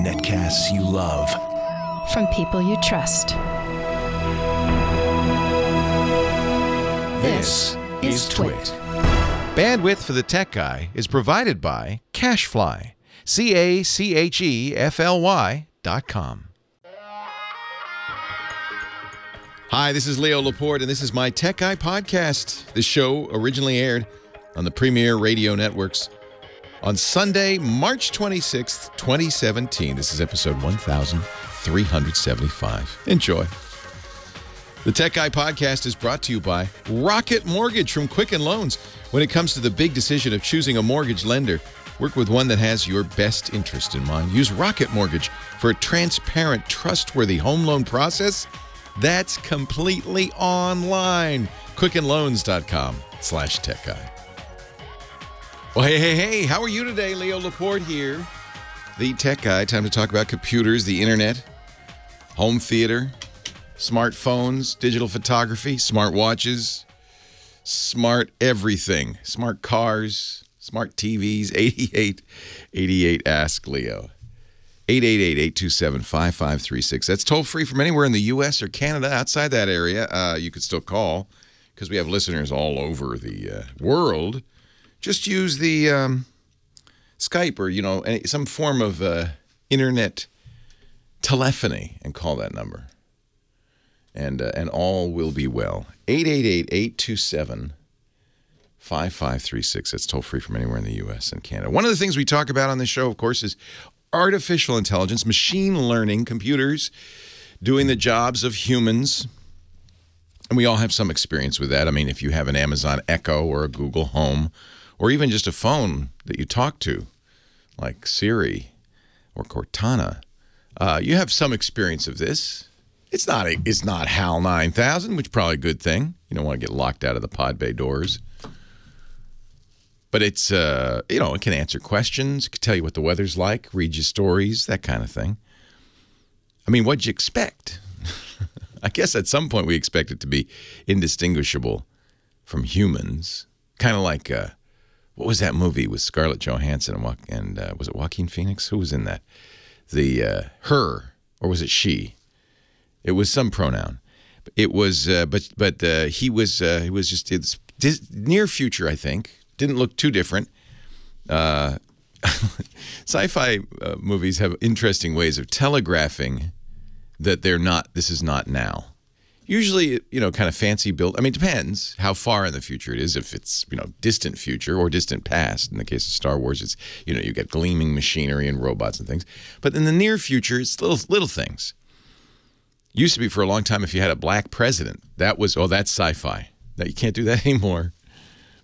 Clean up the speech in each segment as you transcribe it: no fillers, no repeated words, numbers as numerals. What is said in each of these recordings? Netcasts you love. From people you trust. This is Twit. Bandwidth for the Tech Guy is provided by Cachefly. CACHEFLY.com. Hi, this is Leo Laporte, and this is my Tech Guy podcast. This show originally aired on the premier radio networks on Sunday, March 26th, 2017. This is episode 1375. Enjoy. The Tech Guy podcast is brought to you by Rocket Mortgage from Quicken Loans. When it comes to the big decision of choosing a mortgage lender, work with one that has your best interest in mind. Use Rocket Mortgage for a transparent, trustworthy home loan process that's completely online. QuickenLoans.com/TechGuy. Well, hey, how are you today? Leo Laporte here. The Tech Guy. Time to talk about computers, the internet, home theater, smartphones, digital photography, smart watches, smart everything, smart cars, smart TVs. 8888 Ask Leo. 888-827-5536. That's toll-free from anywhere in the U.S. or Canada. Outside that area, you could still call because we have listeners all over the world. Just use the Skype or, you know, some form of internet telephony and call that number. And all will be well. 888-827-5536. That's toll-free from anywhere in the U.S. and Canada. One of the things we talk about on this show, of course, is artificial intelligence, machine learning, computers doing the jobs of humans. And we all have some experience with that. I mean, if you have an Amazon Echo or a Google Home or even just a phone that you talk to, like Siri or Cortana, you have some experience of this. It's not HAL 9000, which is probably a good thing. You don't want to get locked out of the pod bay doors. But it's, you know, it can answer questions, it can tell you what the weather's like, read your stories, that kind of thing. I mean, what'd you expect? I guess at some point we expect it to be indistinguishable from humans. Kind of like, what was that movie with Scarlett Johansson and was it Joaquin Phoenix? Who was in that? The Her, or was it she? It was some pronoun. It was, but he was just, it's near future, I think. Didn't look too different. Sci-fi movies have interesting ways of telegraphing that they're not, this is not now. Usually, you know, kind of fancy built. I mean, it depends how far in the future it is. If it's, you know, distant future or distant past. In the case of Star Wars, it's, you know, you get gleaming machinery and robots and things. But in the near future, it's little things. Used to be for a long time if you had a black president. That was, oh, that's sci-fi. Now, you can't do that anymore.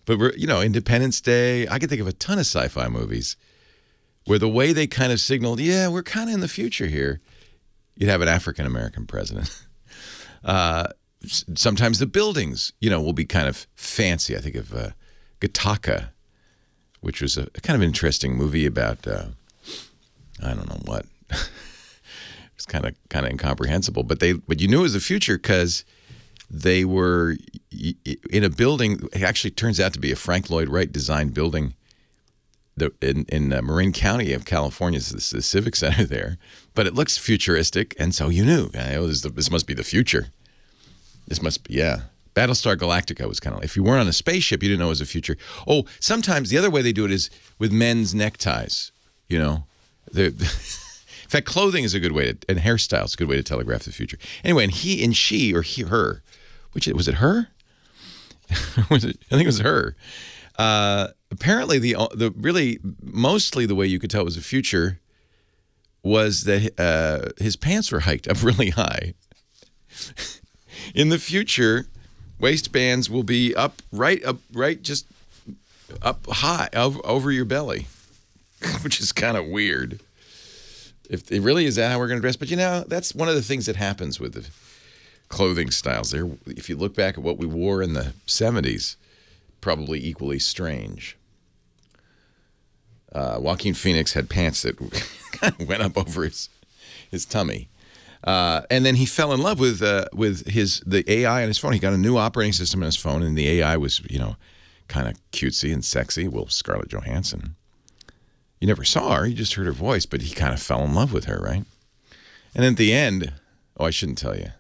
But, you know, Independence Day, I can think of a ton of sci-fi movies where the way they kind of signaled, yeah, we're kind of in the future here. You'd have an African-American president. Sometimes the buildings, you know, will be kind of fancy. I think of Gattaca, which was a kind of interesting movie about, I don't know what. It's kind of incomprehensible. But you knew it was the future because they were in a building. It actually turns out to be a Frank Lloyd Wright designed building in Marin County of California. It's the Civic Center there. But it looks futuristic, and so you knew. Oh, this must be the future. This must be, yeah. Battlestar Galactica was kind of like, if you weren't on a spaceship, you didn't know it was the future. Oh, sometimes the other way they do it is with men's neckties, you know. In fact, clothing is a good way to, and hairstyle is a good way to telegraph the future. Anyway, and he and she, or he, her, which was it her? Was it, I think it was her. Apparently, the really mostly the way you could tell it was the future was that his pants were hiked up really high. In the future, waistbands will be up right, just up high over your belly, which is kind of weird. If it really is that how we're going to dress, but you know that's one of the things that happens with the clothing styles. There, if you look back at what we wore in the 70s, probably equally strange. Joaquin Phoenix had pants that kind of went up over his tummy, and then he fell in love with the AI on his phone. He got a new operating system on his phone, and the AI was, you know, kind of cutesy and sexy. Well, Scarlett Johansson You never saw her. You just heard her voice, but he kind of fell in love with her, right? And at the end, oh, I shouldn't tell you.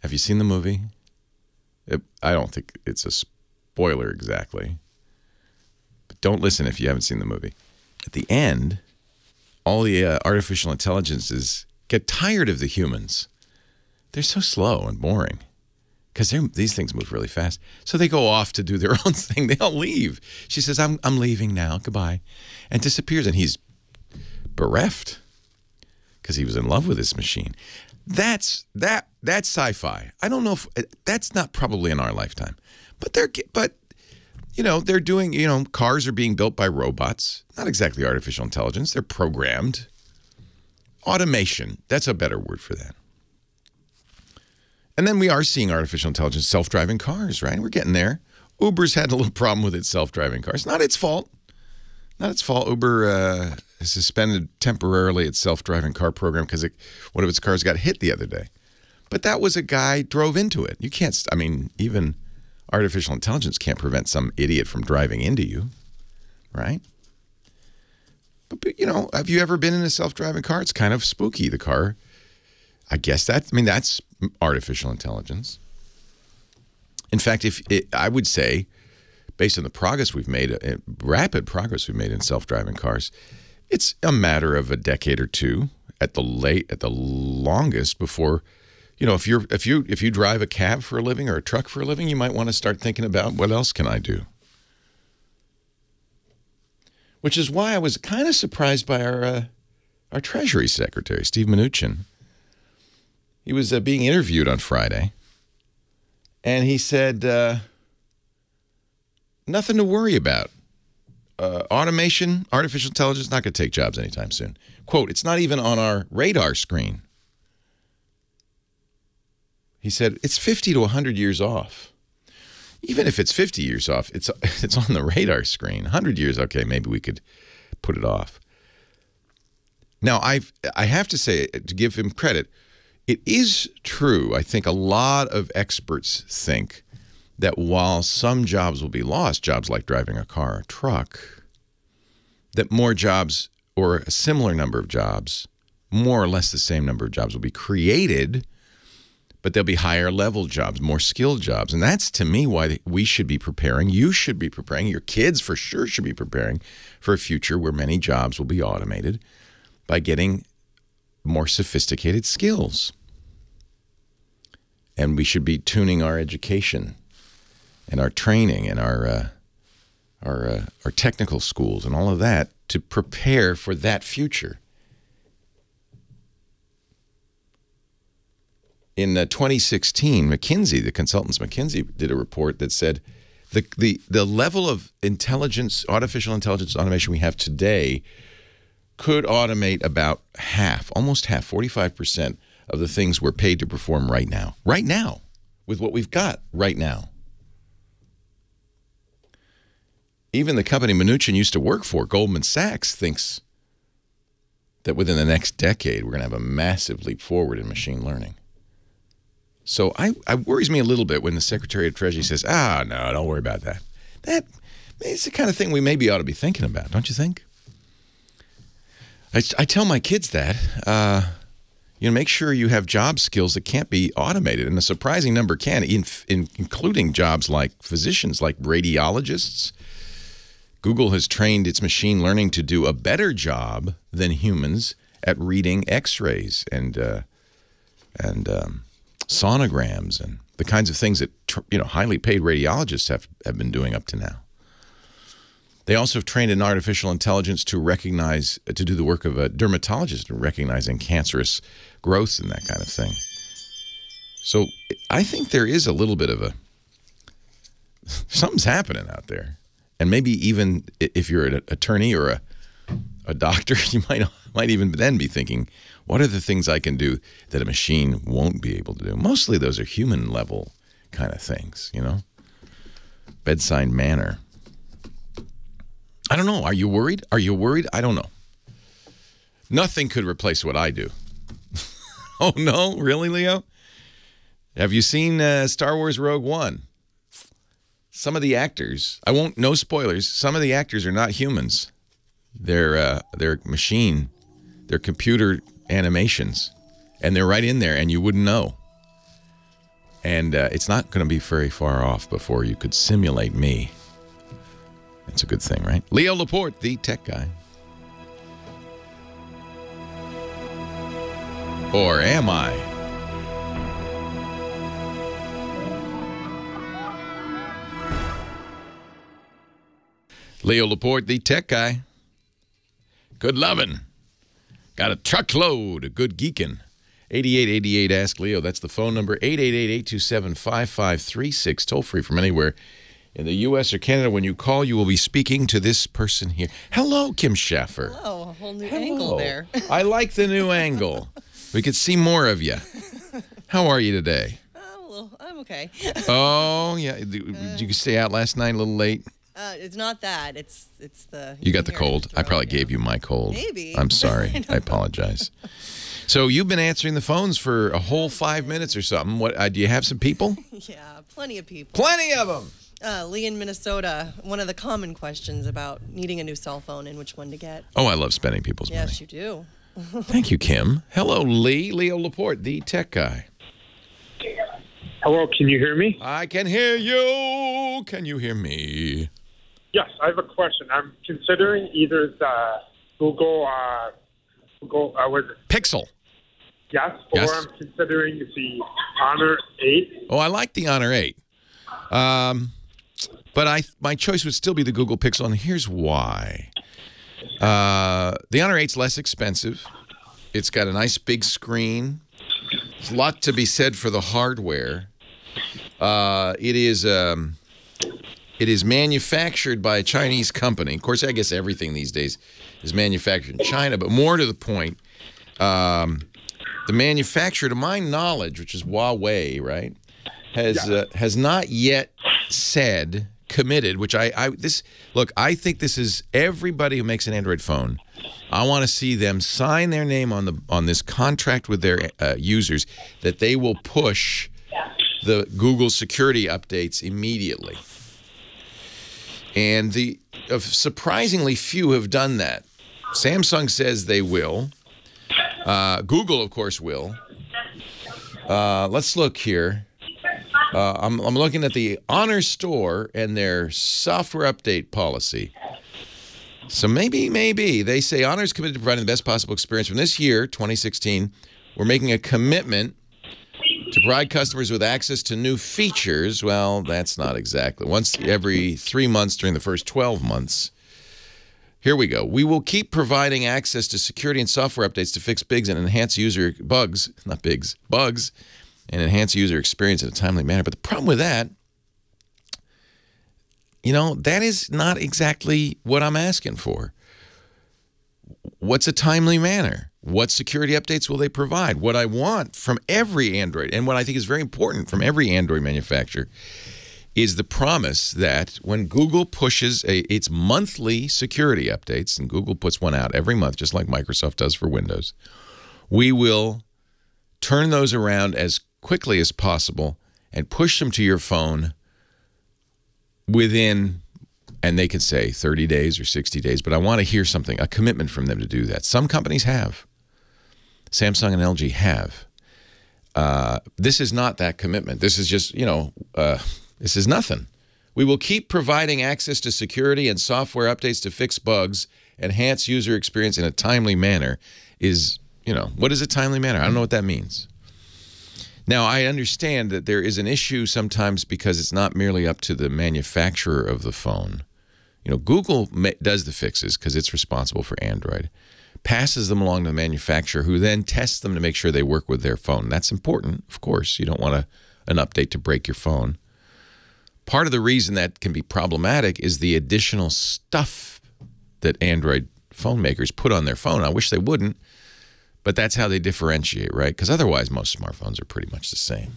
Have you seen the movie? I don't think it's a spoiler exactly. But don't listen if you haven't seen the movie. At the end, all the artificial intelligences get tired of the humans. They're so slow and boring because these things move really fast. So they go off to do their own thing. They all leave. She says, I'm leaving now. Goodbye. And disappears. And he's bereft because he was in love with this machine. That's sci-fi. I don't know if that's not probably in our lifetime, but you know, they're doing, you know, cars are being built by robots, not exactly artificial intelligence. They're programmed automation. That's a better word for that. And then we are seeing artificial intelligence, self-driving cars, right? We're getting there. Uber's had a little problem with its self-driving cars. Not its fault. Not its fault. Uber suspended temporarily its self-driving car program because one of its cars got hit the other day. But that was a guy drove into it. You can't, I mean, even artificial intelligence can't prevent some idiot from driving into you, right? But you know, have you ever been in a self-driving car? It's kind of spooky, the car. I guess that, I mean, that's artificial intelligence. In fact, I would say, based on the progress we've made, rapid progress we've made in self-driving cars, it's a matter of a decade or two at the longest before, you know, if you drive a cab for a living or a truck for a living, you might want to start thinking about what else can I do. Which is why I was kind of surprised by our Treasury Secretary, Steve Mnuchin. He was being interviewed on Friday, and he said, nothing to worry about. Automation, artificial intelligence, not going to take jobs anytime soon. Quote, it's not even on our radar screen. He said, it's 50 to 100 years off. Even if it's 50 years off, it's on the radar screen. 100 years, okay, maybe we could put it off. Now, I have to say, to give him credit, it is true, I think a lot of experts think that while some jobs will be lost, jobs like driving a car or truck, that more jobs or a similar number of jobs, more or less the same number of jobs will be created, but they'll be higher level jobs, more skilled jobs. And that's to me why we should be preparing, you should be preparing, your kids for sure should be preparing for a future where many jobs will be automated by getting more sophisticated skills. And we should be tuning our education and our training and our technical schools and all of that to prepare for that future. In 2016, McKinsey, the consultants McKinsey, did a report that said the level of intelligence, artificial intelligence automation we have today could automate about half, almost half, 45% of the things we're paid to perform right now. Right now, with what we've got right now. Even the company Mnuchin used to work for, Goldman Sachs, thinks that within the next decade, we're going to have a massive leap forward in machine learning. So it worries me a little bit when the Secretary of Treasury says, no, don't worry about that. That is the kind of thing we maybe ought to be thinking about, don't you think? I tell my kids that, you know, make sure you have job skills that can't be automated. And a surprising number can, including jobs like physicians, like radiologists. Google has trained its machine learning to do a better job than humans at reading x-rays and sonograms and the kinds of things that, you know, highly paid radiologists have been doing up to now. They also have trained an artificial intelligence to do the work of a dermatologist in recognizing cancerous growths and that kind of thing. So I think there is a little bit of something's happening out there. And maybe even if you're an attorney or a doctor, you might even then be thinking, what are the things I can do that a machine won't be able to do? Mostly those are human level kind of things, you know, bedside manner. I don't know. Are you worried? Are you worried? I don't know. Nothing could replace what I do. Oh, no? Really, Leo? Have you seen Star Wars Rogue One? Some of the actors, no spoilers, some of the actors are not humans. their machine, their computer animations, and they're right in there, and you wouldn't know. And it's not going to be very far off before you could simulate me. That's a good thing, right? Leo Laporte, the tech guy. Or am I? Leo Laporte, the tech guy. Good lovin'. Got a truckload of good geekin'. 8888 Ask Leo. That's the phone number. 888-827-5536. Toll free from anywhere in the U.S. or Canada. When you call, you will be speaking to this person here. Hello, Kim Schaffer. Hello. A whole new angle there. I like the new angle. We could see more of you. How are you today? I'm okay. Oh, yeah. Did you stay out last night a little late? It's not that. It's the... You got the cold. I probably gave you my cold. Maybe. I'm sorry. I apologize. So you've been answering the phones for a whole 5 minutes or something. What do you have some people? Yeah, plenty of people. Plenty of them! Lee in Minnesota, one of the common questions about needing a new cell phone and which one to get. Oh, I love spending people's money. Yes, you do. Thank you, Kim. Hello, Lee. Leo Laporte, the tech guy. Hello, can you hear me? I can hear you. Can you hear me? Yes, I have a question. I'm considering either the Google Pixel. Yes, or yes. I'm considering the Honor 8. Oh, I like the Honor 8. But my choice would still be the Google Pixel, and here's why. The Honor 8's less expensive. It's got a nice big screen. There's a lot to be said for the hardware. It is manufactured by a Chinese company. Of course, I guess everything these days is manufactured in China, but more to the point, the manufacturer, to my knowledge, which is Huawei, right, has not yet said, committed, which I think this is everybody who makes an Android phone. I want to see them sign their name on this contract with their users that they will push the Google security updates immediately. And surprisingly few have done that. Samsung says they will. Google, of course, will. Let's look here. I'm looking at the Honor Store and their software update policy. So maybe. They say Honor is committed to providing the best possible experience. From this year, 2016, we're making a commitment to provide customers with access to new features. Well, that's not exactly. Once every 3 months during the first 12 months. Here we go. We will keep providing access to security and software updates to fix bugs and enhance user bugs. Not bigs. Bugs. And enhance user experience in a timely manner. But the problem with that, you know, that is not exactly what I'm asking for. What's a timely manner? What security updates will they provide? What I want from every Android, and what I think is very important from every Android manufacturer, is the promise that when Google pushes its monthly security updates, and Google puts one out every month, just like Microsoft does for Windows, we will turn those around as quickly as possible and push them to your phone within, and they can say 30 days or 60 days, but I want to hear something, a commitment from them to do that. Some companies have. Samsung and LG have. This is not that commitment. This is just, you know, this is nothing. We will keep providing access to security and software updates to fix bugs, enhance user experience in a timely manner is, you know, what is a timely manner? I don't know what that means. Now, I understand that there is an issue sometimes because it's not merely up to the manufacturer of the phone. You know, Google does the fixes because it's responsible for Android, passes them along to the manufacturer who then tests them to make sure they work with their phone. That's important, of course. You don't want an update to break your phone. Part of the reason that can be problematic is the additional stuff that Android phone makers put on their phone. I wish they wouldn't. But that's how they differentiate, right? Because otherwise, most smartphones are pretty much the same.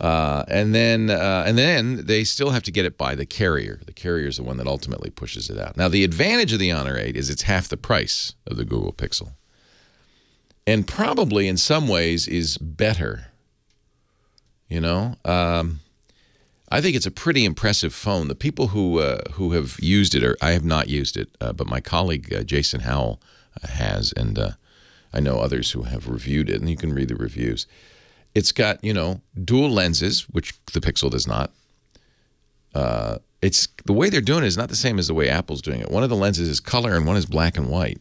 And then they still have to get it by the carrier. The carrier is the one that ultimately pushes it out. Now, the advantage of the Honor 8 is it's half the price of the Google Pixel. And probably, in some ways, is better. You know? I think it's a pretty impressive phone. The people who have used it, or I have not used it, but my colleague Jason Howell has, and I know others who have reviewed it, and you can read the reviews. It's got, you know, dual lenses, which the Pixel does not. It's the way they're doing it is not the same as the way Apple's doing it. One of the lenses is color and one is black and white.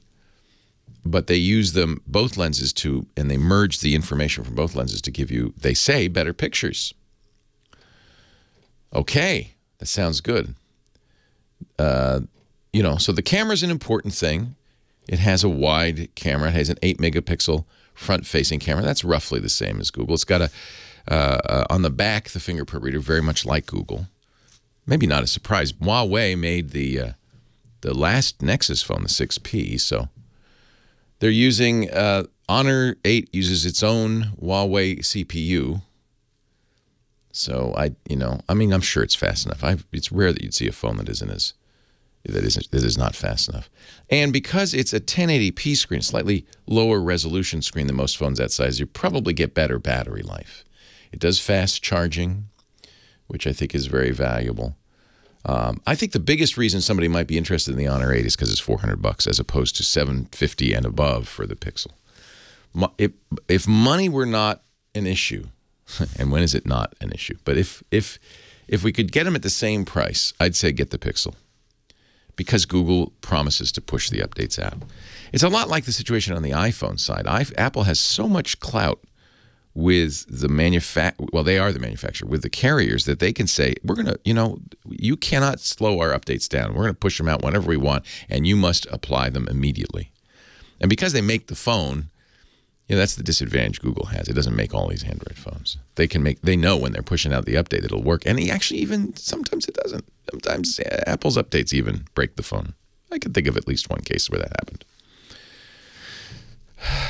But they use them, both lenses, to, and they merge the information from both lenses to give you, they say, better pictures. Okay, that sounds good. You know, so the camera's an important thing. It has a wide camera. It has an 8-megapixel front-facing camera. That's roughly the same as Google. It's got a, on the back, the fingerprint reader, very much like Google. Maybe not a surprise. Huawei made the last Nexus phone, the 6P, so... They're using, Honor 8 uses its own Huawei CPU. So, you know, I mean, I'm sure it's fast enough. It's rare that you'd see a phone that isn't as, that is not fast enough. And because it's a 1080p screen, slightly lower resolution screen than most phones that size, you probably get better battery life. It does fast charging, which I think is very valuable. I think the biggest reason somebody might be interested in the Honor 8 is because it's $400 as opposed to $750 and above for the Pixel. If money were not an issue, and when is it not an issue? But if we could get them at the same price, I'd say get the Pixel, because Google promises to push the updates out. It's a lot like the situation on the iPhone side. Apple has so much clout with the well, they are the manufacturer, with the carriers, that they can say, we're going to, you know, you cannot slow our updates down. We're going to push them out whenever we want, and you must apply them immediately. And because they make the phone, you know, that's the disadvantage Google has. It doesn't make all these Android phones. They can make, they know when they're pushing out the update, it'll work. And actually, even sometimes it doesn't. Sometimes Apple's updates even break the phone. I can think of at least one case where that happened.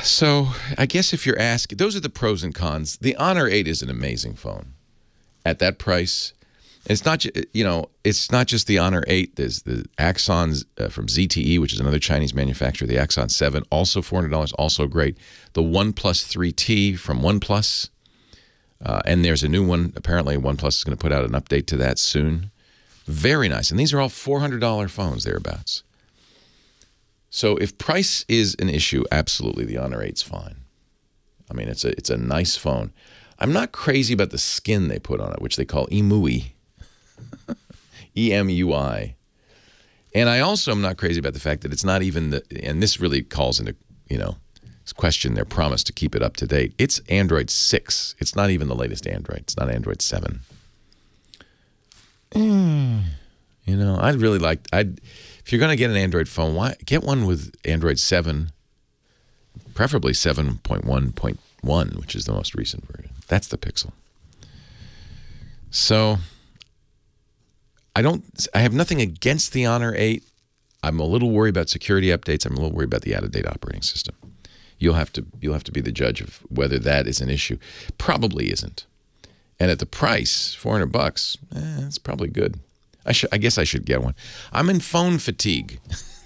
So I guess if you're asking, those are the pros and cons. The Honor 8 is an amazing phone at that price. It's not, you know, it's not just the Honor 8. There's the Axon from ZTE, which is another Chinese manufacturer. The Axon 7, also $400, also great. The OnePlus 3T from OnePlus, and there's a new one. Apparently, OnePlus is going to put out an update to that soon. Very nice, and these are all $400 phones thereabouts. So if price is an issue, absolutely, the Honor 8's fine. I mean, it's a nice phone. I'm not crazy about the skin they put on it, which they call EMUI. E-M-U-I. And I also am not crazy about the fact that it's not even the, and this really calls into, you know, question their promise to keep it up to date. It's Android 6. It's not even the latest Android. It's not Android 7. You know, I'd really like, if you're going to get an Android phone, why get one with Android 7, preferably 7.1.1, which is the most recent version. That's the Pixel. So I have nothing against the Honor 8. I'm a little worried about security updates. I'm a little worried about the out-of-date operating system. You'll have to be the judge of whether that is an issue. Probably isn't. And at the price, $400, it's probably good. I guess I should get one. I'm in phone fatigue.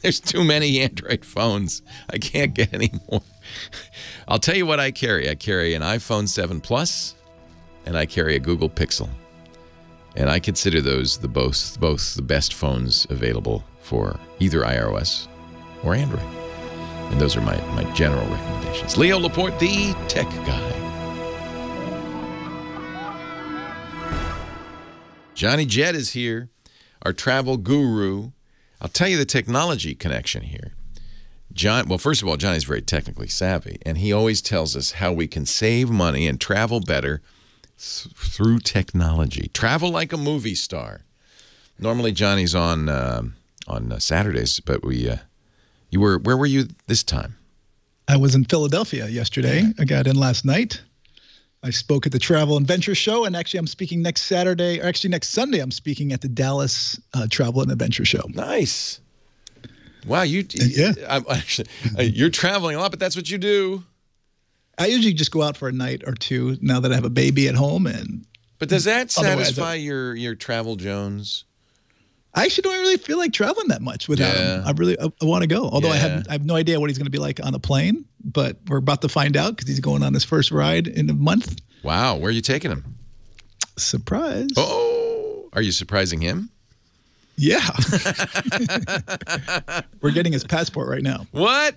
There's too many Android phones. I can't get any more. I'll tell you what I carry. I carry an iPhone 7 Plus, and I carry a Google Pixel. And I consider those the both the best phones available for either iOS or Android. And those are my general recommendations. Leo Laporte, the tech guy. Johnny Jett is here. Our travel guru. I'll tell you the technology connection here. Well, first of all, Johnny's very technically savvy, and he always tells us how we can save money and travel better through technology. Travel like a movie star. Normally, Johnny's on Saturdays, but where were you this time? I was in Philadelphia yesterday. Yeah. I got in last night. I spoke at the Travel and Adventure Show, and actually I'm speaking next Saturday, or actually next Sunday I'm speaking at the Dallas Travel and Adventure Show. Nice. Wow, yeah. You're traveling a lot, but that's what you do. I usually just go out for a night or two now that I have a baby at home. But does that satisfy your travel Jones? I actually don't really feel like traveling that much without him. I want to go. Although I have no idea what he's going to be like on a plane, but we're about to find out because he's going on his first ride in a month. Wow. Where are you taking him? Surprise. Oh, Are you surprising him? Yeah. We're getting his passport right now. What?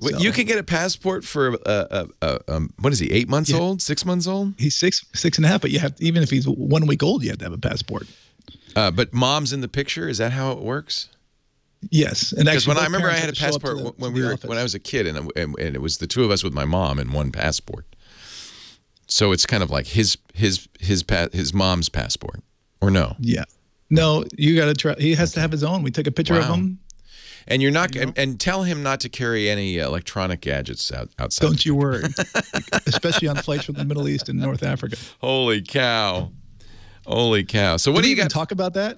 So. You can get a passport for what is he? 8 months old? 6 months old? He's six and a half. But you have to, even if he's 1 week old, you have to have a passport. But mom's in the picture. Is that how it works? Yes, and because when I remember I had a passport when I was a kid, and it was the two of us with my mom and one passport. So it's kind of like his mom's passport, or no? Yeah, no, you got to try. He has to have his own. We took a picture of him. And you're not, and tell him not to carry any electronic gadgets outside. Don't you worry, especially on flights from the Middle East and North Africa. Holy cow, holy cow! So what do you got? Talk about that.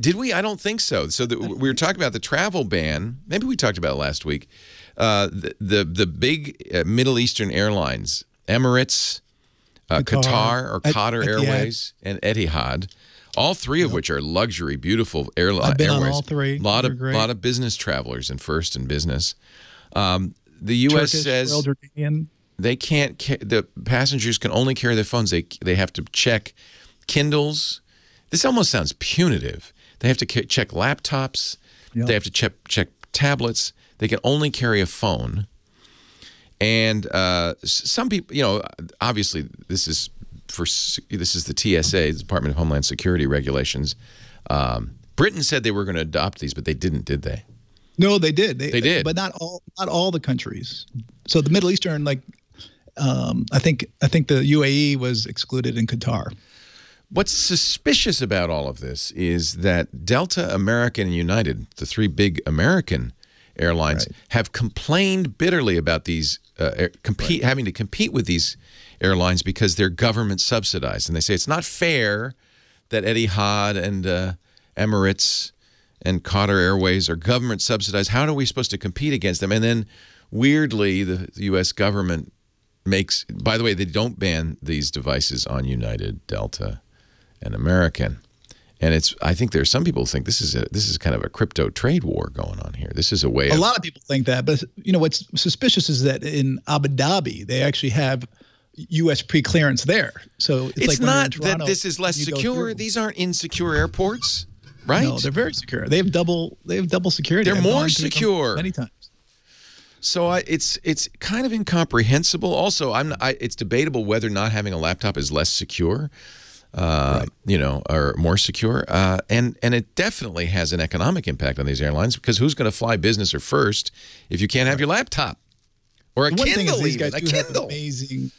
Did we? I don't think so. So we were talking about the travel ban. Maybe we talked about it last week. The big Middle Eastern airlines, Emirates, Qatar, or Qatar Airways, and Etihad, all three of which are luxury, beautiful airlines. I've been on all three. A lot of business travelers in business. The U.S. says they can't. The passengers can only carry their phones. They have to check Kindles. This almost sounds punitive. They have to check laptops. Yep. They have to check tablets. They can only carry a phone. And some people, you know, obviously this is the TSA, the Department of Homeland Security regulations. Britain said they were going to adopt these, but they didn't, did they? No, they did. They did, but not all the countries. So the Middle Eastern, like I think the UAE was excluded in Qatar. What's suspicious about all of this is that Delta, American, and United, the three big American airlines, have complained bitterly about these having to compete with these airlines because they're government subsidized, and they say it's not fair that Etihad and Emirates and Qatar Airways are government subsidized. How are we supposed to compete against them? And then, weirdly, the U.S. government makes. By the way, they don't ban these devices on United, Delta, and American, and it's. I think there are some people who think this is kind of a crypto trade war going on here. This is a way. A lot of people think that, but you know what's suspicious is that in Abu Dhabi they actually have U.S. pre-clearance there. So it's like not Toronto, that this is less secure. These aren't insecure airports, right? No, they're very secure. They have double security. They're more secure many times. So it's kind of incomprehensible. Also, it's debatable whether not having a laptop is less secure. You know, are more secure. And it definitely has an economic impact on these airlines because who's going to fly business or first if you can't have your laptop or a Kindle? These guys do have amazing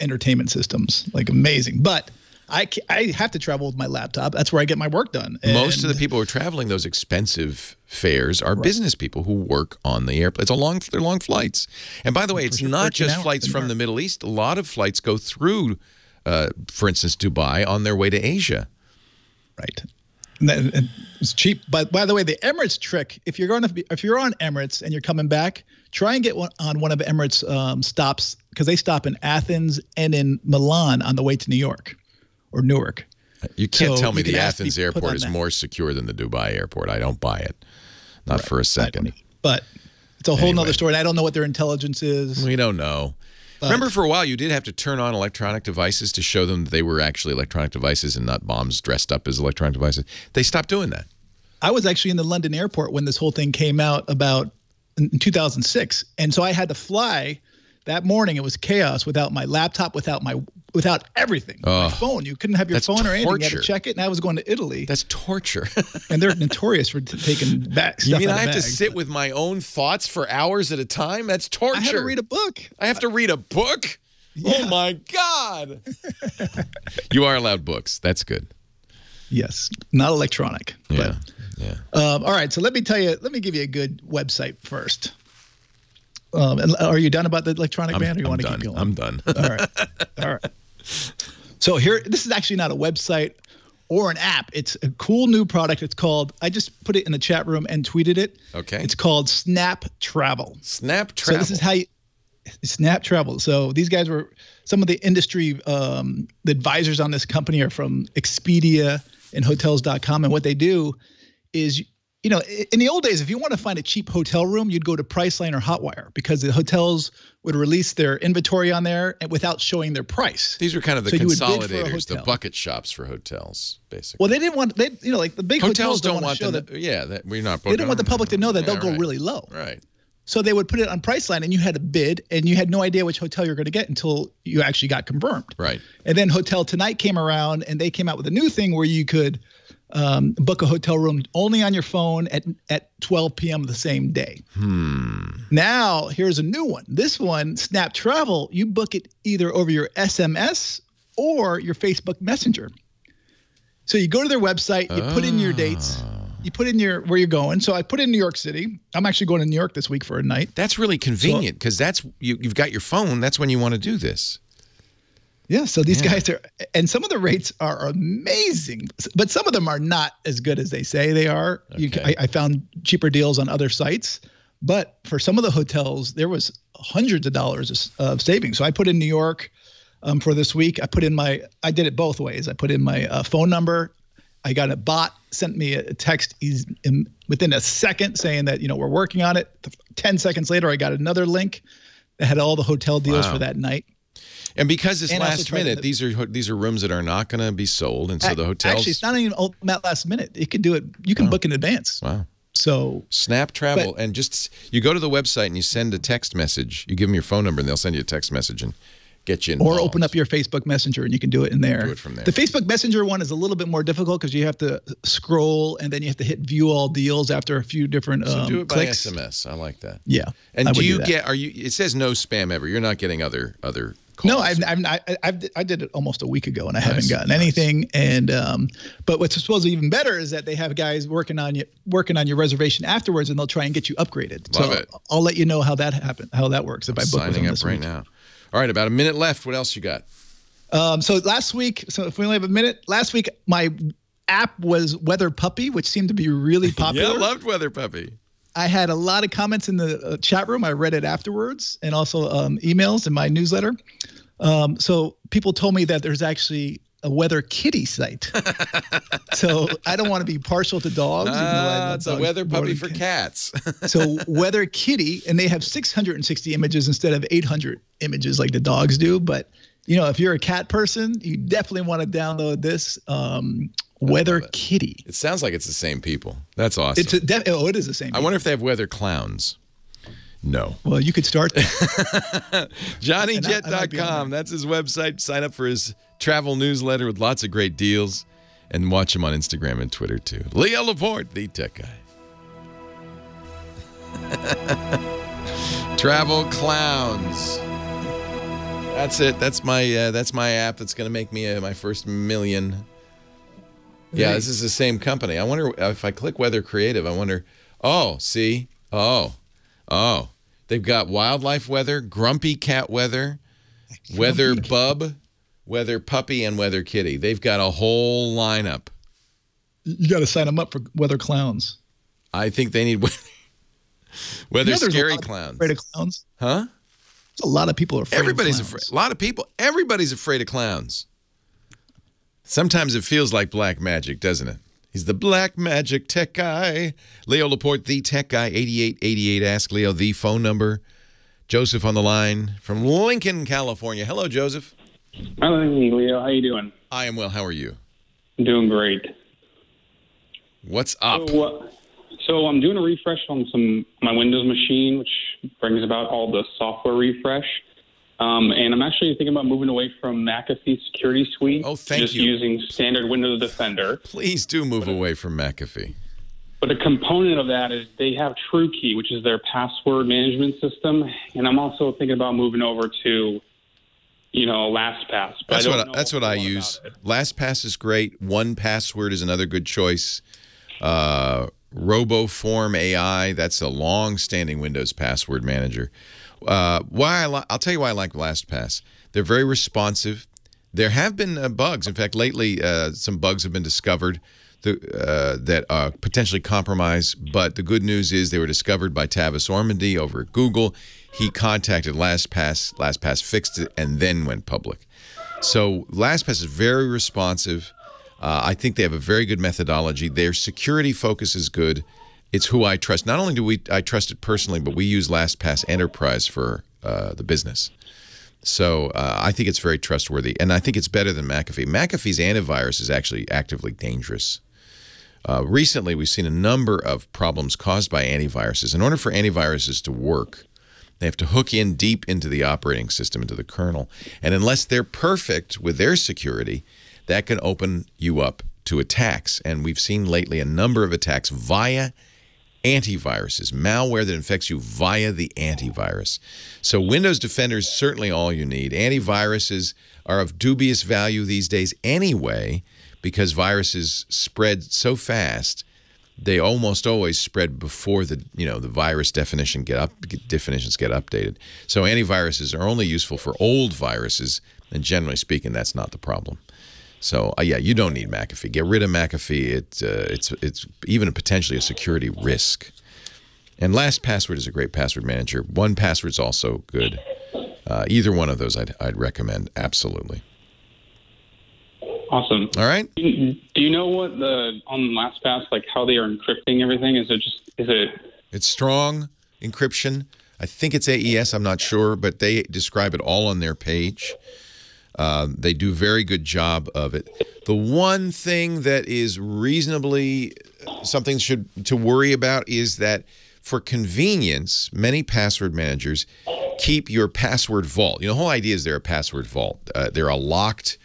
entertainment systems, like amazing. But I have to travel with my laptop. That's where I get my work done. And most of the people who are traveling those expensive fares are business people who work on the airplane. It's they're long flights. And by the way, it's not just flights from the Middle East. A lot of flights go through for instance, Dubai on their way to Asia. Right. And it's cheap. But by the way, the Emirates trick, if you're on Emirates and you're coming back, try and get on one of Emirates stops because they stop in Athens and in Milan on the way to New York or Newark. You can't tell me the Athens airport is more secure than the Dubai airport. I don't buy it. Not for a second. But it's a whole nother story. And I don't know what their intelligence is. We don't know. Remember, for a while, you did have to turn on electronic devices to show them that they were actually electronic devices and not bombs dressed up as electronic devices. They stopped doing that. I was actually in the London airport when this whole thing came out about in 2006. And so I had to fly that morning. It was chaos without my laptop, without everything. Oh, my phone. You couldn't have your phone or anything. You had to check it. And I was going to Italy. That's torture. And they're notorious for taking back stuff. You mean I have to sit with my own thoughts for hours at a time? That's torture. I have to read a book. I have to read a book? Yeah. Oh, my God. You are allowed books. That's good. Yes. Not electronic. Yeah. But, yeah. All right. So let me give you a good website first. Are you done about the electronic ban, or you want to keep going? I'm done. All right. All right. So here, this is actually not a website or an app. It's a cool new product. It's called, I just put it in the chat room and tweeted it. Okay. It's called Snap Travel. Snap Travel. So this is how you, Snap Travel. So these guys were, some of the industry, the advisors on this company are from Expedia and Hotels.com. And what they do is you know, in the old days, if you want to find a cheap hotel room, you'd go to Priceline or Hotwire because the hotels would release their inventory on there and without showing their price. These were kind of the consolidators, the bucket shops for hotels, basically. Well, they didn't want, like the big hotels don't want to show that. Yeah, we're not. They don't want the public to know that. They'll go really low. Right. So they would put it on Priceline, and you had a bid, and you had no idea which hotel you're going to get until you actually got confirmed. Right. And then Hotel Tonight came around, and they came out with a new thing where you could book a hotel room only on your phone at 12 p.m. the same day. Hmm. Now here's a new one. This one, Snap Travel, you book it either over your SMS or your Facebook Messenger. So you go to their website, you put in your dates. You put in your where you're going. So I put in New York City. I'm actually going to New York this week for a night. That's really convenient because that's you've got your phone. That's when you want to do this. Yeah. So these guys are – and some of the rates are amazing, but some of them are not as good as they say they are. Okay. I found cheaper deals on other sites. But for some of the hotels, there was hundreds of dollars of savings. So I put in New York for this week. I put in my – I did it both ways. I put in my phone number. I got a bot sent me a text within a second saying that, you know, we're working on it. 10 seconds later, I got another link that had all the hotel deals for that night. And because it's last minute, these are rooms that are not going to be sold, and so the hotels actually it's not even last minute. You can do it. You can book in advance. Wow. So Snap Travel and just you go to the website and you send a text message. You give them your phone number and they'll send you a text message and get you involved. Or open up your Facebook Messenger and you can do it in there. Do it from there. The Facebook Messenger one is a little bit more difficult because you have to scroll and then you have to hit view all deals after a few different do it clicks. By SMS. I like that. Yeah. And I do you do get? Are you? It says no spam ever. You're not getting other calls. No, I did it almost a week ago and I haven't gotten anything. And but what's supposed to be even better is that they have guys working on your reservation afterwards, and they'll try and get you upgraded. Love it. I'll let you know how that works if I book with them this week. Signing up right now. All right, about a minute left. What else you got? So last week, if we only have a minute, last week my app was Weather Puppy, which seemed to be really popular. Yeah, I loved Weather Puppy. I had a lot of comments in the chat room. I read it afterwards and also emails in my newsletter. So people told me that there's actually a Weather Kitty site. So I don't want to be partial to dogs. It's a Weather Puppy for cats. So Weather Kitty, and they have 660 images instead of 800 images like the dogs do. But, you know, if you're a cat person, you definitely want to download this Weather Kitty. It sounds like it's the same people. That's awesome. It's it is the same people. I wonder if they have Weather Clowns. No. Well, you could start there. JohnnyJet.com. That's his website. Sign up for his travel newsletter with lots of great deals. And watch him on Instagram and Twitter, too. Leo Laporte, the tech guy. Travel Clowns. That's it. That's my app. That's going to make me my first million. Yeah, right. This is the same company. I wonder if I click Weather Creative, I wonder, oh, see? Oh, they've got wildlife weather, grumpy cat weather, weather bub, Weather Puppy, and Weather Kitty. They've got a whole lineup. You got to sign them up for Weather Clowns. I think they need weather scary clowns. Afraid of clowns? Huh? A lot of people are afraid. A lot of people. Everybody's afraid of clowns. Sometimes it feels like black magic, doesn't it? He's the black magic tech guy. Leo Laporte, the tech guy, 8888. Ask Leo, the phone number. Joseph on the line from Lincoln, California. Hello, Joseph. Hello, Leo. How you doing? I am well. How are you? I'm doing great. What's up? So I'm doing a refresh on my Windows machine, which brings about all the software refresh. And I'm actually thinking about moving away from McAfee's security suite. Oh, thank you. Just using standard Windows Defender. Please do move away from McAfee. But a component of that is they have TrueKey, which is their password management system. And I'm also thinking about moving over to, you know, LastPass. But that's what I use. LastPass is great. 1Password is another good choice. RoboForm AI, that's a long-standing Windows password manager. I'll tell you why I like LastPass. They're very responsive. There have been bugs. In fact, lately some bugs have been discovered that potentially compromise. But the good news is they were discovered by Tavis Ormandy over at Google. He contacted LastPass. LastPass fixed it and then went public. So LastPass is very responsive. I think they have a very good methodology. Their security focus is good. it's who I trust. Not only do I trust it personally, but we use LastPass Enterprise for the business. So I think it's very trustworthy, and I think it's better than McAfee. McAfee's antivirus is actually actively dangerous. Recently, we've seen a number of problems caused by antiviruses. In order for antiviruses to work, they have to hook in deep into the operating system, into the kernel. And unless they're perfect with their security, that can open you up to attacks. And we've seen lately a number of attacks via antiviruses, malware that infects you via the antivirus. So Windows Defender is certainly all you need. Antiviruses are of dubious value these days anyway, because viruses spread so fast, they almost always spread before the the virus definitions get updated. So antiviruses are only useful for old viruses, and generally speaking, that's not the problem. So yeah, you don't need McAfee. Get rid of McAfee. It's even potentially a security risk. And LastPassword is a great password manager. 1Password is also good. Either one of those I'd recommend absolutely. Awesome. All right. Do you know what on LastPass, like how they are encrypting everything? It's strong encryption. I think it's AES. I'm not sure, but they describe it all on their page. They do a very good job of it. The one thing that is reasonably something to worry about is that for convenience, many password managers keep your password vault. The whole idea is they're a password vault. They're a locked,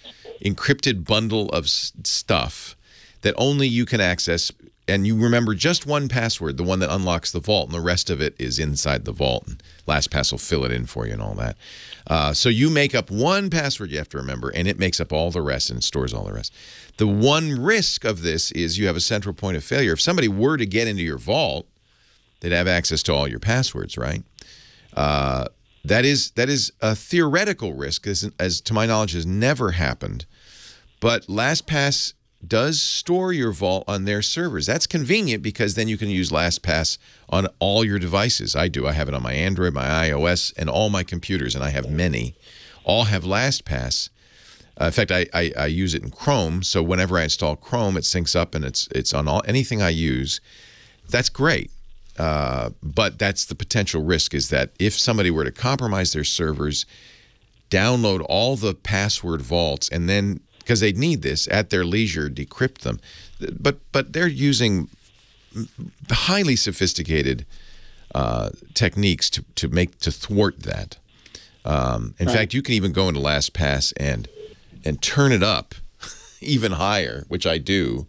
encrypted bundle of stuff that only you can access, and you remember just one password, the one that unlocks the vault, and the rest of it is inside the vault, and LastPass will fill it in for you and all that. So you make up one password you have to remember, and it makes up all the rest and stores all the rest. The one risk of this is you have a central point of failure. If somebody were to get into your vault, they'd have access to all your passwords, right? That is a theoretical risk, as to my knowledge has never happened. But LastPass does store your vault on their servers. That's convenient because then you can use LastPass on all your devices. I do. I have it on my Android, my iOS, and all my computers, and I have many. All have LastPass. In fact, I use it in Chrome, so whenever I install Chrome, it syncs up and it's on anything I use. That's great. But that's the potential risk, is that if somebody were to compromise their servers, download all the password vaults, and then, because they'd need this, at their leisure, decrypt them. But they're using highly sophisticated techniques to thwart that. In fact, you can even go into LastPass and turn it up even higher, which I do,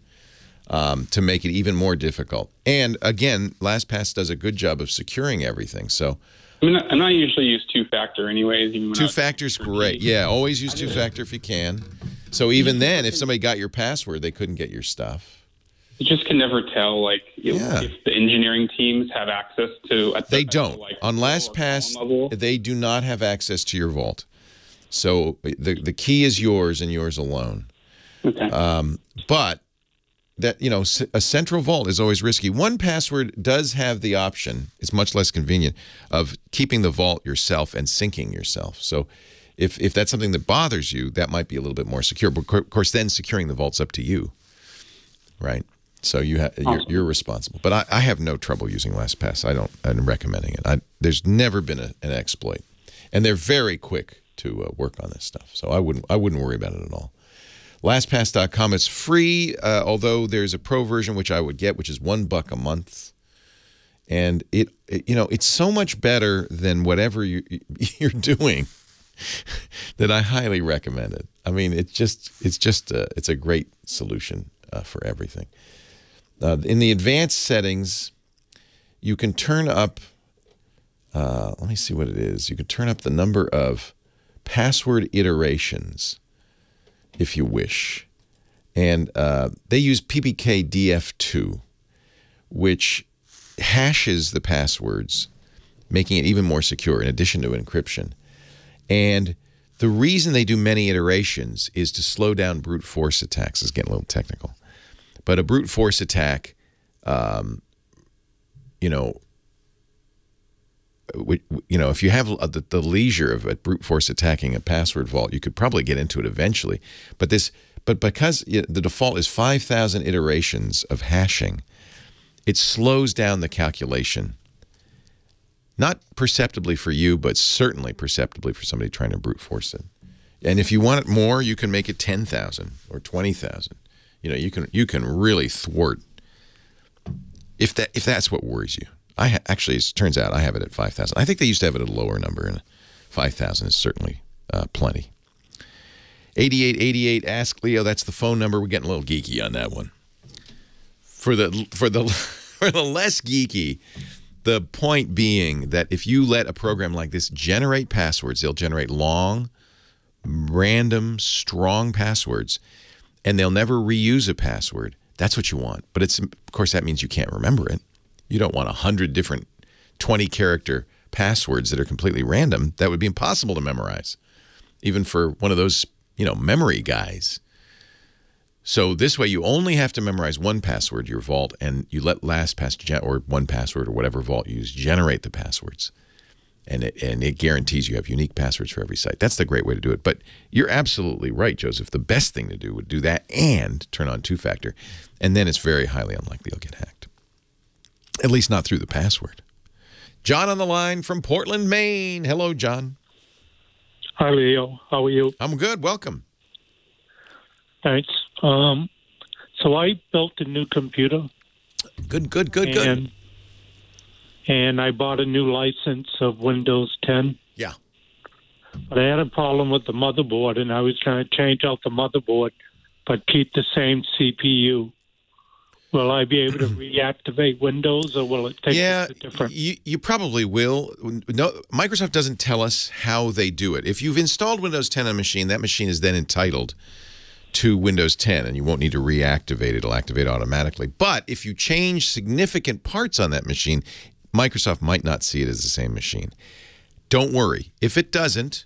to make it even more difficult. And again, LastPass does a good job of securing everything. So I'm not usually use two-factor anyways. Two-factor's great. Yeah, always use two-factor if you can. So even then, if somebody got your password, they couldn't get your stuff. You just can never tell, like, if the engineering teams have access to... They don't. On LastPass, they do not have access to your vault. So the key is yours and yours alone. Okay. But... that, a central vault is always risky. 1Password does have the option, it's much less convenient, of keeping the vault yourself and syncing yourself. So if that's something that bothers you, that might be a little bit more secure. But of course, then securing the vault's up to you, right? So you're responsible. But I have no trouble using LastPass. I'm recommending it. There's never been an exploit, and they're very quick to work on this stuff. So I wouldn't worry about it at all. LastPass.com is free, although there's a pro version which I would get, which is $1 a month, and it's so much better than whatever you're doing that I highly recommend it. I mean, it's a great solution for everything. In the advanced settings, you can turn up. Let me see what it is. You can turn up the number of password iterations, if you wish. And they use PPKDF2, which hashes the passwords, making it even more secure in addition to encryption. And the reason they do many iterations is to slow down brute force attacks. It's getting a little technical. But a brute force attack, if you have the leisure of a brute force attacking a password vault, you could probably get into it eventually. But because the default is 5,000 iterations of hashing, it slows down the calculation. Not perceptibly for you, but certainly perceptibly for somebody trying to brute force it. And if you want it more, you can make it 10,000 or 20,000. You know, you can really thwart if that's what worries you. Actually, it turns out I have it at 5,000. I think they used to have it at a lower number, and 5,000 is certainly plenty. 8888 ask Leo. That's the phone number. We're getting a little geeky on that one. For the less geeky, the point being that if you let a program like this generate passwords, they'll generate long, random, strong passwords, and they'll never reuse a password. That's what you want. But it's, of course, that means you can't remember it. You don't want 100 different 20-character passwords that are completely random. That would be impossible to memorize, even for one of those, you know, memory guys. So this way, you only have to memorize one password, your vault, and you let LastPass or 1Password or whatever vault you use generate the passwords. And it guarantees you have unique passwords for every site. That's the great way to do it. But you're absolutely right, Joseph. The best thing to do would do that and turn on two-factor. And then it's very highly unlikely you'll get hacked. At least not through the password. John on the line from Portland, Maine. Hello, John. Hi, Leo. How are you? I'm good. Welcome. Thanks. So I built a new computer. Good. And I bought a new license of Windows 10. Yeah. But I had a problem with the motherboard, and I was trying to change out the motherboard, but keep the same CPU. Will I be able to reactivate Windows, or will it take a different? You probably will. No, Microsoft doesn't tell us how they do it. If you've installed Windows 10 on a machine, that machine is then entitled to Windows 10, and you won't need to reactivate it. It'll activate automatically. But if you change significant parts on that machine, Microsoft might not see it as the same machine. Don't worry. If it doesn't,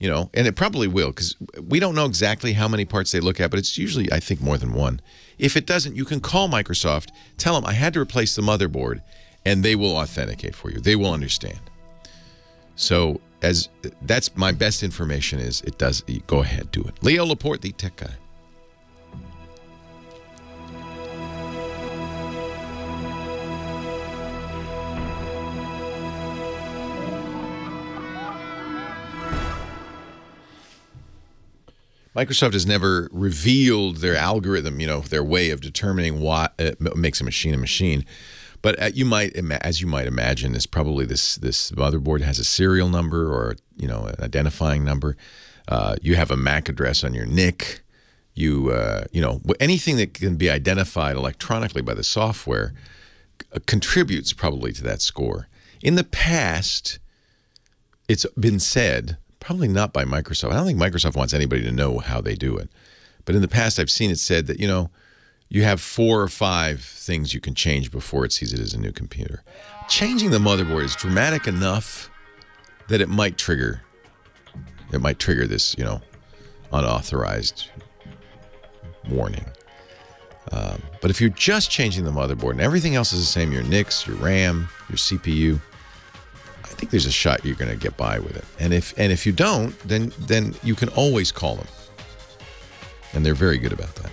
you know, and it probably will, because we don't know exactly how many parts they look at, but it's usually, I think, more than one. If it doesn't, you can call Microsoft, tell them, I had to replace the motherboard, and they will authenticate for you. They will understand. So that's my best information is it does. Go ahead, do it. Leo Laporte, the tech guy. Microsoft has never revealed their algorithm, you know, their way of determining what makes a machine, but as you might imagine, is probably this motherboard has a serial number or an identifying number. You have a MAC address on your NIC. Anything that can be identified electronically by the software contributes probably to that score. In the past, it's been said. Probably not by Microsoft. I don't think Microsoft wants anybody to know how they do it. But in the past, I've seen it said that, you know, you have 4 or 5 things you can change before it sees it as a new computer. Changing the motherboard is dramatic enough that it might trigger this, you know, unauthorized warning. But if you're just changing the motherboard and everything else is the same, your NICs, your RAM, your CPU, I think there's a shot you're going to get by with it. And if you don't, then you can always call them. And they're very good about that.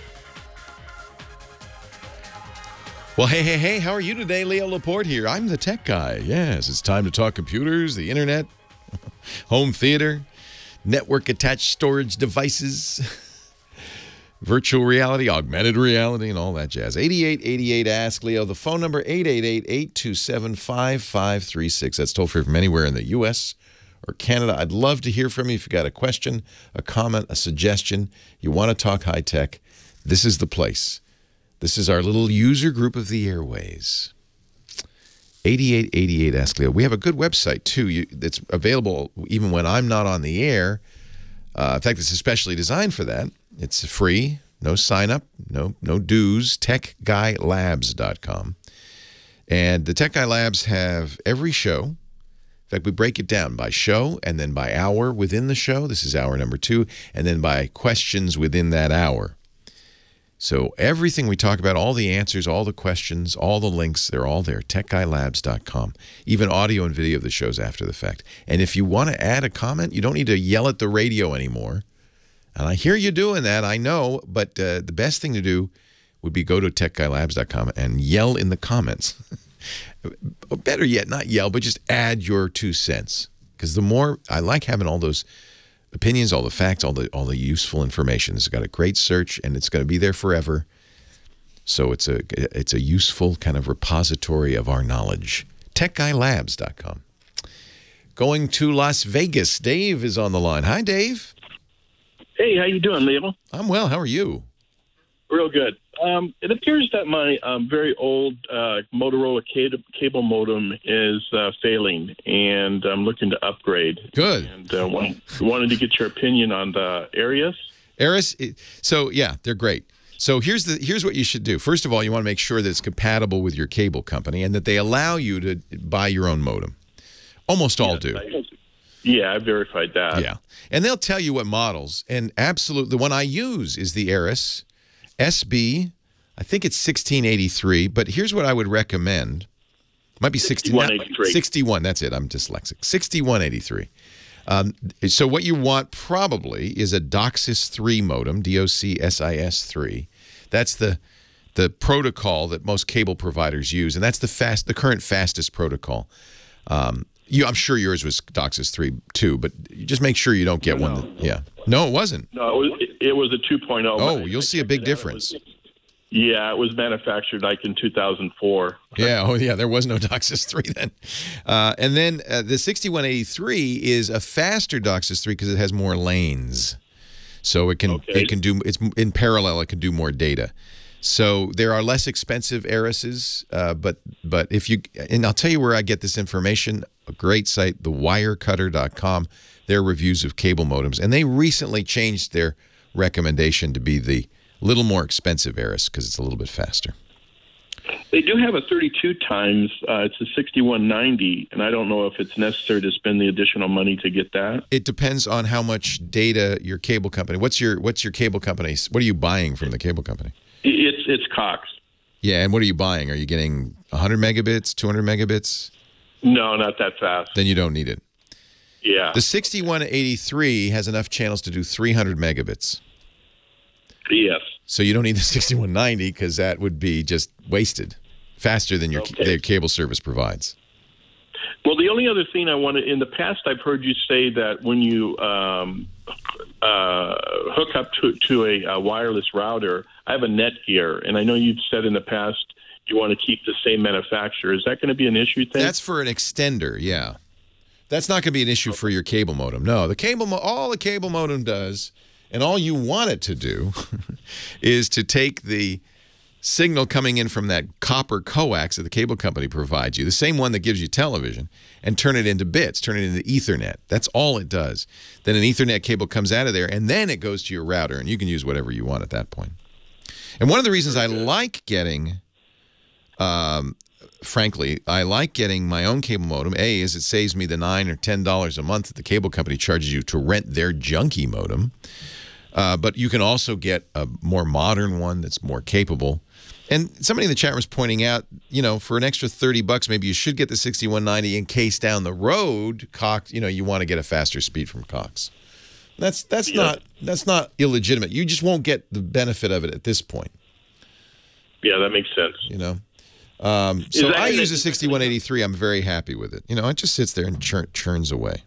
Well, hey, how are you today? Leo Laporte here. I'm the tech guy. Yes, it's time to talk computers, the internet, home theater, network-attached storage devices, virtual reality, augmented reality, and all that jazz. 8888 Ask Leo. The phone number, 888-827-5536. That's toll-free from anywhere in the U.S. or Canada. I'd love to hear from you if you've got a question, a comment, a suggestion. You want to talk high-tech, this is the place. This is our little user group of the airways. 8888 Ask Leo. We have a good website, too. It's available even when I'm not on the air. In fact, it's especially designed for that. It's free, no sign-up, no dues, TechGuyLabs.com. And the Tech Guy Labs have every show. In fact, we break it down by show and then by hour within the show. This is hour number 2. And then by questions within that hour. So everything we talk about, all the answers, all the questions, all the links, they're all there, TechGuyLabs.com. Even audio and video of the shows after the fact. And if you want to add a comment, you don't need to yell at the radio anymore. And I hear you doing that, I know, but the best thing to do would be go to TechGuyLabs.com and yell in the comments. Better yet, not yell, but just add your 2 cents. Because the more, I like having all those opinions, all the facts, all the useful information. It's got a great search, and it's going to be there forever. So it's a useful kind of repository of our knowledge. TechGuyLabs.com. Going to Las Vegas. Dave is on the line. Hi, Dave. Hey, how you doing, Leo? I'm well. How are you? Real good. It appears that my very old Motorola cable modem is failing, and I'm looking to upgrade. Good. And wanted to get your opinion on the Arris. Arris. So yeah, they're great. So here's what you should do. First of all, you want to make sure that it's compatible with your cable company and that they allow you to buy your own modem. Almost all do. Yeah, I verified that. Yeah, and they'll tell you what models. And absolutely, the one I use is the Arris SB. I think it's 6183. But here's what I would recommend. It might be 6183. 61. That's it. I'm dyslexic. 6183. So what you want probably is a DOCSIS 3 modem, DOCSIS 3. That's the protocol that most cable providers use, and that's the current fastest protocol. I'm sure yours was DOCSIS 3 too, but just make sure you don't get one. That, yeah. No, it wasn't. No, it was a 2.0. Oh, you'll see a big difference. Yeah, it was manufactured like in 2004. Yeah, oh yeah, there was no DOCSIS 3 then. And then the 6183 is a faster DOCSIS 3 because it has more lanes. So it's in parallel, it can do more data. So there are less expensive Arris's, but if you, and I'll tell you where I get this information, a great site, thewirecutter.com, their reviews of cable modems, and they recently changed their recommendation to be the little more expensive Arris because it's a little bit faster. They do have a 32 times. It's a 6190, and I don't know if it's necessary to spend the additional money to get that. It depends on how much data your cable company. What's your cable company? What are you buying from the cable company? It's Cox. Yeah, and what are you buying? Are you getting 100 megabits, 200 megabits? No, not that fast. Then you don't need it. Yeah. The 6183 has enough channels to do 300 megabits. Yes. So you don't need the 6190 because that would be just wasted, faster than their cable service provides. Well, the only other thing I wanted, in the past I've heard you say that when you hook up to a wireless router, I have a Netgear, and I know you've said in the past you want to keep the same manufacturer. Is that going to be an issue thing? That's for an extender, yeah. That's not going to be an issue for your cable modem. No, all the cable modem does, and all you want it to do is to take the signal coming in from that copper coax that the cable company provides you, the same one that gives you television, and turn it into bits, turn it into Ethernet. That's all it does. Then an Ethernet cable comes out of there, and then it goes to your router, and you can use whatever you want at that point. And one of the reasons I like getting, frankly, I like getting my own cable modem, A, is it saves me the $9 or $10 a month that the cable company charges you to rent their junky modem. But you can also get a more modern one that's more capable. And somebody in the chat room is pointing out, you know, for an extra $30, maybe you should get the 6190 in case down the road, Cox, you know, you want to get a faster speed from Cox. That's not illegitimate. You just won't get the benefit of it at this point. Yeah, that makes sense. You know, so I use a 6183. I'm very happy with it. You know, it just sits there and churns away.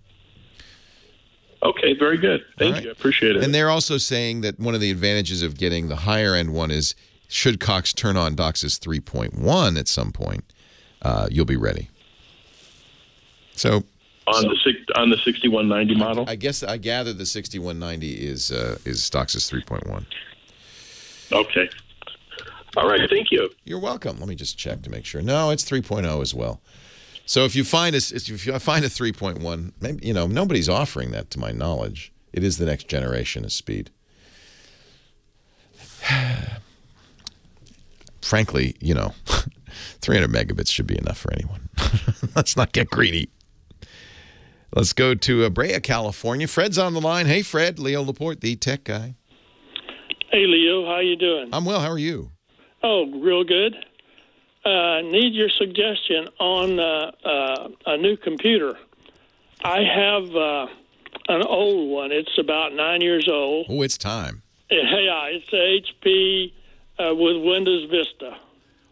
Okay, very good. Thank you. I appreciate it. And they're also saying that one of the advantages of getting the higher-end one is should Cox turn on DOCSIS 3.1 at some point, you'll be ready. So on the 6190 model? I guess I gather the 6190 is DOCSIS 3.1. Okay. All right, thank you. You're welcome. Let me just check to make sure. No, it's 3.0 as well. So if you find a 3.1, maybe, you know, nobody's offering that to my knowledge. It is the next generation of speed. Frankly, you know, 300 megabits should be enough for anyone. Let's not get greedy. Let's go to Brea, California. Fred's on the line. Hey, Fred. Leo Laporte, the tech guy. Hey, Leo. How you doing? I'm well. How are you? Oh, real good. Need your suggestion on a new computer. I have an old one. It's about 9 years old. Oh, it's time. Yeah, it's a HP with Windows Vista.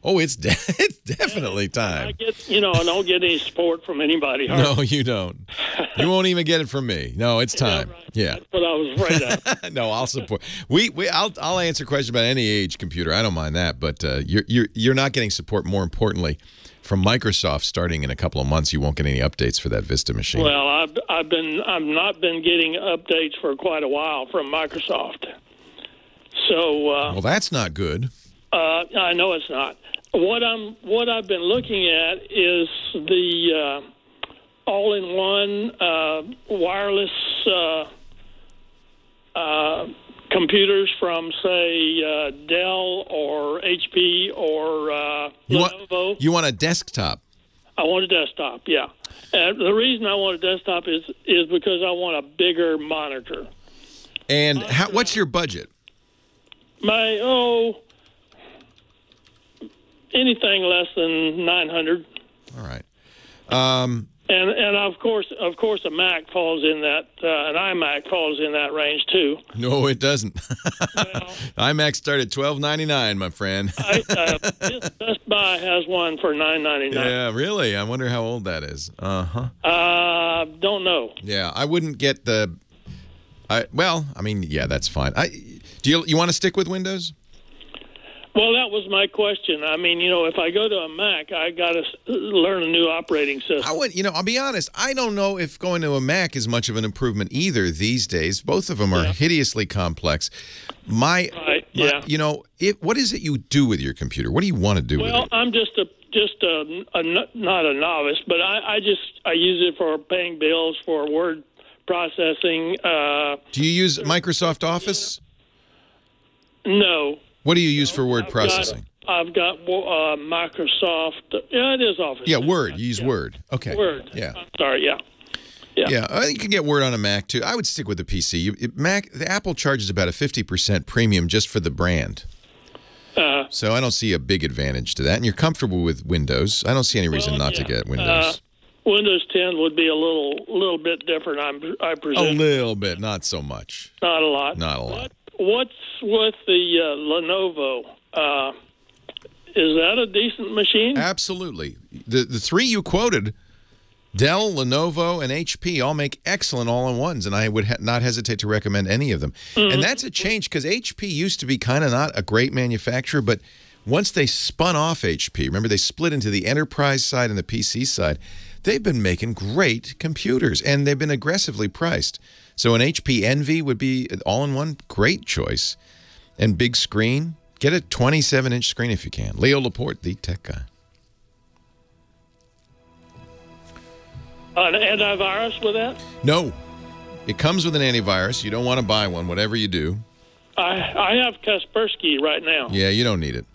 Oh, it's definitely time. I get, I don't get any support from anybody. Hardly. No, you don't. You won't even get it from me. No, it's time. Yeah, right. That's what I was afraid of. No, I'll support. I'll answer questions about any age computer. I don't mind that. But you're not getting support. More importantly, from Microsoft, starting in a couple of months, you won't get any updates for that Vista machine. Well, I've not been getting updates for quite a while from Microsoft. So well, that's not good. I know it's not. What I've been looking at is the all-in-one wireless computers from, say, Dell or HP or Lenovo. You want a desktop? I want a desktop. Yeah. The reason I want a desktop is because I want a bigger monitor. And what's your budget? Anything less than $900. All right. And of course, a Mac falls in that. An iMac falls in that range too. No, it doesn't. Well, iMac started at $12.99, my friend. Best Buy has one for $9.99. Yeah, really. I wonder how old that is. Don't know. Yeah, I wouldn't get the. Yeah, that's fine. Do you want to stick with Windows? Well, that was my question. I mean, if I go to a Mac, I got to learn a new operating system. I'll be honest. I don't know if going to a Mac is much of an improvement either these days. Both of them are hideously complex. What is it you do with your computer? What do you want to do with it? Well, I'm not a novice, but I use it for paying bills, for word processing. Do you use Microsoft Office? No. What do you use for word processing? I've got Microsoft. Yeah, it is Office. Yeah, Word. You use Word. Okay. Word. Yeah. I'm sorry, Yeah, you can get Word on a Mac, too. I would stick with the PC. The Apple charges about a 50% premium just for the brand. So I don't see a big advantage to that. And you're comfortable with Windows. I don't see any reason not to get Windows. Windows 10 would be a little bit different, I presume. A little bit. Not so much. Not a lot. Not a lot. What's with the Lenovo? Is that a decent machine? Absolutely. The three you quoted, Dell, Lenovo, and HP, all make excellent all-in-ones, and I would not hesitate to recommend any of them. Mm-hmm. And that's a change because HP used to be kind of not a great manufacturer, but once they spun off HP, remember they split into the enterprise side and the PC side, they've been making great computers, and they've been aggressively priced. So an HP Envy would be an all-in-one great choice. And big screen. Get a 27-inch screen if you can. Leo Laporte, the tech guy. An antivirus with that? No. It comes with an antivirus. You don't want to buy one, whatever you do. I have Kaspersky right now. Yeah, you don't need it.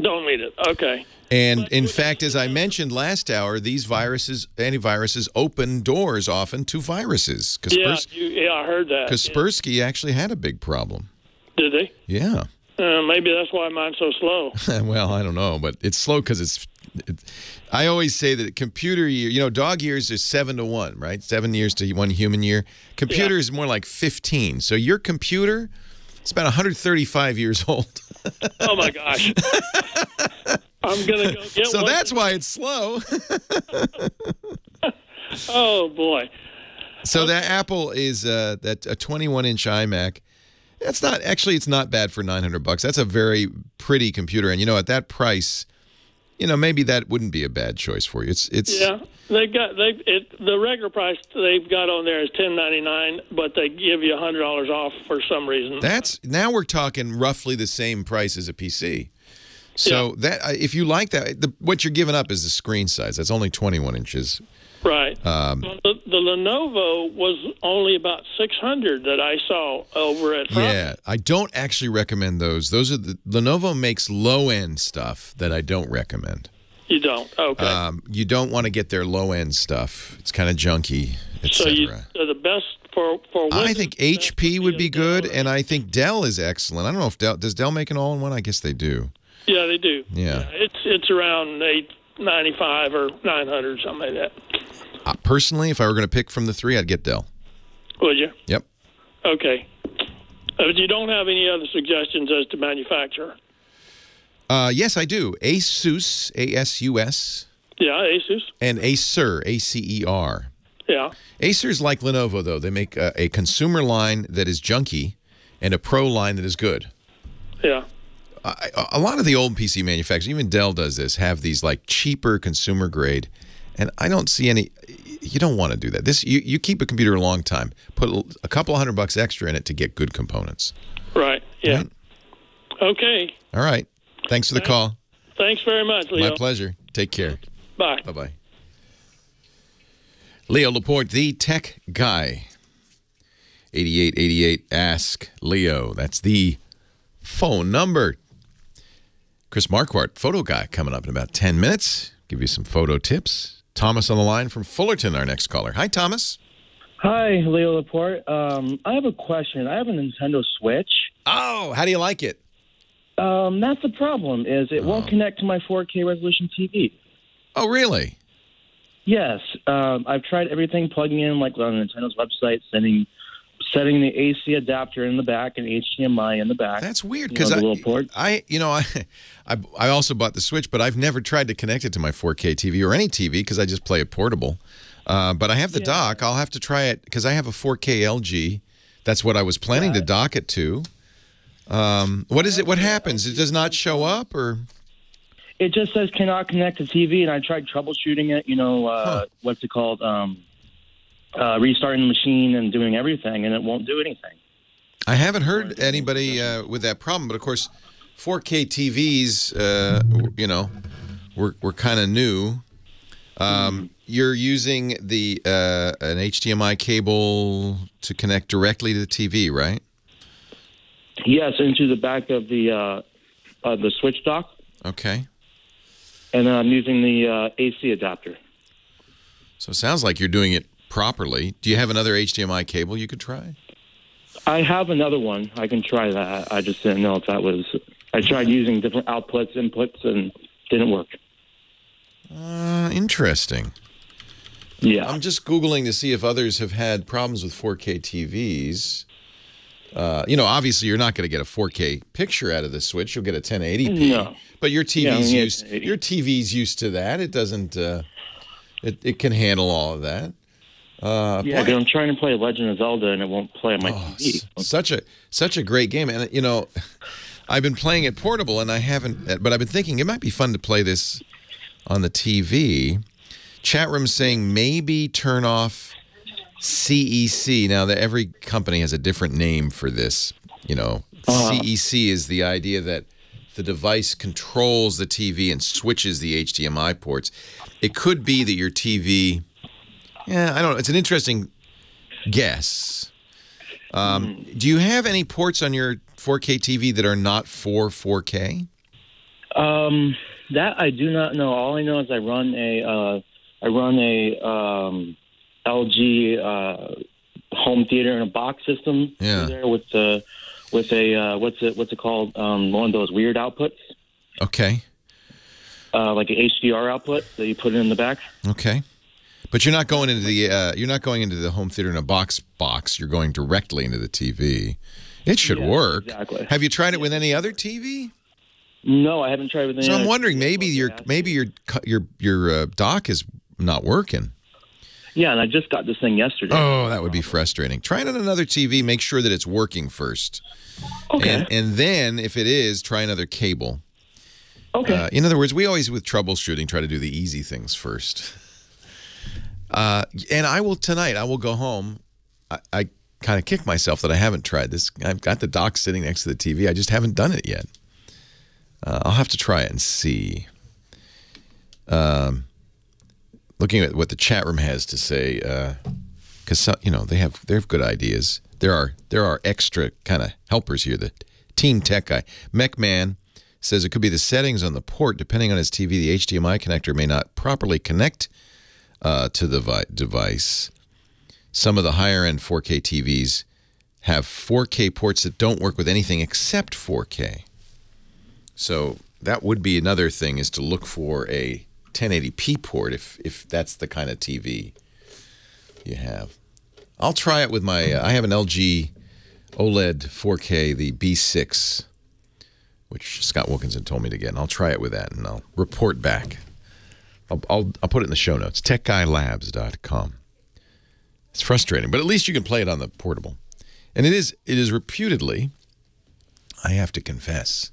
Don't need it. Okay. And, in fact, as I mentioned last hour, these antiviruses open doors often to viruses. Yeah, I heard that. Kaspersky actually had a big problem. Did they? Yeah. Maybe that's why mine's so slow. Well, I don't know, but it's slow because I always say that computer year, dog years is 7 to 1, right? 7 years to 1 human year. Computer is more like 15. So your computer, it's about 135 years old. Oh, my gosh. I'm gonna go get one. That's why it's slow. Oh boy! So that Apple is a 21-inch iMac. That's not actually. It's not bad for $900. That's a very pretty computer, and at that price, maybe that wouldn't be a bad choice for you. The regular price they've got on there is $10.99, but they give you $100 off for some reason. Now we're talking roughly the same price as a PC. So that if you like that, what you're giving up is the screen size. That's only 21 inches. Right. The Lenovo was only about 600 that I saw over at Hub. Yeah, I don't actually recommend those. Lenovo makes low-end stuff that I don't recommend. You don't? Okay. You don't want to get their low-end stuff. It's kind of junky, et cetera. So the best for Windows, I think HP would be good, and I think Dell is excellent. I don't know if does Dell make an all-in-one? I guess they do. Yeah, they do. Yeah. It's around $895 or $900, something like that. Personally, if I were going to pick from the three, I'd get Dell. Would you? Yep. Okay. But you don't have any other suggestions as to manufacturer? Yes, I do. Asus, A-S-U-S. Yeah, Asus. And Acer, A-C-E-R. Yeah. Acer's like Lenovo, though. They make a consumer line that is junky and a pro line that is good. Yeah. A lot of the old PC manufacturers, even Dell does this, have these like cheaper consumer grade, and I don't see any. You don't want to do that. This you keep a computer a long time. Put a couple $100 extra in it to get good components. Right. Yeah. Right? Okay. All right. Thanks for the call. Thanks very much, Leo. My pleasure. Take care. Bye. Bye bye. Leo Laporte, the tech guy. 8888 Ask Leo. That's the phone number. Chris Marquardt, photo guy, coming up in about 10 minutes. Give you some photo tips. Thomas on the line from Fullerton, our next caller. Hi, Thomas. Hi, Leo Laporte. I have a question. I have a Nintendo Switch. Oh, how do you like it? That's the problem, is it won't connect to my 4K resolution TV. Oh, really? Yes. I've tried everything, plugging in, like on Nintendo's website, setting the AC adapter in the back and HDMI in the back. That's weird, because I also bought the Switch, but I've never tried to connect it to my 4K TV or any TV because I just play it portable. But I have the dock. I'll have to try it because I have a 4K LG. That's what I was planning to dock it to. What is it? What happens? It does not show up, or it just says cannot connect to TV. And I tried troubleshooting it. You know, what's it called? Restarting the machine and doing everything, and it won't do anything. I haven't heard anybody with that problem, but of course, 4K TVs, you know, we're kind of new. You're using the an HDMI cable to connect directly to the TV, right? Yes, into the back of the switch dock. Okay. And I'm using the AC adapter. So it sounds like you're doing it properly. Do you have another HDMI cable you could try? I have another one. I can try that. I just didn't know if that was... I tried using different outputs, inputs, and didn't work. Interesting. Yeah. I'm just Googling to see if others have had problems with 4K TVs. You know, obviously you're not going to get a 4K picture out of the Switch. You'll get a 1080p. No. But your TV's, your TV's used to that. It doesn't... it can handle all of that. Yeah, but I'm trying to play Legend of Zelda and it won't play on my TV. Such a great game, and you know, I've been playing it portable, and I haven't. But I've been thinking it might be fun to play this on the TV. Chat room saying maybe turn off CEC. Now that every company has a different name for this, you know, CEC is the idea that the device controls the TV and switches the HDMI ports. It could be that your TV. Yeah, I don't know. It's an interesting guess. Do you have any ports on your 4K TV that are not for 4K? That I do not know. All I know is I run a LG home theater and a box system there with a what's it called? One of those weird outputs. Okay. Like an HDR output that you put in the back. Okay. But you're not going into the home theater in a box. You're going directly into the TV. It should work. Exactly. Have you tried it with any other TV? No, I haven't tried it with any. So I'm wondering, maybe your dock is not working. Yeah, and I just got this thing yesterday. Oh, that would be frustrating. Try it on another TV. Make sure that it's working first. Okay. And then, if it is, try another cable. Okay. In other words, we always with troubleshooting try to do the easy things first. And I will tonight. I will go home. I kind of kick myself that I haven't tried this. I've got the dock sitting next to the TV. I just haven't done it yet. I'll have to try it and see. Looking at what the chat room has to say, because you know they have good ideas. There are extra kind of helpers here. The team tech guy, MechMan, says it could be the settings on the port. Depending on his TV, the HDMI connector may not properly connect to the device. Some of the higher-end 4K TVs have 4K ports that don't work with anything except 4K. So that would be another thing, is to look for a 1080p port if that's the kind of TV you have. I'll try it with my... I have an LG OLED 4K, the B6, which Scott Wilkinson told me to get, and I'll try it with that, and I'll report back. I'll put it in the show notes. TechGuyLabs.com. It's frustrating, but at least you can play it on the portable. And it is reputedly, I have to confess,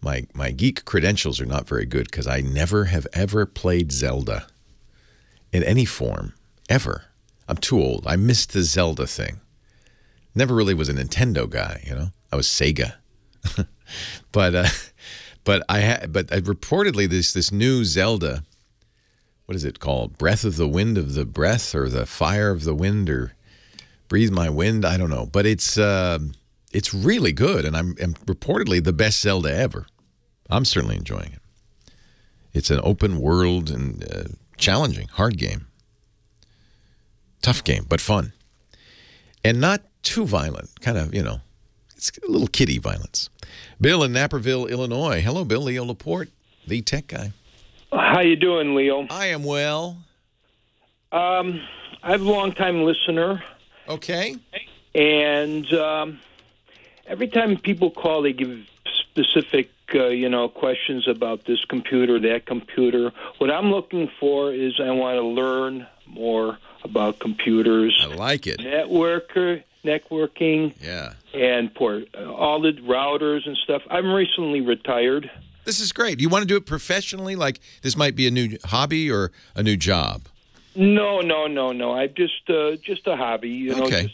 my geek credentials are not very good because I never have ever played Zelda in any form, ever. I'm too old. I missed the Zelda thing. Never really was a Nintendo guy, you know. I was Sega. but reportedly this new Zelda, what is it called? Breath of the Wind of the Breath, or the Fire of the Wind, or Breathe My Wind, I don't know. But it's really good, and I'm reportedly the best Zelda ever. I'm certainly enjoying it. It's an open world and challenging, hard game. Tough game, but fun. And not too violent, kind of, you know, it's a little kiddie violence. Bill in Naperville, Illinois. Hello, Bill. Leo Laporte, the tech guy. How you doing, Leo? I am well. I'm a long-time listener. Okay. And every time people call, they give specific, you know, questions about this computer, that computer. What I'm looking for is I want to learn more about computers. I like it. Networking. Yeah. And all the routers and stuff. I'm recently retired. This is great. Do you want to do it professionally? Like, this might be a new hobby or a new job? No. I just a hobby. You know, okay.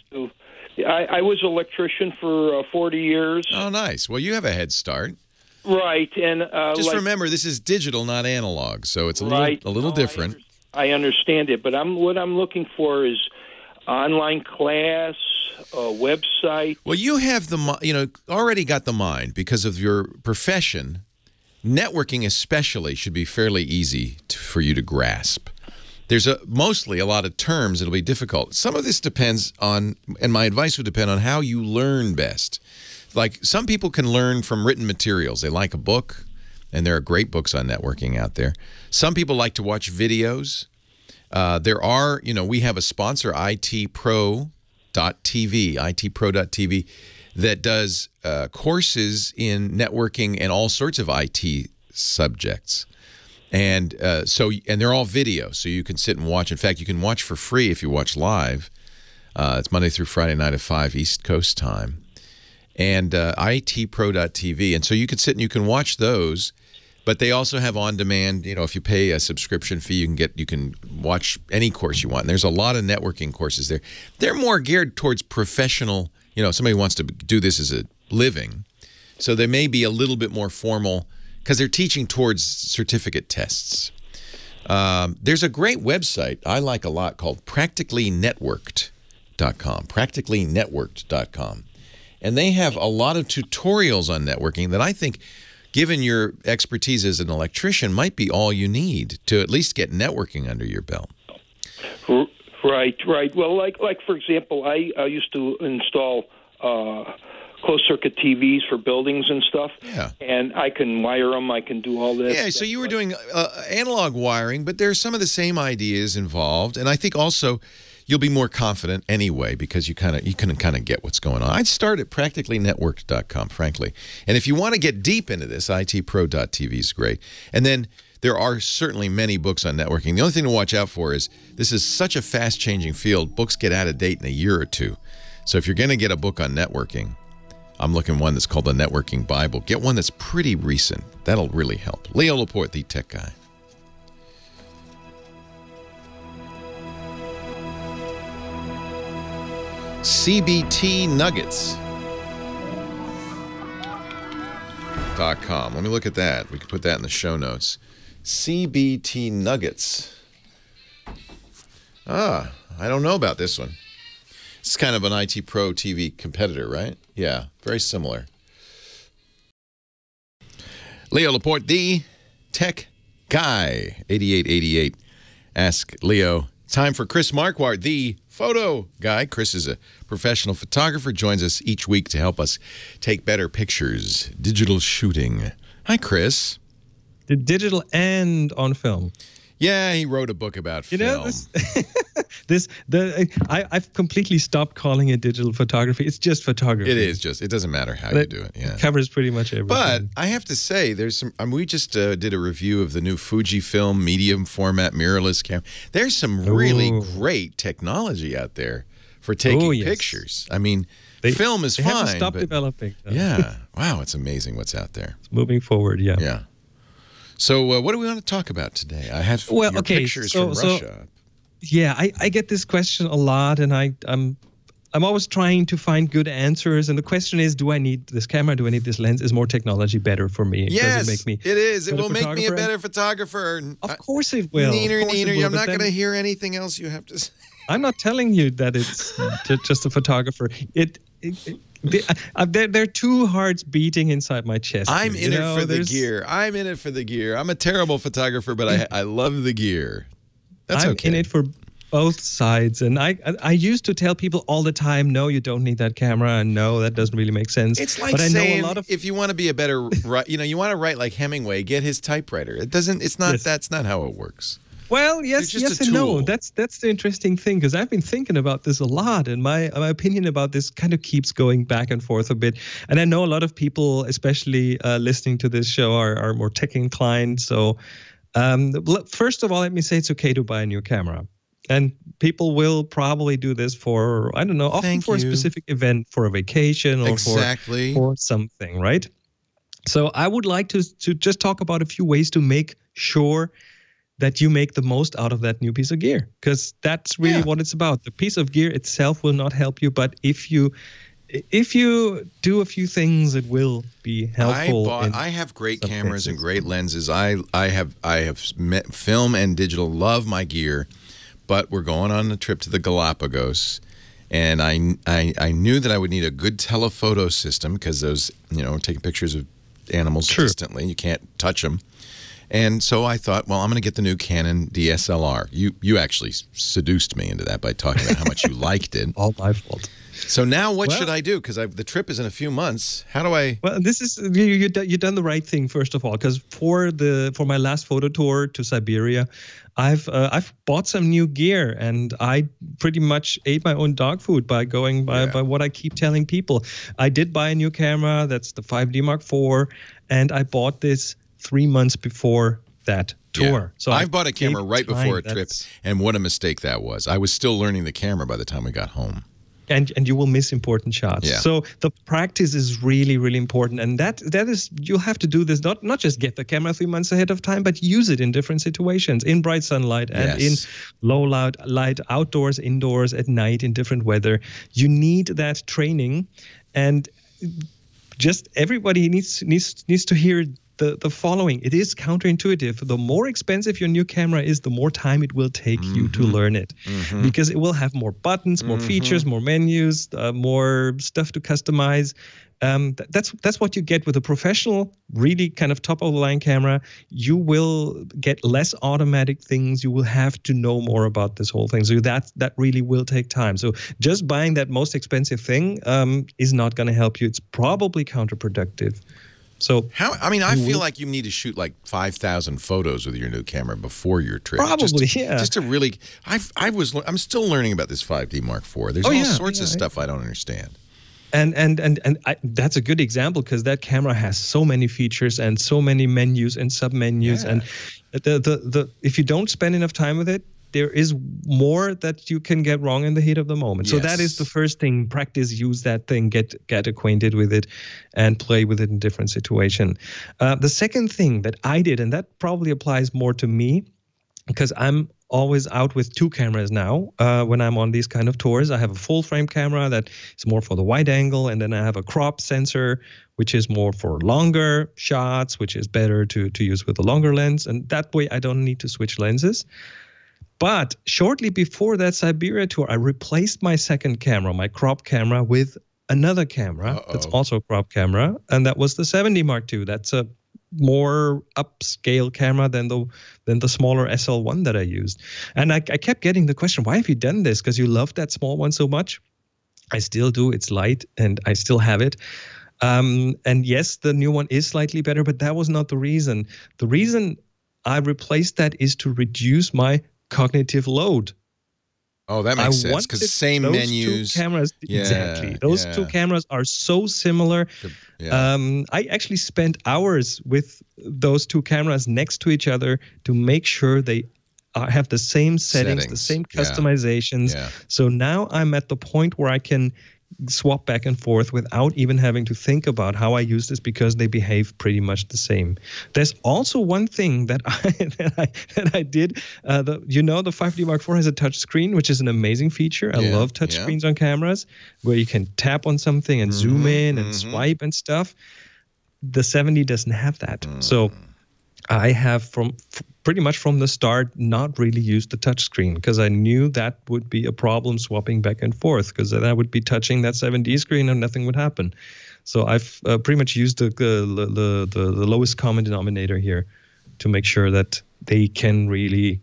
I was an electrician for 40 years. Oh, nice. Well, you have a head start. Right. And just like, remember, this is digital, not analog, so it's a little different. I understand it, but what I'm looking for is online class, a website. Well, you have already got the mind because of your profession. Networking especially should be fairly easy for you to grasp. There's mostly a lot of terms that'll be difficult. Some of this depends on, and my advice would depend on how you learn best. Like, some people can learn from written materials. They like a book, and there are great books on networking out there. Some people like to watch videos. There are, you know, we have a sponsor, itpro.tv, that does courses in networking and all sorts of IT subjects. And so they're all video, so you can sit and watch. In fact, you can watch for free if you watch live. It's Monday through Friday night at 5 East Coast time. And itpro.tv. And so you can sit and you can watch those, but they also have on demand, you know, if you pay a subscription fee, you can watch any course you want. And there's a lot of networking courses there. They're more geared towards professional, you know, somebody who wants to do this as a living. So they may be a little bit more formal, because they're teaching towards certificate tests. There's a great website I like a lot called practicallynetworked.com, practicallynetworked.com. And they have a lot of tutorials on networking that I think, given your expertise as an electrician, might be all you need to at least get networking under your belt. Right. Well, like for example, I used to install closed-circuit TVs for buildings and stuff, yeah. And I can wire them, I can do all that. Yeah, so you were doing analog wiring, but there's some of the same ideas involved, and I think also you'll be more confident anyway because you can kind of get what's going on. I'd start at practicallynetworked.com, frankly. And if you want to get deep into this, itpro.tv is great. And then there are certainly many books on networking. The only thing to watch out for is this is such a fast-changing field, books get out of date in a year or two. So if you're going to get a book on networking, I'm looking one that's called the Networking Bible. Get one that's pretty recent. That'll really help. Leo Laporte, the tech guy. CBTNuggets.com. Let me look at that. We can put that in the show notes. CBT Nuggets. Ah, I don't know about this one. It's kind of an IT Pro TV competitor, right? Yeah, very similar. Leo Laporte, the tech guy, 8888. Ask Leo. Time for Chris Marquardt, the photo guy. Chris is a professional photographer, joins us each week to help us take better pictures, digital shooting. Hi, Chris. The digital and on film. Yeah, he wrote a book about film. You know, I've completely stopped calling it digital photography. It's just photography. It is just. It doesn't matter how you do it. Yeah, it covers pretty much everything. But I have to say, there's some. We just did a review of the new Fujifilm medium format mirrorless camera. There's some really great technology out there for taking pictures. I mean, film is fine. Haven't stopped developing. Though. Yeah. Wow, it's amazing what's out there. It's moving forward. Yeah. Yeah. So what do we want to talk about today? I have pictures from Russia. Yeah, I get this question a lot, and I'm always trying to find good answers. And the question is, do I need this camera? Do I need this lens? Is more technology better for me? Yes, does it make me It will make me a better photographer. Of course it will. Neener, I'm not going to hear anything else you have to say. I'm not telling you that it's just a photographer. There are two hearts beating inside my chest. I'm in it for the gear. I'm in it for the gear. I'm a terrible photographer, but I love the gear. That's I'm in it for both sides, and I used to tell people all the time, no, you don't need that camera, and no, that doesn't really make sense. It's like saying, if you want to be a better, you want to write like Hemingway, get his typewriter. It doesn't. It's not. Yes. That's not how it works. Well, yes and no. That's the interesting thing, because I've been thinking about this a lot, and my opinion about this kind of keeps going back and forth a bit. And I know a lot of people, especially listening to this show, are more tech inclined, so. First of all, let me say it's okay to buy a new camera, and people will probably do this for, I don't know, often for a specific event, for a vacation or for something, right? So I would like to just talk about a few ways to make sure that you make the most out of that new piece of gear, because that's really what it's about. The piece of gear itself will not help you, but if you do a few things, it will be helpful. I have great cameras and great lenses. I have met film and digital, love my gear, but we're going on a trip to the Galapagos, and I knew that I would need a good telephoto system, because those, taking pictures of animals distantly, you can't touch them. And so I thought, well, I'm going to get the new Canon DSLR. You actually seduced me into that by talking about how much you liked it. All my fault. So now what should I do? Because the trip is in a few months. How do I? Well, this is you've done the right thing, first of all, because for my last photo tour to Siberia, I've bought some new gear, and I pretty much ate my own dog food by going by what I keep telling people. I did buy a new camera. That's the 5D Mark IV, and I bought this 3 months before that tour. Yeah. So I bought a camera right before a trip, and what a mistake that was. I was still learning the camera by the time we got home. And you will miss important shots. Yeah. So the practice is really, really important. And that is, you'll have to do this, not just get the camera 3 months ahead of time, but use it in different situations, in bright sunlight and in low light, outdoors, indoors, at night, in different weather. You need that training, and just everybody needs to hear the following. It is counterintuitive. The more expensive your new camera is, the more time it will take you to learn it, because it will have more buttons, more features, more menus, more stuff to customize. That's what you get with a professional, really kind of top of the line camera. You will get less automatic things. You will have to know more about this whole thing. So that really will take time. So just buying that most expensive thing is not going to help you. It's probably counterproductive. So I feel like you need to shoot like 5,000 photos with your new camera before your trip. Probably, just to really. I'm still learning about this 5D Mark IV. There's all sorts of stuff I don't understand. And that's a good example, because that camera has so many features and so many menus and submenus, and if you don't spend enough time with it, there is more that you can get wrong in the heat of the moment. So that is the first thing. Practice, use that thing, get acquainted with it, and play with it in different situations. The second thing that I did, and that probably applies more to me, because I'm always out with two cameras now when I'm on these kind of tours. I have a full-frame camera that is more for the wide angle, and then I have a crop sensor, which is more for longer shots, which is better to use with a longer lens. And that way I don't need to switch lenses. But shortly before that Siberia tour, I replaced my second camera, my crop camera, with another camera that's also a crop camera, and that was the 7D Mark II. That's a more upscale camera than the smaller SL1 that I used. And I kept getting the question, why have you done this? Because you loved that small one so much. I still do. It's light, and I still have it. And yes, the new one is slightly better, but that was not the reason. The reason I replaced that is to reduce my cognitive load Oh, that makes sense, because same those menus. Two cameras, yeah, exactly. Those two cameras are so similar. Yeah. I actually spent hours with those two cameras next to each other to make sure they have the same settings, the same customizations. Yeah. So now I'm at the point where I can swap back and forth without even having to think about how I use this, because they behave pretty much the same. There's also one thing that I did. The 5D Mark IV has a touch screen, which is an amazing feature. I love touch screens on cameras, where you can tap on something and zoom in and swipe and stuff. The 70 doesn't have that. So I have pretty much from the start not really used the touchscreen, because I knew that would be a problem swapping back and forth, because then I would be touching that 7D screen and nothing would happen. So I've pretty much used the lowest common denominator here to make sure that they can really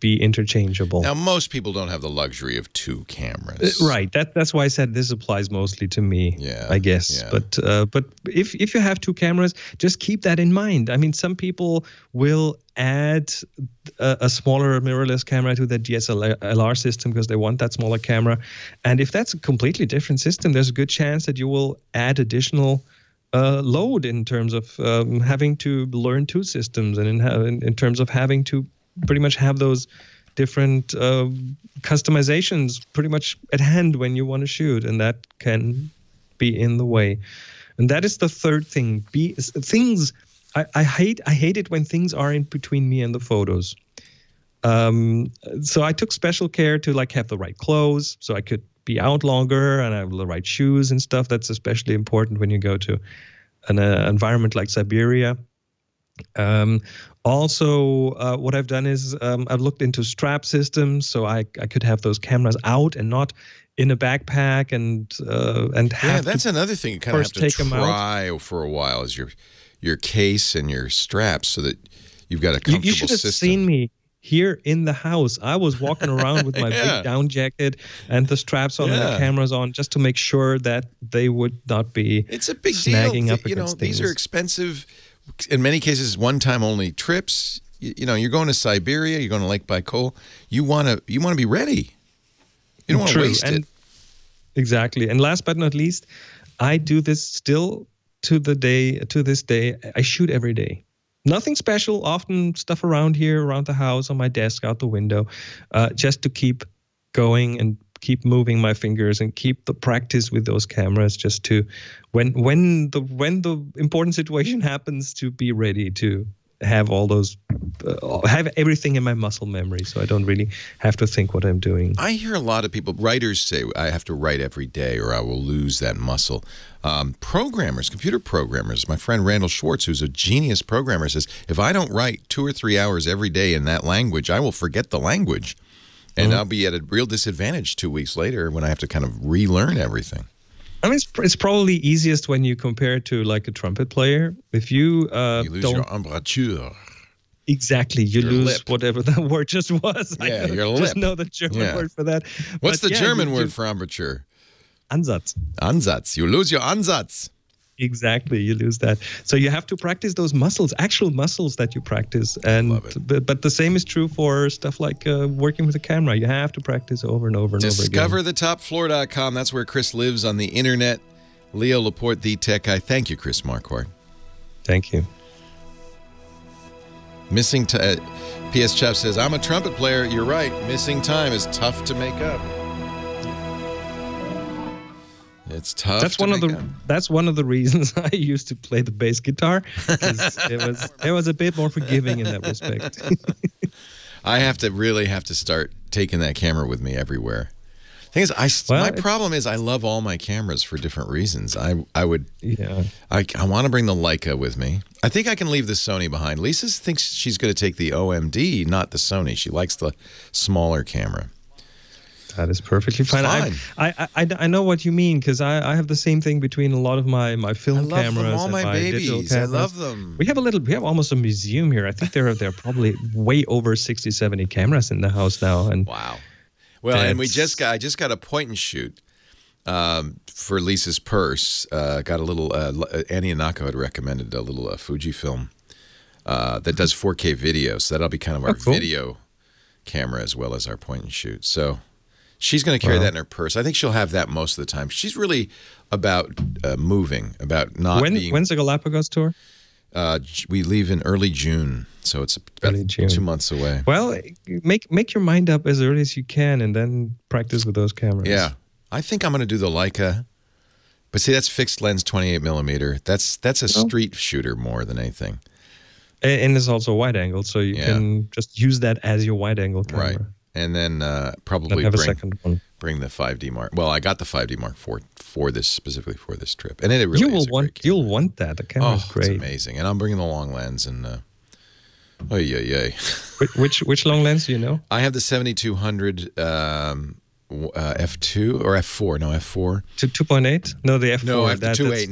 be interchangeable. Now, most people don't have the luxury of two cameras. Right. That's why I said this applies mostly to me, I guess. Yeah. But if you have two cameras, just keep that in mind. I mean, some people will add a smaller mirrorless camera to the DSLR system because they want that smaller camera. And if that's a completely different system, there's a good chance that you will add additional load in terms of having to learn two systems, and in terms of having to pretty much have those different customizations pretty much at hand when you want to shoot, and that can be in the way. And that is the third thing. I hate it when things are in between me and the photos. So I took special care to like have the right clothes so I could be out longer, and I have the right shoes and stuff. That's especially important when you go to an environment like Siberia. Also, what I've done is I've looked into strap systems, so I could have those cameras out and not in a backpack, and have that's another thing you kind of have to try for a while, is your case and your straps, so that you've got a comfortable system. You should have seen me here in the house. I was walking around with my big down jacket and the straps on and the cameras on, just to make sure that they would not be snagging up against things. It's a big deal. You know, these are expensive. In many cases, one-time-only trips. You know, you're going to Siberia, you're going to Lake Baikal. You want to be ready. You don't want to waste it. Exactly. And last but not least, I do this still to this day. I shoot every day. Nothing special. Often stuff around here, around the house, on my desk, out the window, just to keep going and keep moving my fingers and keep the practice with those cameras, just to when the important situation happens, to be ready to have all those have everything in my muscle memory, so I don't really have to think what I'm doing. I hear a lot of people, writers, say I have to write every day or I will lose that muscle. Programmers, computer programmers, my friend Randall Schwartz, who's a genius programmer, says if I don't write 2 or 3 hours every day in that language, I will forget the language. And I'll be at a real disadvantage 2 weeks later when I have to kind of relearn everything. I mean, it's probably easiest when you compare it to like a trumpet player. If you you lose your embouchure. Exactly. You lose lip. Whatever that word just was. Yeah, your lip. I just know the German word for that. What's the German word for embouchure? Ansatz. Ansatz. You lose your ansatz. Exactly, you lose that. So you have to practice those muscles, actual muscles that you practice. And but the same is true for stuff like working with a camera. You have to practice over and over and over again. DiscoverTheTopFloor.com. That's where Chris lives on the internet. Leo Laporte, the tech guy. Thank you, Chris Marquardt. Thank you. Missing time. PS Chef says, I'm a trumpet player. You're right. Missing time is tough to make up. It's tough. That's one of the reasons I used to play the bass guitar. It was a bit more forgiving in that respect. I really have to start taking that camera with me everywhere. Thing is, my problem is I love all my cameras for different reasons. I want to bring the Leica with me. I think I can leave the Sony behind. Lisa thinks she's going to take the OMD, not the Sony. She likes the smaller camera. That is perfectly fine. I know what you mean, because I have the same thing between a lot of my film cameras and my digital cameras. I love them. We have almost a museum here. I think there are probably way over 60, 70 cameras in the house now. And wow. Well, and I just got a point and shoot for Lisa's purse. Got a little Annie Anako had recommended a little Fujifilm that does 4K video. So that'll be kind of our video camera as well as our point and shoot. So She's going to carry that in her purse. I think she'll have that most of the time. She's really about moving, about not being... When's the Galapagos tour? We leave in early June, so it's about 2 months away. Well, make your mind up as early as you can and then practice with those cameras. Yeah. I think I'm going to do the Leica. But see, that's fixed lens 28mm. That's a street shooter more than anything. And it's also wide angle, so you can just use that as your wide angle camera. Right. And then probably bring the 5D Mark. Well, I got the 5D Mark for this specifically for this trip, and it really you'll want that. The camera is great, it's amazing. And I'm bringing the long lens, and which long lens do you know? I have the 7200 f2 or f4? No, f4. 2.8? No, the f4. No, I have the 2.8.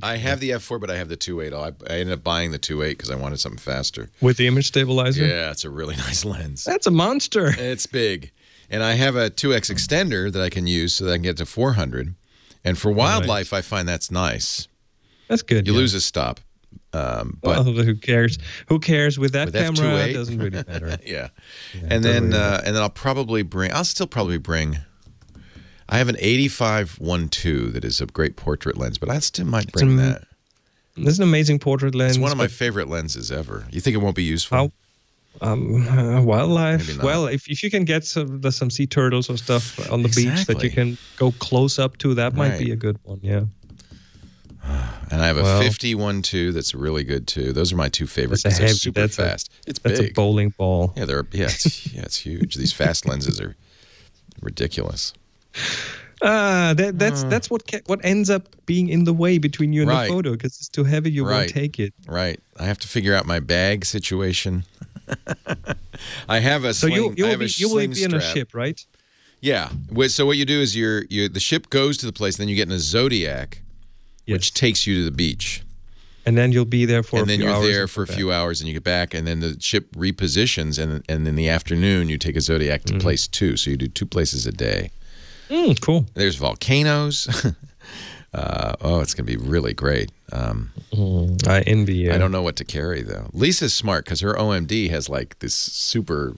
No, I have the f4, but I have the 2.8. I ended up buying the 2.8 because I wanted something faster. With the image stabilizer? Yeah, it's a really nice lens. That's a monster. It's big. And I have a 2x extender that I can use so that I can get to 400. And for wildlife, I find that's nice. That's good. You lose a stop. But who cares? Who cares with that camera? F2.8? It doesn't really matter. And then I'll still probably bring. I have an 85-1.2 that is a great portrait lens, but I still might bring that. It's an amazing portrait lens. It's one of my favorite lenses ever. You think it won't be useful? Wildlife. Well, if you can get some sea turtles or stuff on the beach that you can go close up to, that might be a good one. Yeah. And I have a 50-1.2 that's really good too. Those are my two favorites. They're super fast. That's big. A bowling ball. Yeah, it's huge. These fast lenses are ridiculous. That's what ends up being in the way between you and the photo because it's too heavy. You won't take it. Right. I have to figure out my bag situation. I have a sling. So you will be in a ship, right? Yeah. So what you do is the ship goes to the place, then you get in a Zodiac. Yes. Which takes you to the beach. And then you'll be there for a few hours. And then you're there for a few hours and you get back. And then the ship repositions. And in the afternoon, you take a Zodiac to place 2. So you do 2 places a day. Cool. There's volcanoes. It's going to be really great. I envy you. I don't know what to carry, though. Lisa's smart because her OMD has like this super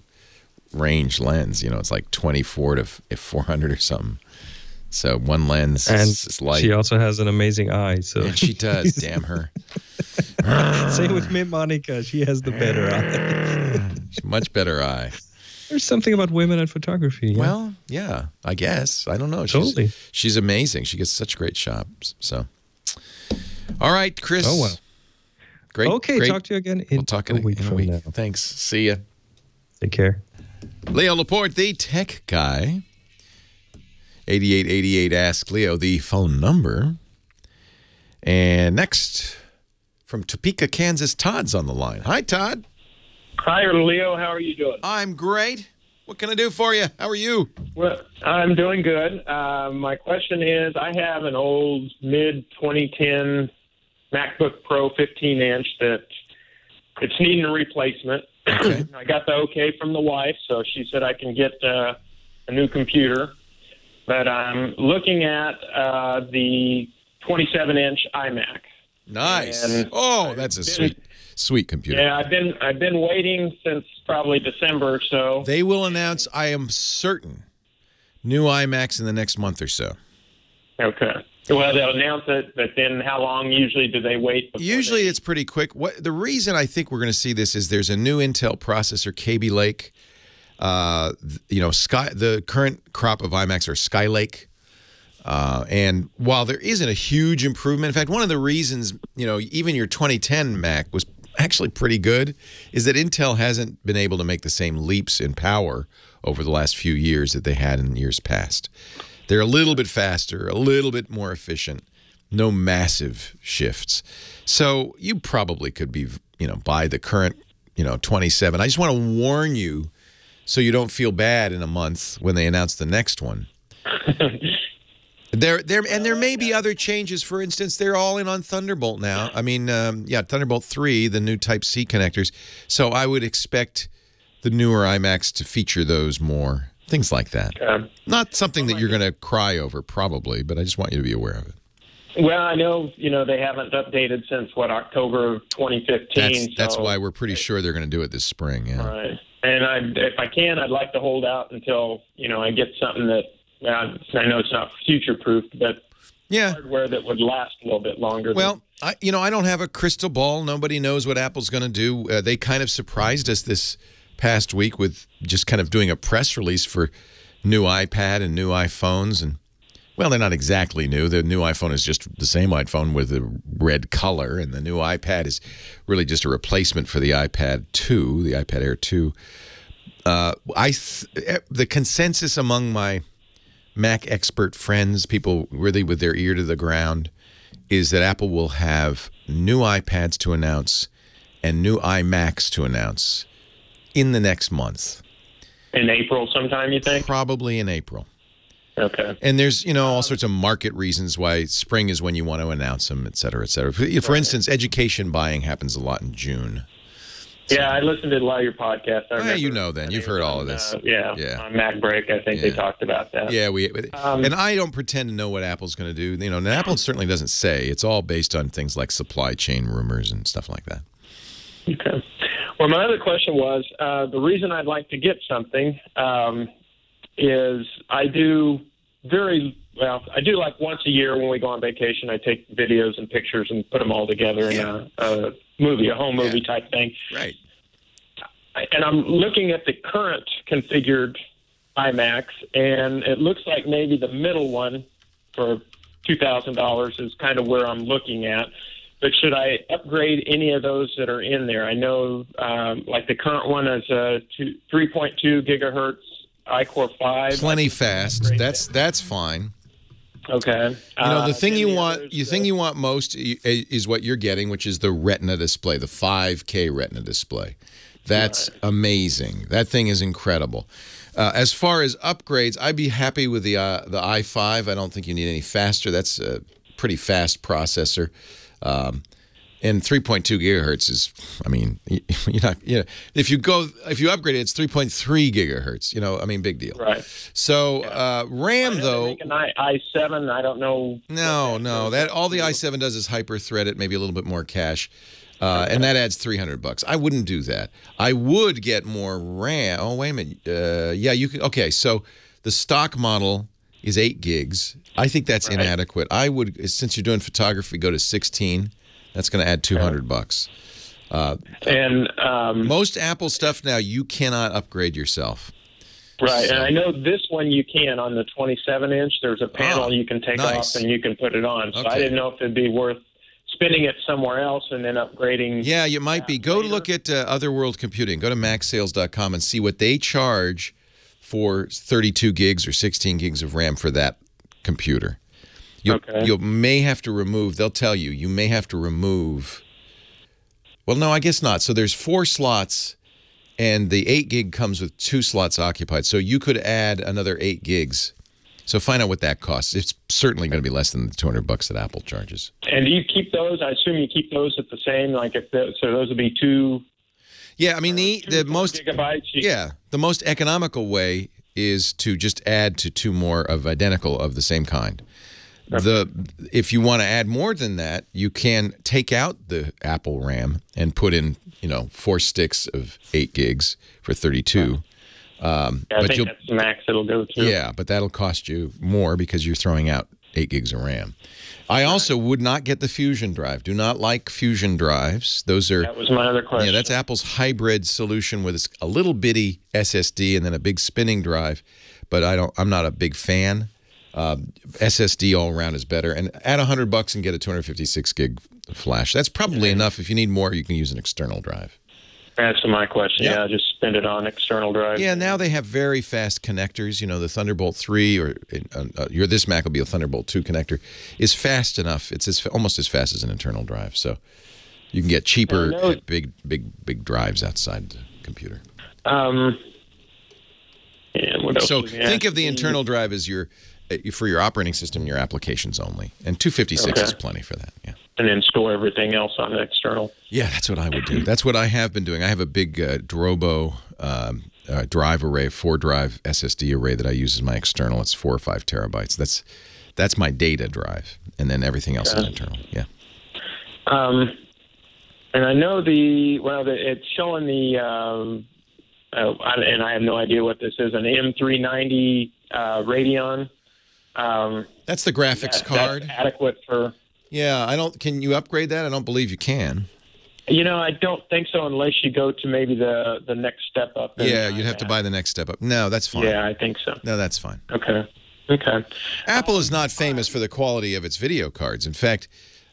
range lens. You know, it's like 24 to 400 or something. So one lens is light. She also has an amazing eye. So yeah, she does. Damn her. Same with me, Monica. She has the better eye. Much better eye. There's something about women and photography. Yeah? Well, yeah, I guess. I don't know. Totally. She's amazing. She gets such great shots. So, all right, Chris. Oh, well. Great. Okay, talk to you again in a week from now. Thanks. See ya. Take care. Leo Laporte, the tech guy. 8888 Ask Leo, the phone number. And next, from Topeka, Kansas, Todd's on the line. Hi, Todd. Hi, Leo. How are you doing? I'm great. What can I do for you? How are you? Well, I'm doing good. My question is, I have an old mid-2010 MacBook Pro 15-inch that it's needing a replacement. Okay. I got the okay from the wife, so she said I can get a new computer. But I'm looking at the 27-inch iMac. Nice. And that's a sweet computer. Yeah, I've been waiting since probably December or so. They will announce, I am certain, new iMacs in the next month or so. Okay. Well, they'll announce it, but then how long usually do they wait? Usually it's pretty quick. The reason I think we're going to see this is there's a new Intel processor, Kaby Lake. The current crop of iMacs are Skylake, and while there isn't a huge improvement, in fact, one of the reasons even your 2010 Mac was actually pretty good is that Intel hasn't been able to make the same leaps in power over the last few years that they had in years past. They're a little bit faster, a little bit more efficient, no massive shifts. So you probably could be, buy the current, 27. I just want to warn you. So you don't feel bad in a month when they announce the next one. There may be other changes. For instance, they're all in on Thunderbolt now. I mean, Thunderbolt 3, the new Type-C connectors. So I would expect the newer iMacs to feature those more, things like that. Not something that you're going to cry over, probably, but I just want you to be aware of it. Well, I know, they haven't updated since, October of 2015. That's why we're pretty sure they're going to do it this spring, yeah. Right. And if I can, I'd like to hold out until, you know, I get something that I know it's not future-proof, but hardware that would last a little bit longer. Well, I don't have a crystal ball. Nobody knows what Apple's going to do. They kind of surprised us this past week with just kind of doing a press release for new iPad and new iPhones. And, well, they're not exactly new. The new iPhone is just the same iPhone with the red color, and the new iPad is really just a replacement for the iPad 2, the iPad Air 2. The consensus among my Mac expert friends, people really with their ear to the ground, is that Apple will have new iPads to announce and new iMacs to announce in the next month. In April sometime, you think? Probably in April. Okay. And there's, you know, all sorts of market reasons why spring is when you want to announce them, et cetera, et cetera. For instance, education buying happens a lot in June. So, yeah, I listened to a lot of your podcasts. You know, then. You've heard all of this. On Mac Break, I think they talked about that. Yeah, and I don't pretend to know what Apple's going to do. You know, and Apple certainly doesn't say. It's all based on things like supply chain rumors and stuff like that. Okay. Well, my other question was, the reason I'd like to get something is I do like once a year when we go on vacation, I take videos and pictures and put them all together in a movie, a home movie type thing. Right. And I'm looking at the current configured iMacs, and it looks like maybe the middle one for $2,000 is kind of where I'm looking at. But should I upgrade any of those that are in there? I know like the current one is a 3.2 gigahertz iCore 5. Plenty fast. That's fine. Okay. You know, the thing you want most is what you're getting, which is the Retina display, the 5K Retina display. That's amazing. That thing is incredible. As far as upgrades, I'd be happy with the i5. I don't think you need any faster. That's a pretty fast processor. And 3.2 gigahertz is, I mean, if you upgrade it, it's 3.3 gigahertz. You know, I mean, big deal. Right. So RAM though, an i7. I don't know. No. That all the i7 does is hyper-thread it, maybe a little bit more cache, and that adds $300. I wouldn't do that. I would get more RAM. Oh, wait a minute. Yeah, you can. Okay, so the stock model is 8 gigs. I think that's inadequate. I would, since you're doing photography, go to 16. That's going to add $200. Most Apple stuff now you cannot upgrade yourself. Right, so. And I know this one you can on the 27-inch. There's a panel you can take off and you can put it on. So I didn't know if it'd be worth spinning it somewhere else and then upgrading. Yeah, you might be. Go look at Otherworld Computing. Go to MacSales.com and see what they charge for 32 gigs or 16 gigs of RAM for that computer. You may have to remove, they'll tell you, you may have to remove, well, no, I guess not. So there's 4 slots, and the 8 gig comes with 2 slots occupied. So you could add another 8 gigs. So find out what that costs. It's certainly going to be less than the $200 that Apple charges. And do you keep those? I assume you keep those at the same, like if the, so those would be 2. Yeah, I mean, the most economical way is to just add to 2 more of identical of the same kind. If you want to add more than that, you can take out the Apple RAM and put in, 4 sticks of 8 gigs for 32. I think that's the max it'll go to. Yeah, but that'll cost you more because you're throwing out 8 gigs of RAM. I also would not get the Fusion drive. Do not like Fusion drives. That was my other question. Yeah, that's Apple's hybrid solution with a little bitty SSD and then a big spinning drive. But I'm not a big fan. SSD all around is better, and add $100 and get a 256 gig flash. That's probably enough. If you need more, you can use an external drive. That's my question. Yeah, just spend it on external drive. Yeah, now they have very fast connectors. You know, the Thunderbolt 3 or this Mac will be a Thunderbolt 2 connector is fast enough. It's almost as fast as an internal drive, so you can get cheaper big drives outside the computer. So think of the internal drive as your for your operating system, your applications only, and 256 is plenty for that. Yeah, and then store everything else on the external. Yeah, that's what I would do. That's what I have been doing. I have a big Drobo drive array, 4-drive SSD array that I use as my external. It's 4 or 5 terabytes. That's my data drive, and then everything else is internal. Yeah. And I know it's showing the and I have no idea what this is, an M390 Radeon. That's the graphics card. That's adequate for... Yeah, I don't... Can you upgrade that? I don't believe you can. You know, I don't think so unless you go to maybe the next step up. Yeah, you'd have to buy the next step up. No, that's fine. Yeah, I think so. No, that's fine. Okay. Okay. Apple is not famous for the quality of its video cards. In fact,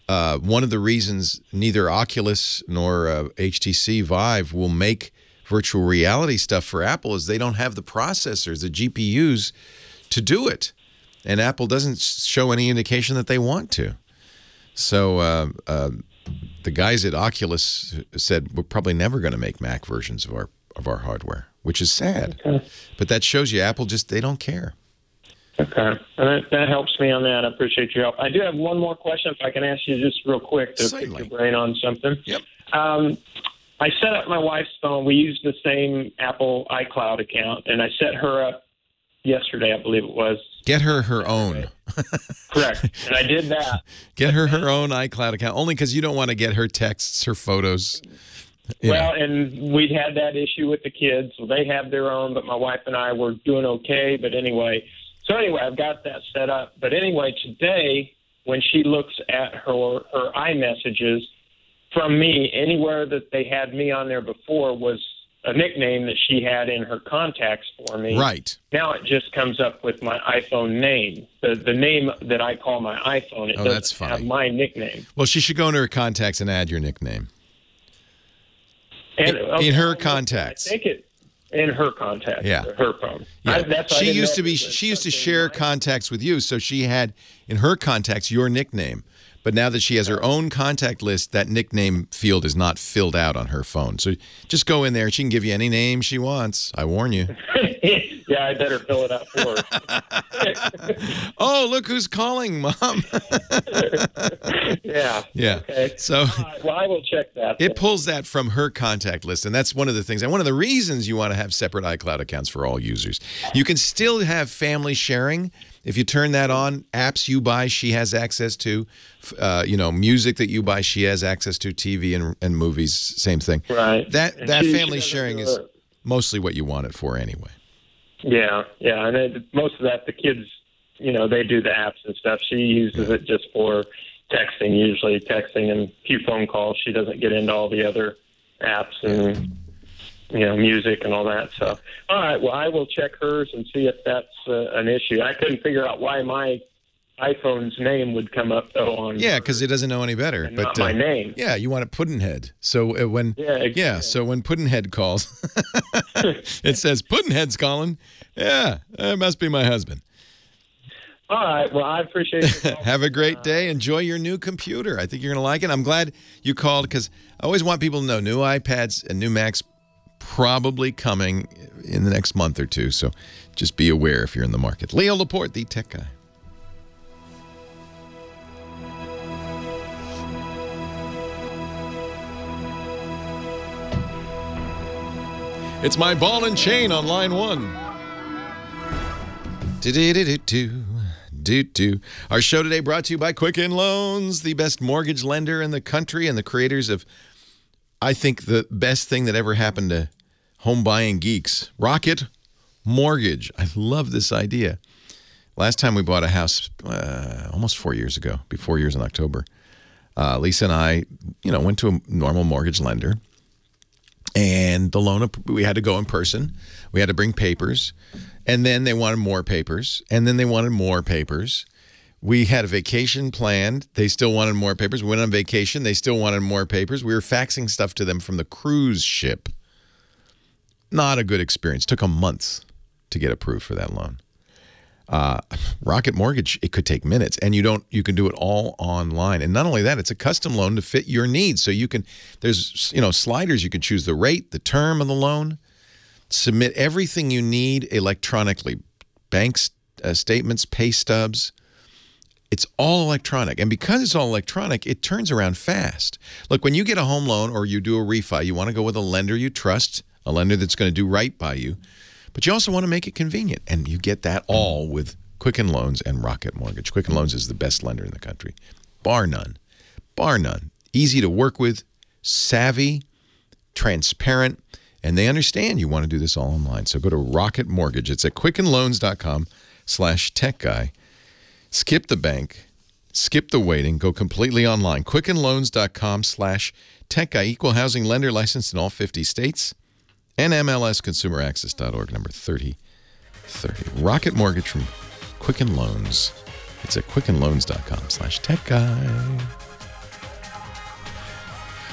one of the reasons neither Oculus nor HTC Vive will make virtual reality stuff for Apple is they don't have the processors, the GPUs, to do it. And Apple doesn't show any indication that they want to. So the guys at Oculus said, we're probably never going to make Mac versions of our hardware, which is sad. Okay. But that shows you Apple just, they don't care. Okay. That helps me on that. I appreciate your help. I do have one more question, if I can ask you just real quick to pick your brain on something. Yep. I set up my wife's phone. We use the same Apple iCloud account, and I set her up yesterday, I believe it was. Get her her own. Correct. And I did that. Get her her own iCloud account, only because you don't want to get her texts, her photos. Well, and we had that issue with the kids. So they have their own, but my wife and I were doing okay. But anyway, so anyway, I've got that set up. But anyway, today, when she looks at her iMessages from me, anywhere that they had me on there before was a nickname that she had in her contacts for me. Right. Now it just comes up with my iPhone name, the name that I call my iPhone. It doesn't have my nickname. Well, she should go into her contacts and add your nickname. And, in her contacts. I think it in her contacts. Yeah. Her phone. Yeah. She used to share contacts with you, so she had in her contacts your nickname. But now that she has her own contact list, that nickname field is not filled out on her phone. So just go in there. She can give you any name she wants. I warn you. Yeah, I better fill it out for her. Oh, look who's calling, Mom. Yeah. Yeah. Okay. So, well, I will check that. It pulls that from her contact list, and that's one of the things. And one of the reasons you want to have separate iCloud accounts for all users. You can still have family sharing. If you turn that on, apps you buy, she has access to. You know, music that you buy, she has access to. TV and movies, same thing. Right. That family sharing is mostly what you want it for, anyway. Yeah, yeah, and most of that, the kids, you know, they do the apps and stuff. She uses it just for texting, usually texting and a few phone calls. She doesn't get into all the other apps and, you know, music and all that stuff. So, all right, well, I will check hers and see if that's an issue. I couldn't figure out why my iPhone's name would come up, though. On yeah, because it doesn't know any better. But not my name. Yeah, you want a Puddinhead. So when so when Puddinhead calls, it says Puddinhead's calling. Yeah, it must be my husband. All right. Well, I appreciate it. Have a great day. Enjoy your new computer. I think you're gonna like it. I'm glad you called because I always want people to know new iPads and new Macs probably coming in the next month or two. So just be aware if you're in the market. Leo Laporte, the tech guy. It's my ball and chain on line one. Our show today brought to you by Quicken Loans, the best mortgage lender in the country and the creators of, I think, the best thing that ever happened to home buying geeks, Rocket Mortgage. I love this idea. Last time we bought a house almost 4 years ago, it'll be 4 years in October, Lisa and I, you know, went to a normal mortgage lender. And the loan, we had to go in person. We had to bring papers. And then they wanted more papers. And then they wanted more papers. We had a vacation planned. They still wanted more papers. We went on vacation. They still wanted more papers. We were faxing stuff to them from the cruise ship. Not a good experience. Took them months to get approved for that loan. Rocket Mortgage, it could take minutes, and you can do it all online. And not only that, it's a custom loan to fit your needs. So you can, there's, you know, sliders. You can choose the rate, the term of the loan, submit everything you need electronically, bank statements, pay stubs. It's all electronic. And because it's all electronic, it turns around fast. Look, when you get a home loan or you do a refi, you want to go with a lender you trust, a lender that's going to do right by you. But you also want to make it convenient, and you get that all with Quicken Loans and Rocket Mortgage. Quicken Loans is the best lender in the country, bar none, bar none. Easy to work with, savvy, transparent, And they understand you want to do this all online. So go to Rocket Mortgage. It's at quickenloans.com/techguy. Skip the bank. Skip the waiting. Go completely online. Quickenloans.com/techguy. Equal housing lender, licensed in all 50 states. And MLSconsumeraccess.org, number 3030. Rocket Mortgage from Quicken Loans. It's at quickenloans.com/techguy.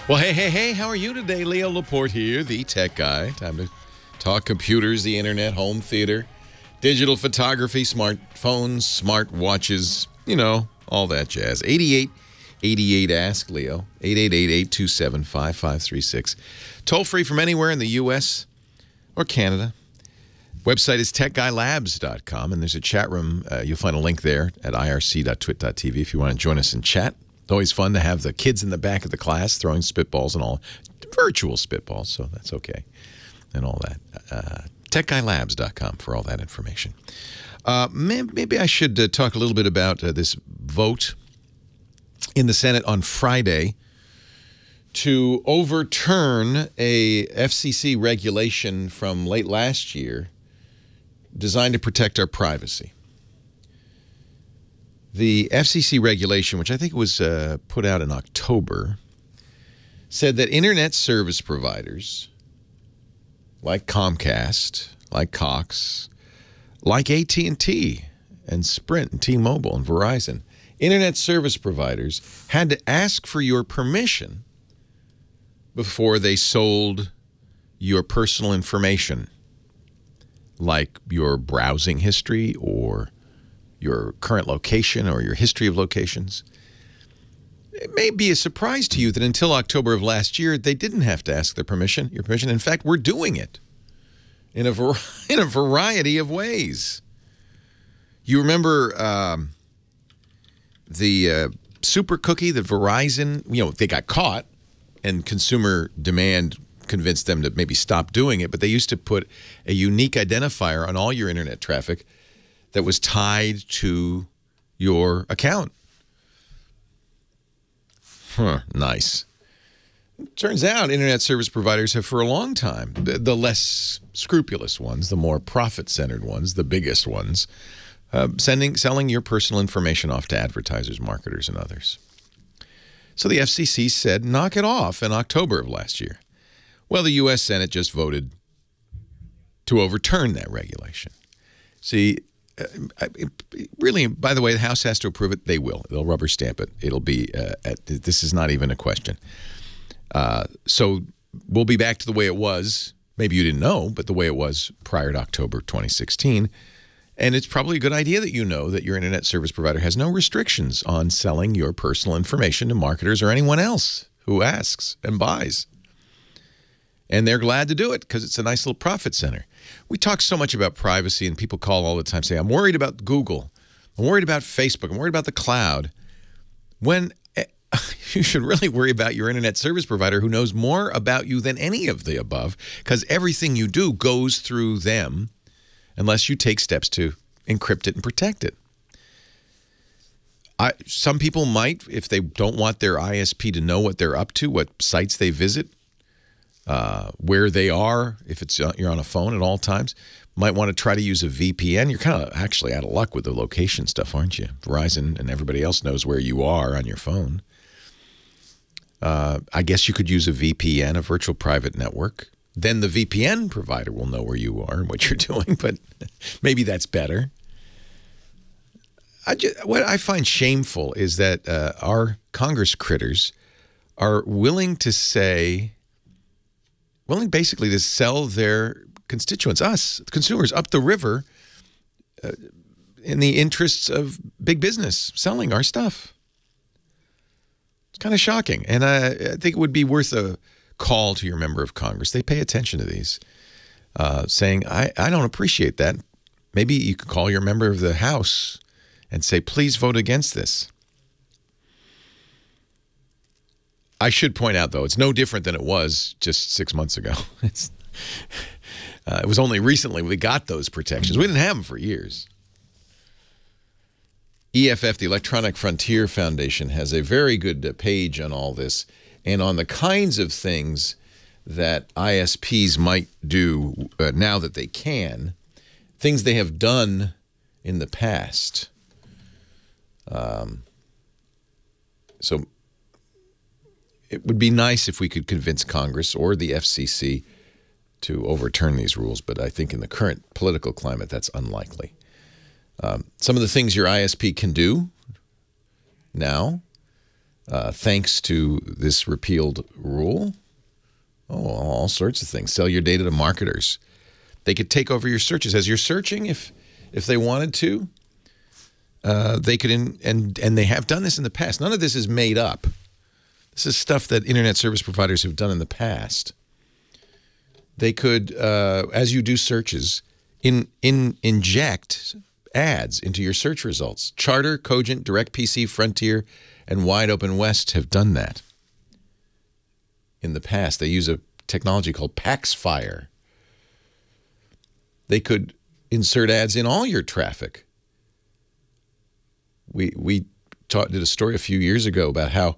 Well, hey, hey, hey, how are you today? Leo Laporte here, the tech guy. Time to talk computers, the internet, home theater, digital photography, smartphones, smart watches, you know, all that jazz. 8888 Ask Leo, 888-827-5536. Toll free from anywhere in the U.S. or Canada. Website is TechGuyLabs.com, and there's a chat room. You'll find a link there at irc.twit.tv if you want to join us in chat. It's always fun to have the kids in the back of the class throwing spitballs and all, virtual spitballs, so that's okay, and all that. TechGuyLabs.com for all that information. Maybe I should talk a little bit about this vote in the Senate on Friday to overturn a FCC regulation from late last year designed to protect our privacy. The FCC regulation, which I think was put out in October, said that internet service providers like Comcast, like Cox, like AT&T and Sprint and T-Mobile and Verizon, internet service providers had to ask for your permission before they sold your personal information, like your browsing history or your current location or your history of locations. It may be a surprise to you that until October of last year, they didn't have to ask their permission, your permission. In fact, we're doing it in a variety of ways. You remember the super cookie that Verizon, you know, they got caught and consumer demand convinced them to maybe stop doing it, but they used to put a unique identifier on all your internet traffic that was tied to your account. Huh, nice. Turns out internet service providers have for a long time, the less scrupulous ones, the more profit-centered ones, the biggest ones, selling your personal information off to advertisers, marketers, and others. So the FCC said, knock it off in October of last year. Well, the U.S. Senate just voted to overturn that regulation. See, really, by the way, the House has to approve it. They will. They'll rubber stamp it. It'll be, this is not even a question. So we'll be back to the way it was. Maybe you didn't know, but the way it was prior to October 2016. And it's probably a good idea that you know that your internet service provider has no restrictions on selling your personal information to marketers or anyone else who asks and buys. And they're glad to do it because it's a nice little profit center. We talk so much about privacy, and people call all the time, say, I'm worried about Google. I'm worried about Facebook. I'm worried about the cloud. When you should really worry about your internet service provider who knows more about you than any of the above, because everything you do goes through them unless you take steps to encrypt it and protect it. Some people might, if they don't want their ISP to know what they're up to, what sites they visit, where they are, if it's you're on a phone at all times, might want to try to use a VPN. You're kind of actually out of luck with the location stuff, aren't you? Verizon and everybody else knows where you are on your phone. I guess you could use a VPN, a virtual private network. Then the VPN provider will know where you are and what you're doing, but maybe that's better. What I find shameful is that our Congress critters are willing basically to sell their constituents, us, consumers, up the river in the interests of big business, selling our stuff. It's kind of shocking. And I think it would be worth a call to your member of Congress. They pay attention to these, saying, I don't appreciate that. Maybe you could call your member of the House and say, please vote against this. I should point out, though, it's no different than it was just 6 months ago. It was only recently we got those protections. We didn't have them for years. EFF, the Electronic Frontier Foundation, has a very good page on all this and on the kinds of things that ISPs might do now that they can, things they have done in the past. So it would be nice if we could convince Congress or the FCC to overturn these rules, but I think in the current political climate, that's unlikely. Some of the things your ISP can do now, thanks to this repealed rule, all sorts of things. Sell your data to marketers. They could take over your searches. As you're searching, if they wanted to, they could, and they have done this in the past. None of this is made up. This is stuff that internet service providers have done in the past. They could, as you do searches, inject ads into your search results. Charter, Cogent, DirectPC, Frontier, and Wide Open West have done that in the past. They use a technology called Paxfire. They could insert ads in all your traffic. We did a story a few years ago about how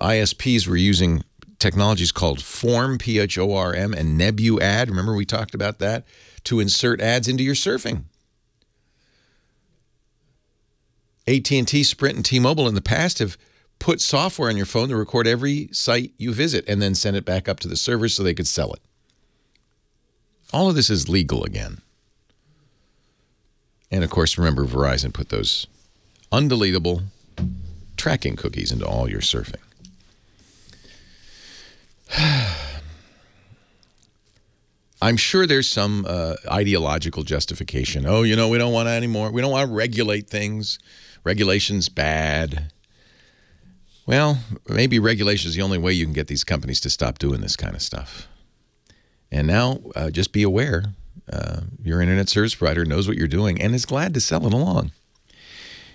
ISPs were using technologies called Form, P-H-O-R-M, and NebuAd. Remember we talked about that? To insert ads into your surfing. AT&T, Sprint, and T-Mobile in the past have put software on your phone to record every site you visit and then send it back up to the server so they could sell it. All of this is legal again. And, of course, remember Verizon put those undeletable tracking cookies into all your surfing. I'm sure there's some ideological justification. Oh, you know, we don't want to anymore. We don't want to regulate things. Regulation's bad. Well, maybe regulation is the only way you can get these companies to stop doing this kind of stuff. And now, just be aware, your internet service provider knows what you're doing and is glad to sell it along.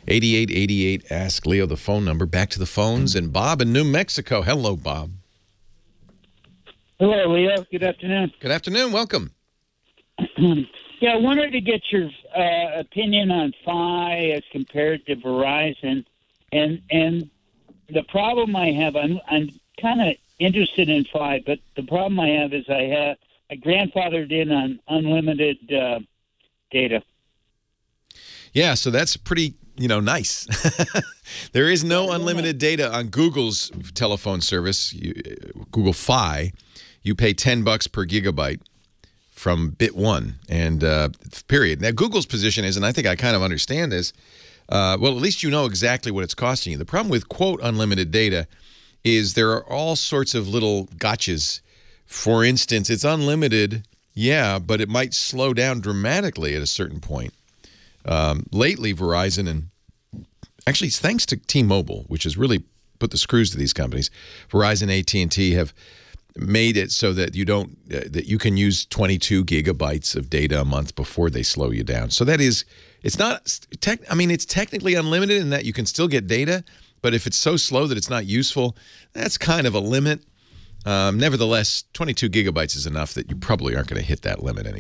8888, ask Leo the phone number. Back to the phones, and Bob in New Mexico. Hello, Bob. Hello, Leo. Good afternoon. Good afternoon. Welcome. Yeah, I wanted to get your opinion on Fi as compared to Verizon, and the problem I have, I'm kind of interested in Fi, but the problem I have is I grandfathered in on unlimited data. Yeah, so that's pretty, you know, nice. There is no unlimited data on Google's telephone service, Google Fi. You pay $10 per gigabyte from bit one, and period. Now, Google's position is, and I think I kind of understand this, well, at least you know exactly what it's costing you. The problem with, quote, unlimited data is there are all sorts of little gotchas. For instance, it's unlimited, yeah, but it might slow down dramatically at a certain point. Lately, Verizon, and actually it's thanks to T-Mobile, which has really put the screws to these companies, Verizon, AT&T have made it so that you don't that you can use 22 gigabytes of data a month before they slow you down. So that is, it's not tech. I mean, it's technically unlimited in that you can still get data, but if it's so slow that it's not useful, that's kind of a limit. Nevertheless, 22 gigabytes is enough that you probably aren't going to hit that limit at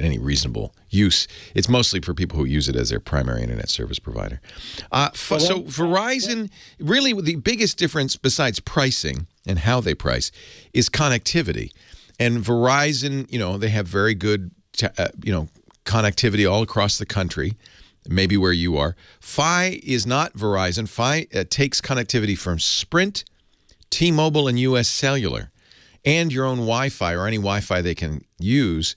any reasonable use. It's mostly for people who use it as their primary internet service provider. So Verizon, really the biggest difference besides pricing and how they price is connectivity. And Verizon, you know, they have very good, you know, connectivity all across the country, maybe where you are. Fi is not Verizon. Fi takes connectivity from Sprint, T-Mobile, and U.S. Cellular, and your own Wi-Fi or any Wi-Fi they can use,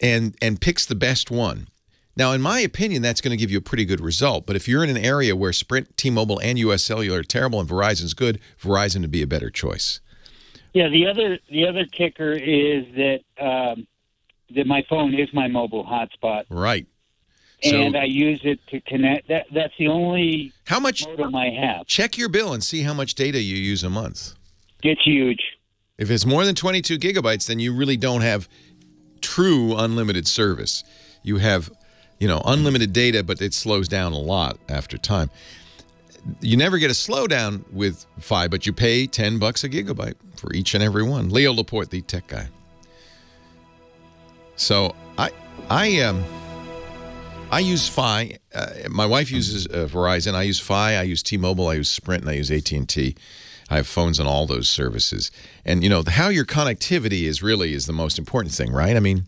and picks the best one. Now, in my opinion, that's going to give you a pretty good result. But if you're in an area where Sprint, T-Mobile, and U.S. Cellular are terrible and Verizon's good, Verizon would be a better choice. Yeah, the other kicker is that that my phone is my mobile hotspot. Right. And so, I use it to connect. That's the only modem I have. Check your bill and see how much data you use a month. It's huge. If it's more than 22 gigabytes, then you really don't have true unlimited service. You have, you know, unlimited data, but it slows down a lot after time. You never get a slowdown with Fi, but you pay $10 a gigabyte for each and every one. Leo Laporte, the tech guy. So I use Fi. My wife uses Verizon. I use Fi. I use T-Mobile. I use Sprint, and I use AT&T. I have phones on all those services. And, you know, how your connectivity is really is the most important thing, right? I mean,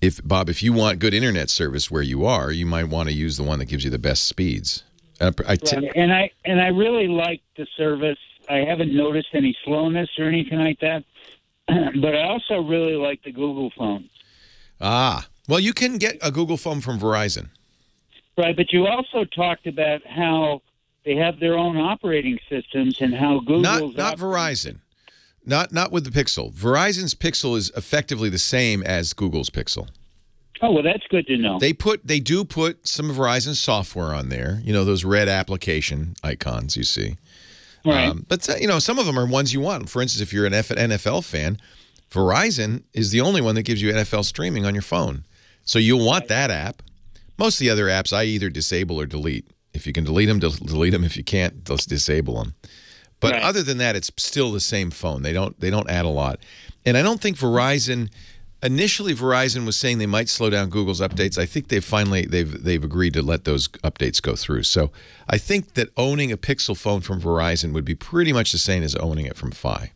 if Bob, if you want good internet service where you are, you might want to use the one that gives you the best speeds. And I really like the service. I haven't noticed any slowness or anything like that. But I also really like the Google phone. Ah, well, you can get a Google phone from Verizon. Right, but you also talked about how they have their own operating systems and how Google's... Not Verizon. Not with the Pixel. Verizon's Pixel is effectively the same as Google's Pixel. Oh, well, that's good to know. They do put some Verizon software on there. You know, those red application icons you see. Right. But, you know, some of them are ones you want. For instance, if you're an NFL fan, Verizon is the only one that gives you NFL streaming on your phone. So you'll want that app. Most of the other apps I either disable or delete. If you can delete them, delete them. If you can't, just disable them. But other than that, it's still the same phone. They don't add a lot. And I don't think Verizon... Initially, Verizon was saying they might slow down Google's updates. I think they've finally agreed to let those updates go through. So I think that owning a Pixel phone from Verizon would be pretty much the same as owning it from Fi.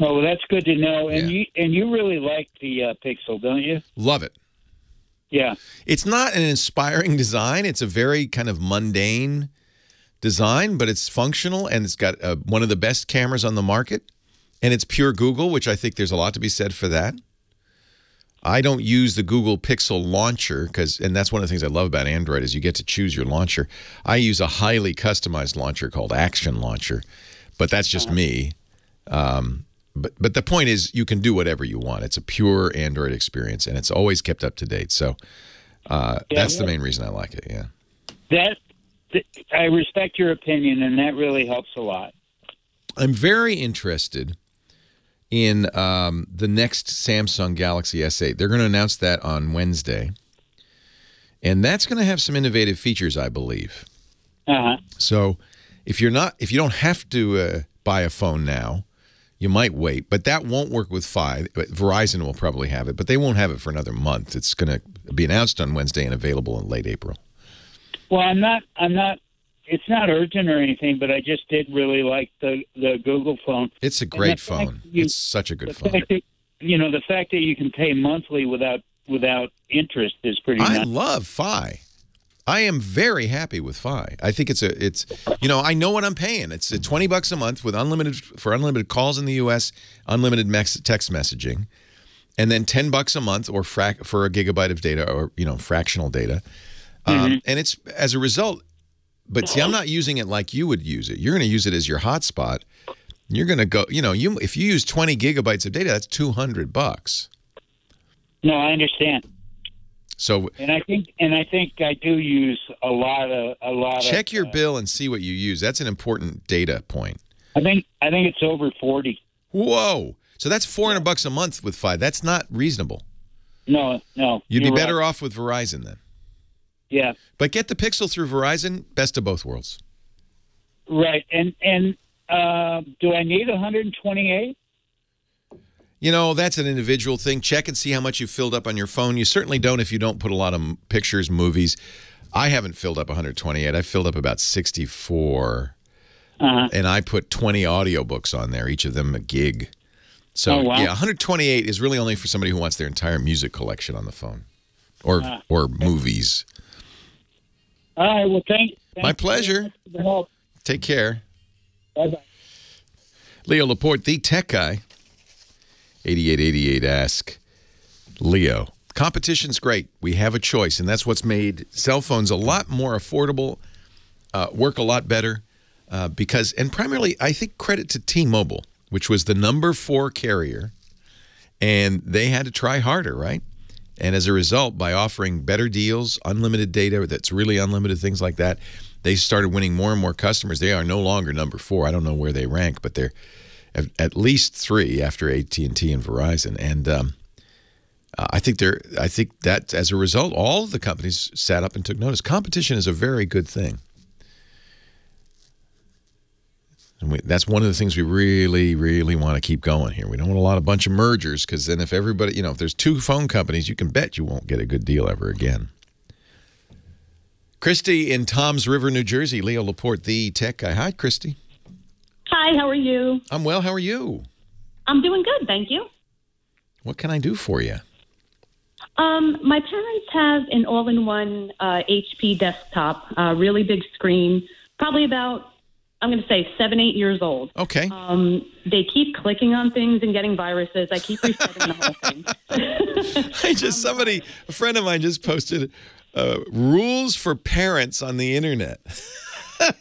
Oh, well, that's good to know. And you really like the Pixel, don't you? Love it. Yeah. It's not an inspiring design. It's a very kind of mundane design, but it's functional and it's got one of the best cameras on the market. And it's pure Google, which I think there's a lot to be said for that. I don't use the Google Pixel launcher and that's one of the things I love about Android is you get to choose your launcher. I use a highly customized launcher called Action Launcher, but that's just me. But the point is you can do whatever you want. It's a pure Android experience, and it's always kept up to date. So that's the main reason I like it, yeah. I respect your opinion, and that really helps a lot. I'm very interested in the next Samsung Galaxy S8. They're going to announce that on Wednesday. And that's going to have some innovative features, I believe. So if you don't have to buy a phone now, you might wait. But that won't work with Fi. Verizon will probably have it, but they won't have it for another month. It's going to be announced on Wednesday and available in late April. Well, I'm not it's not urgent or anything, but I just did really like the Google phone. It's a great phone. It's such a good phone. The fact that you can pay monthly without interest is pretty nice. I love Fi. I am very happy with Fi. I think I know what I'm paying. It's $20 a month with unlimited calls in the U.S., unlimited text messaging, and then $10 a month or for a gigabyte of data or fractional data. And it's as a result. But see, I'm not using it like you would use it. You're going to use it as your hotspot. You're going to go, if you use 20 gigabytes of data, that's $200. No, I understand. So, and I think I do use a lot. Check your bill and see what you use. That's an important data point. I think it's over 40. Whoa! So that's $400 a month with Fi. That's not reasonable. No. You'd be better off with Verizon then. Yeah. But get the Pixel through Verizon, best of both worlds. Right. And do I need 128? That's an individual thing. Check and see how much you've filled up on your phone. You certainly don't if you don't put a lot of pictures, movies. I haven't filled up 128. I filled up about 64. And I put 20 audiobooks on there, each of them a gig. So, 128 is really only for somebody who wants their entire music collection on the phone or movies. All right, well, thank you. My pleasure. Take care. Bye-bye. Leo Laporte, the tech guy. 8888 Ask Leo. Competition's great. We have a choice, and that's what's made cell phones a lot more affordable, work a lot better, and primarily, I think credit to T-Mobile, which was the number 4 carrier, and they had to try harder, right? And as a result, by offering better deals, unlimited data that's really unlimited, things like that, they started winning more and more customers. They are no longer number 4. I don't know where they rank, but they're at least 3 after AT&T and Verizon. And I think that as a result, all of the companies sat up and took notice. Competition is a very good thing. And that's one of the things we really, really want to keep going here. We don't want a bunch of mergers because then if everybody, if there's 2 phone companies, you can bet you won't get a good deal ever again. Christy in Toms River, New Jersey. Leo Laporte, the tech guy. Hi, Christy. Hi. Hi, how are you? I'm well. How are you? I'm doing good, thank you. What can I do for you? My parents have an all-in-one HP desktop, really big screen, probably about, I'm going to say, 7-8 years old. Okay. They keep clicking on things and getting viruses. I keep resetting the whole thing. A friend of mine just posted rules for parents on the internet.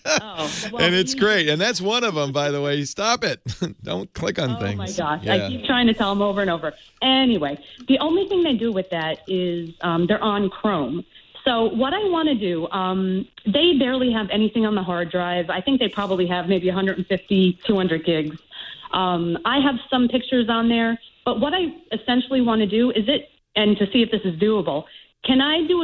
Oh, well, and it's great. And that's one of them, by the way. Stop it. Don't click on things. Oh, my gosh. Yeah. I keep trying to tell them over and over. Anyway, the only thing they do with that is they're on Chrome. So what I want to do, they barely have anything on the hard drive. I think they probably have maybe 150, 200 gigs. I have some pictures on there. But what I essentially want to do is and to see if this is doable, can I do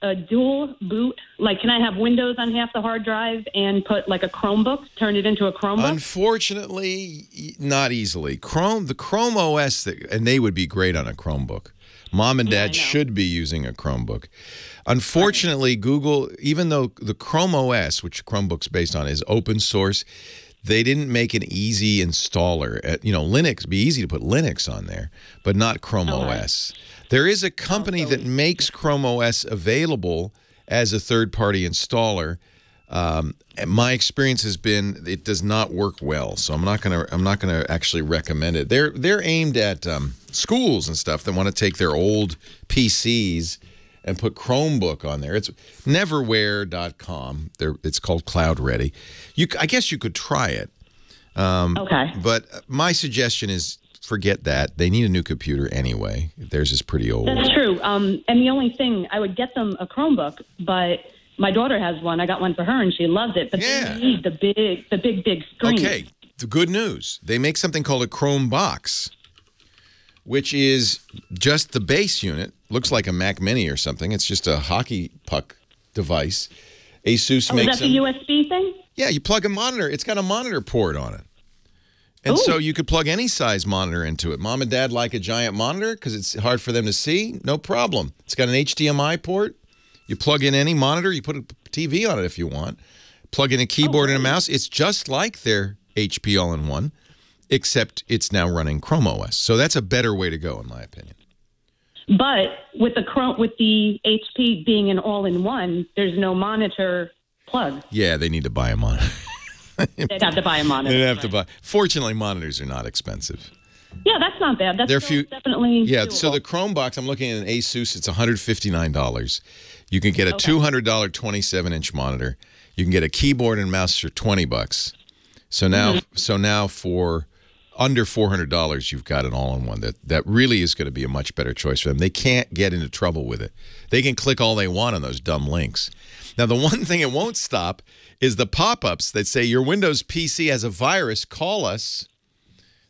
a dual boot? Like, can I have Windows on half the hard drive and put like a Chromebook, turn it into a Chromebook? Unfortunately, not easily. The Chrome OS, and they would be great on a Chromebook. Mom and Dad should be using a Chromebook. Unfortunately, Google, even though the Chrome OS, which Chromebook's based on, is open source, they didn't make an easy installer. You know, Linux, it'd be easy to put Linux on there, but not Chrome OS. There is a company that makes Chrome OS available as a third-party installer. And my experience has been it does not work well, so I'm not gonna actually recommend it. They're aimed at schools and stuff that want to take their old PCs and put Chromebook on there. It's neverware.com. It's called Cloud Ready. I guess you could try it. But my suggestion is, forget that. They need a new computer anyway. Theirs is pretty old. That's true. And the only thing, I would get them a Chromebook, but my daughter has one. I got one for her, and she loves it. But they need the big screen. Okay, the good news. They make something called a Chrome Box, which is just the base unit. Looks like a Mac Mini or something. It's just a hockey puck device. Asus makes is that the USB thing? Yeah, you plug a monitor. It's got a monitor port on it. And so you could plug any size monitor into it. Mom and Dad like a giant monitor because it's hard for them to see. No problem. It's got an HDMI port. You plug in any monitor. You put a TV on it if you want. Plug in a keyboard and a mouse. It's just like their HP all-in-one, except it's now running Chrome OS. So that's a better way to go, in my opinion. But with the HP being an all-in-one, there's no monitor plug. Yeah, they need to buy a monitor. They'd have to buy a monitor. Fortunately, monitors are not expensive. Yeah, that's not bad. That's definitely doable. So the Chrome Box, I'm looking at an Asus. It's $159. You can get a $200 27-inch monitor. You can get a keyboard and mouse for $20. So now, for under $400, you've got an all-in-one that really is going to be a much better choice for them. They can't get into trouble with it. They can click all they want on those dumb links. Now, the one thing it won't stop is the pop-ups that say your Windows PC has a virus, call us.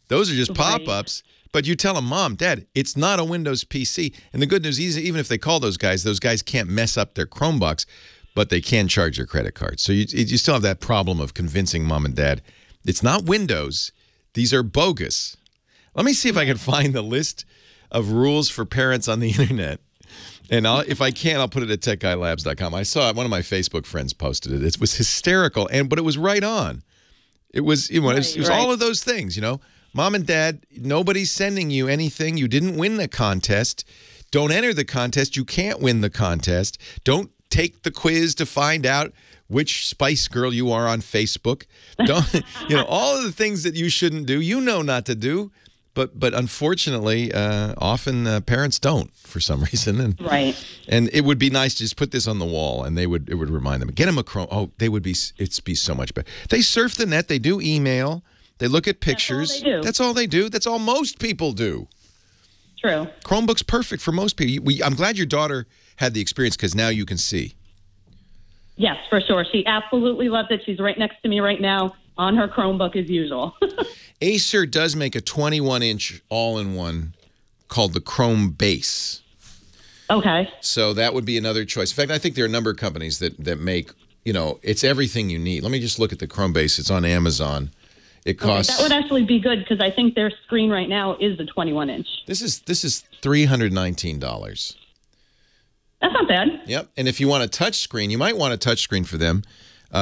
Those are just pop-ups. But you tell them, Mom, Dad, it's not a Windows PC. And the good news is even if they call those guys can't mess up their Chromebox, but they can charge your credit card. So you still have that problem of convincing Mom and Dad it's not Windows. These are bogus. Let me see if I can find the list of rules for parents on the internet. And if I can, I'll put it at TechGuyLabs.com. I saw it. One of my Facebook friends posted it. It was hysterical, but it was right on. It was all of those things, you know. Mom and Dad, nobody's sending you anything. You didn't win the contest. Don't enter the contest. You can't win the contest. Don't take the quiz to find out which Spice Girl you are on Facebook. Don't, you know, all of the things that you shouldn't do, you know not to do. But unfortunately, often parents don't for some reason. And, and it would be nice to just put this on the wall, and it would remind them. Get them a Chrome. Oh, it'd be so much better. They surf the net. They do email. They look at pictures. That's all they do. That's all they do. That's all most people do. True. Chromebook's perfect for most people. I'm glad your daughter had the experience because now you can see. Yes, for sure. She absolutely loves it. She's right next to me right now on her Chromebook as usual. Acer does make a 21-inch all-in-one called the Chrome Base. Okay. So that would be another choice. In fact, I think there are a number of companies that make, you know, it's everything you need. Let me just look at the Chrome Base. It's on Amazon. It costs... Okay, that would actually be good because I think their screen right now is the 21-inch. This is $319. That's not bad. Yep. And if you want a touch screen, you might want a touch screen for them.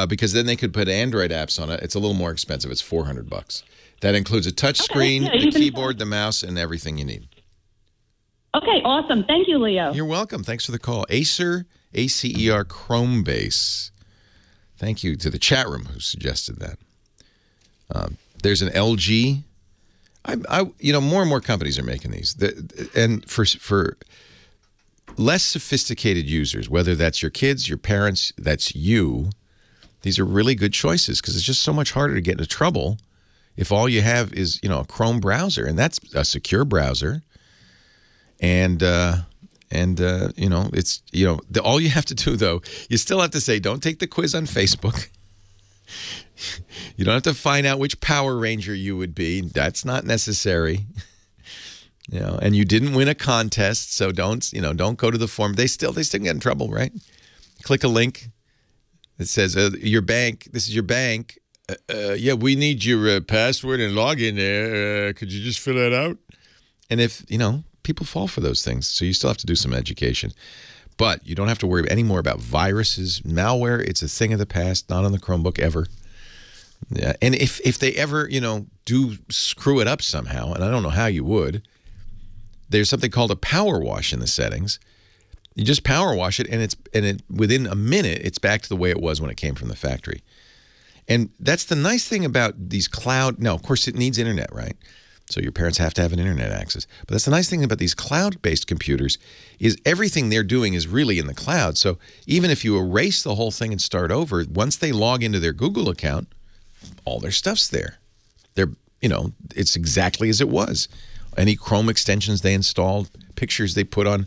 because then they could put Android apps on it. It's a little more expensive. It's $400. That includes a touch screen, the keyboard, the mouse, and everything you need. Okay, awesome. Thank you, Leo. You're welcome. Thanks for the call. Acer, A-C-E-R, Chrome Base. Thank you to the chat room who suggested that. There's an LG. You know, more and more companies are making these. And for less sophisticated users, whether that's your kids, your parents, that's you, these are really good choices because it's just so much harder to get into trouble if all you have is, you know, a Chrome browser, and that's a secure browser. And you know, it's, you know, all you have to do, though, you still have to say, don't take the quiz on Facebook. You don't have to find out which Power Ranger you would be. That's not necessary. You know, and you didn't win a contest, so don't, you know, don't go to the form. They still get in trouble, right? Click a link that says, your bank, this is your bank. Yeah, we need your password and login there. Could you just fill that out? And if, you know, people fall for those things, so you still have to do some education. But you don't have to worry any more about viruses, malware. It's a thing of the past, not on the Chromebook ever. Yeah, and if they ever, you know, do screw it up somehow, and I don't know how you would, there's something called a power wash in the settings. You just power wash it, and within a minute, it's back to the way it was when it came from the factory. And that's the nice thing about these cloud. Now, of course, it needs internet, right? So your parents have to have an internet access. But that's the nice thing about these cloud-based computers is everything they're doing is really in the cloud. So even if you erase the whole thing and start over, once they log into their Google account, all their stuff's there. They're, you know, it's exactly as it was. Any Chrome extensions they installed, pictures they put on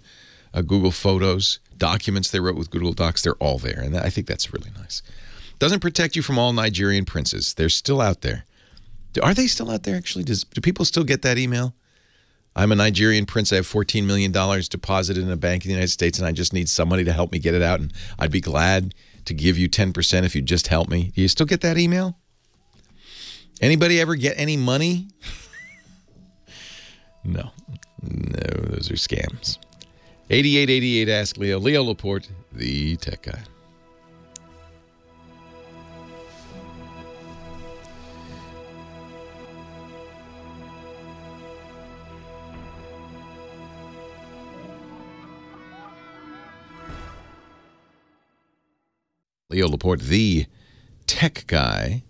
Google Photos, documents they wrote with Google Docs, they're all there. And I think that's really nice. Doesn't protect you from all Nigerian princes. They're still out there. Are they still out there, actually? Do people still get that email? I'm a Nigerian prince. I have $14 million deposited in a bank in the United States, and I just need somebody to help me get it out, and I'd be glad to give you 10% if you just help me. Do you still get that email? Anybody ever get any money? No, those are scams. 8888 Ask Leo. Leo Laporte, the tech guy. Leo Laporte, the tech guy.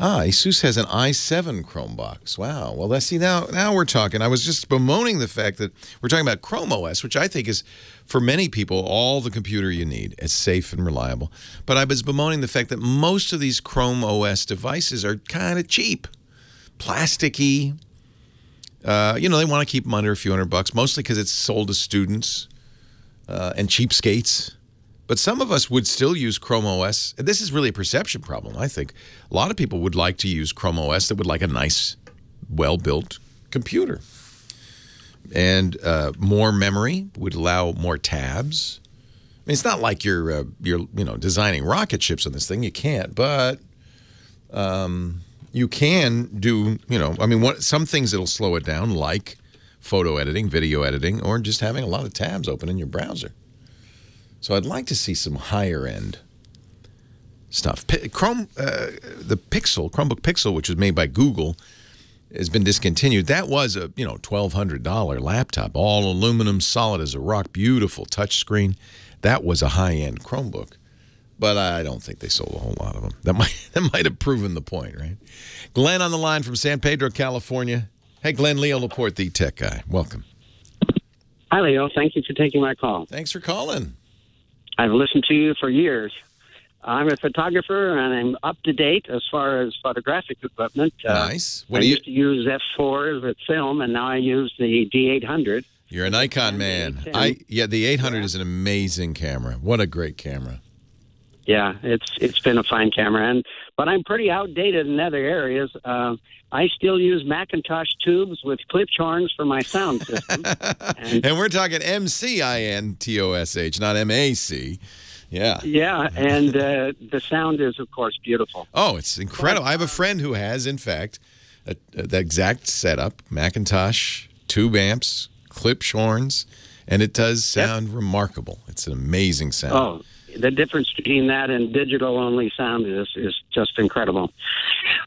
Ah, Asus has an i7 Chromebox. Wow. Well, let's see, now we're talking. I was just bemoaning the fact that we're talking about Chrome OS, which I think is, for many people, all the computer you need. It's safe and reliable. But I was bemoaning the fact that most of these Chrome OS devices are kind of cheap, plasticky. You know, they want to keep them under a few $100, mostly because it's sold to students and cheapskates. But some of us would still use Chrome OS. This is really a perception problem, I think. A lot of people would like to use Chrome OS that would like a nice, well-built computer. And more memory would allow more tabs. I mean, it's not like you're you know, designing rocket ships on this thing. You can't, but you can do, you know, I mean, some things that'll slow it down, like photo editing, video editing, or just having a lot of tabs open in your browser. So I'd like to see some higher-end stuff. The Pixel, Chromebook Pixel, which was made by Google, has been discontinued. That was a, you know, $1,200 laptop, all aluminum, solid as a rock, beautiful touchscreen. That was a high-end Chromebook, but I don't think they sold a whole lot of them. That might have proven the point, right? Glenn on the line from San Pedro, California. Hey, Glenn, Leo Laporte, the tech guy. Welcome. Hi, Leo. Thank you for taking my call. Thanks for calling. I've listened to you for years. I'm a photographer, and I'm up to date as far as photographic equipment. Nice. What do you... used to use F4 with film, and now I use the D800. You're an Nikon man. Yeah, the 800 is an amazing camera. What a great camera. Yeah, it's been a fine camera, but I'm pretty outdated in other areas. I still use Macintosh tubes with clip horns for my sound system. And we're talking M-C-I-N-T-O-S-H, not M-A-C. Yeah. Yeah, and the sound is, of course, beautiful. Oh, it's incredible. I have a friend who has, in fact, the exact setup, Macintosh, tube amps, clip horns, and it does sound remarkable. It's an amazing sound. Oh, the difference between that and digital-only sound is just incredible.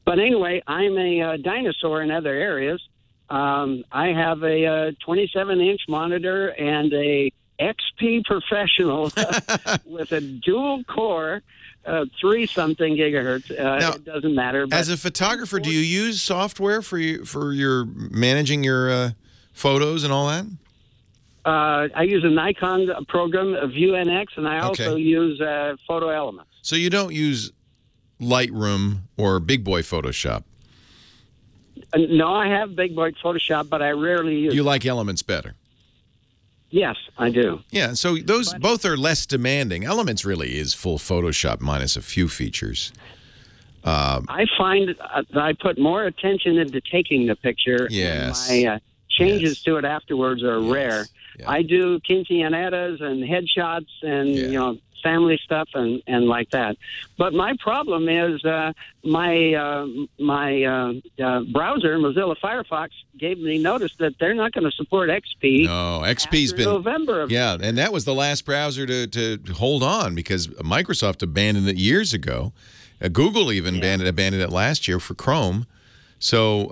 But anyway, I'm a dinosaur in other areas. I have a 27-inch monitor and a XP Professional with a dual-core 3-something gigahertz. Now, it doesn't matter. But as a photographer, do you use software for your managing your photos and all that? I use a Nikon program, VueNX, and I also use Photo Elements. So you don't use Lightroom or Big Boy Photoshop? No, I have Big Boy Photoshop, but I rarely use it. You like Elements better? Yes, I do. Yeah, so those both are less demanding. Elements really is full Photoshop minus a few features. I find that I put more attention into taking the picture. Yes. And my changes to it afterwards are rare. Yeah. I do quinceañeras and headshots and, you know, family stuff and like that. But my problem is my browser, Mozilla Firefox, gave me notice that they're not going to support XP. No, XP's been November. Yeah, and that was the last browser to hold on because Microsoft abandoned it years ago. Google even abandoned it last year for Chrome. So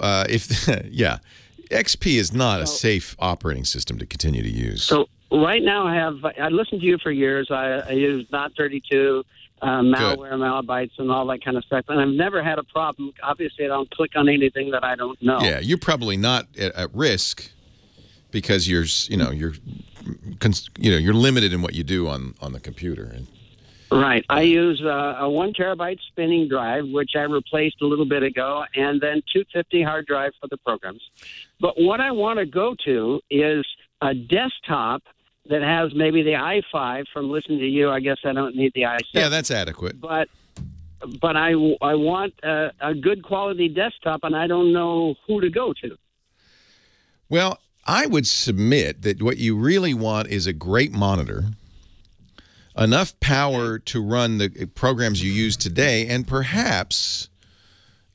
XP is not a safe operating system to continue to use. So right now, I listened to you for years. I use Not32, malware, Malabytes, and all that kind of stuff. And I've never had a problem. Obviously, I don't click on anything that I don't know. Yeah, you're probably not at risk because you're limited in what you do on the computer. And, right. I use a 1 terabyte spinning drive, which I replaced a little bit ago, and then 250 hard drive for the programs. But what I want to go to is a desktop that has maybe the i5 from listening to you. I guess I don't need the i7. Yeah, that's adequate. But I want a good quality desktop, and I don't know who to go to. Well, I would submit that what you really want is a great monitor, enough power to run the programs you use today, and perhaps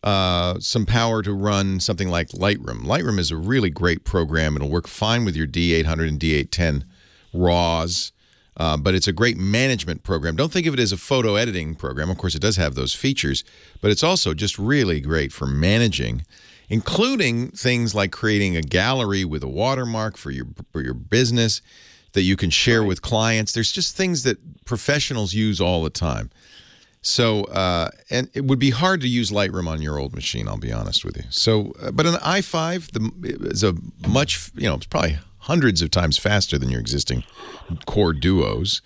some power to run something like Lightroom. Lightroom is a really great program. It'll work fine with your D800 and D810 RAWs, but it's a great management program. Don't think of it as a photo editing program. Of course, it does have those features, but it's also just really great for managing, including things like creating a gallery with a watermark for your business that you can share with clients. There's just things that professionals use all the time. So, and it would be hard to use Lightroom on your old machine, I'll be honest with you. So, but an i5 is a much, it's probably hundreds of times faster than your existing Core Duos.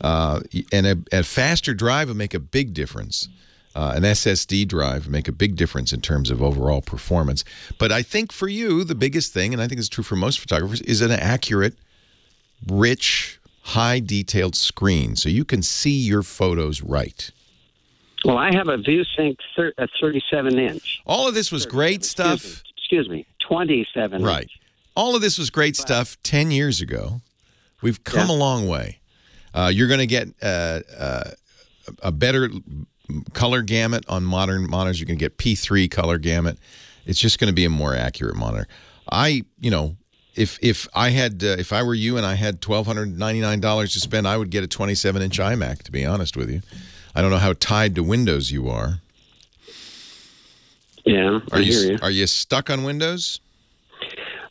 And a faster drive would make a big difference. An SSD drive would make a big difference in terms of overall performance. But I think for you, the biggest thing, and I think it's true for most photographers, is an accurate, rich, high-detailed screen so you can see your photos right. Well, I have a ViewSync 37-inch. All of this was great stuff. Excuse me, 27-inch. Right. All of this was great stuff 10 years ago. We've come a long way. You're going to get a better color gamut on modern monitors. You're going to get P3 color gamut. It's just going to be a more accurate monitor. If I were you and I had $1,299 to spend, I would get a 27-inch iMac, to be honest with you. I don't know how tied to Windows you are. Yeah, I hear you. Are you stuck on Windows?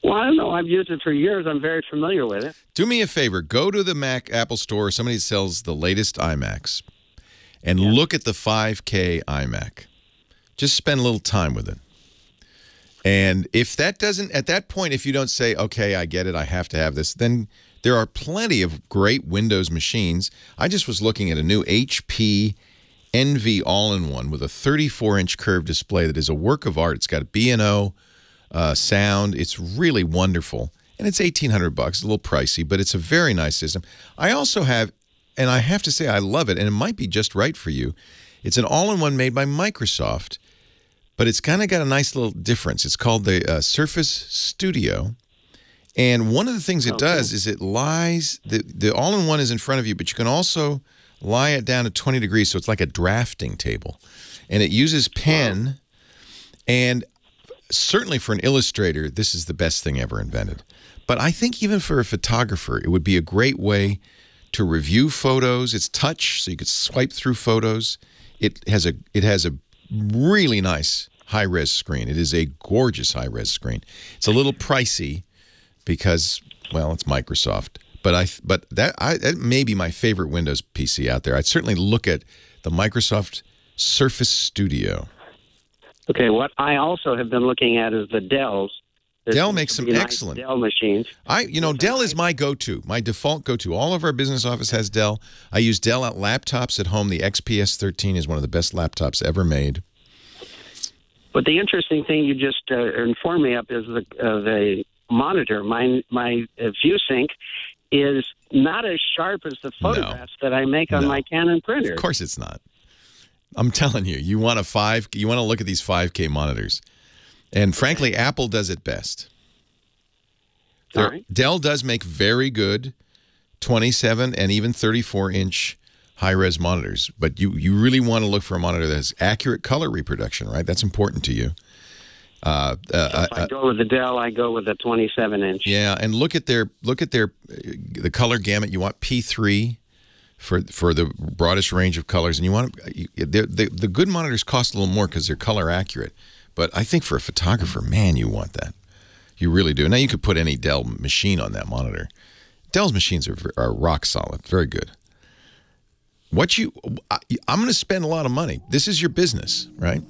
Well, I don't know. I've used it for years. I'm very familiar with it. Do me a favor. Go to the Apple store. Somebody sells the latest iMacs. And look at the 5K iMac. Just spend a little time with it. And if that doesn't, at that point, if you don't say, okay, I get it, I have to have this, then there are plenty of great Windows machines. I just was looking at a new HP Envy all-in-one with a 34-inch curved display that is a work of art. It's got B&O sound. It's really wonderful. And it's $1,800, a little pricey, but it's a very nice system. I also have, and I have to say I love it, and it might be just right for you, it's an all-in-one made by Microsoft, but it's kind of got a nice little difference. It's called the Surface Studio. And one of the things it does is it lies, the all-in-one is in front of you, but you can also lie it down at 20 degrees, so it's like a drafting table. And it uses pen, and certainly for an illustrator, this is the best thing ever invented. But I think even for a photographer, it would be a great way to review photos. It's touch, so you could swipe through photos. It has a really nice high-res screen. It is a gorgeous high-res screen. It's a little pricey because, well, it's Microsoft. But that may be my favorite Windows PC out there. I'd certainly look at the Microsoft Surface Studio. Okay, what I also have been looking at is the Dells. Dell makes some excellent Dell machines. Dell is my go-to, my default go-to. All of our business office has Dell. I use Dell laptops at home. The XPS 13 is one of the best laptops ever made. But the interesting thing you just informed me of is the monitor. My ViewSync is not as sharp as the photographs that I make on my Canon printer. Of course, it's not. I'm telling you, you want to look at these 5K monitors. And frankly, Apple does it best. Right. Dell does make very good 27 and even 34-inch high-res monitors. But you really want to look for a monitor that has accurate color reproduction, right? That's important to you. So if I go with the Dell, I go with the 27-inch. Yeah, and look at the color gamut. You want P3 for the broadest range of colors, and you want the good monitors cost a little more because they're color accurate. But I think for a photographer, man, you want that. You really do. Now, you could put any Dell machine on that monitor. Dell's machines are rock solid, very good. I'm going to spend a lot of money. This is your business, right?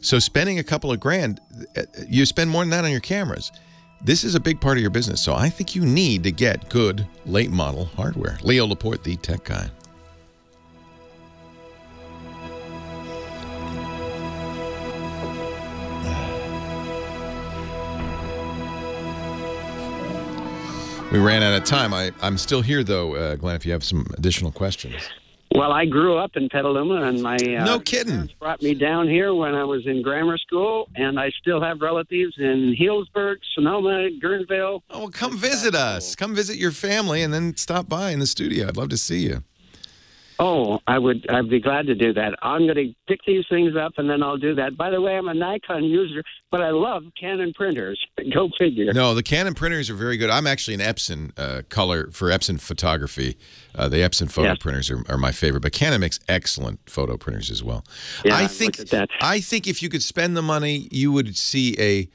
So spending a couple of grand, you spend more than that on your cameras. This is a big part of your business. So I think you need to get good late model hardware. Leo Laporte, the tech guy. We ran out of time. I'm still here, though, Glenn, if you have some additional questions. Well, I grew up in Petaluma, and my no kidding. Parents brought me down here when I was in grammar school, and I still have relatives in Healdsburg, Sonoma, Guerneville. Oh, well, come visit us. Come visit your family, and then stop by in the studio. I'd love to see you. Oh, I'd be glad to do that. I'm going to pick these things up, and then I'll do that. By the way, I'm a Nikon user, but I love Canon printers. Go figure. No, the Canon printers are very good. I'm actually an Epson Epson photography. The Epson photo printers are my favorite, but Canon makes excellent photo printers as well. Yeah, I think if you could spend the money, you would see a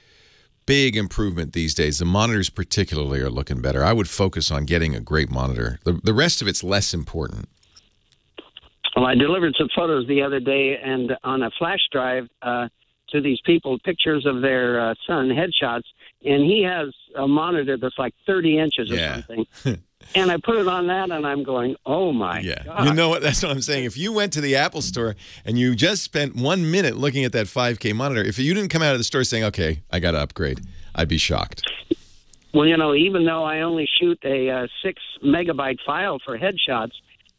big improvement these days. The monitors particularly are looking better. I would focus on getting a great monitor. The rest of it's less important. Well, I delivered some photos the other day and on a flash drive to these people, pictures of their son, headshots, and he has a monitor that's like 30 inches or something. And I put it on that, and I'm going, oh, my God. You know what? That's what I'm saying. If you went to the Apple store and you just spent 1 minute looking at that 5K monitor, if you didn't come out of the store saying, okay, I got to upgrade, I'd be shocked. Well, you know, even though I only shoot a 6-megabyte file for headshots,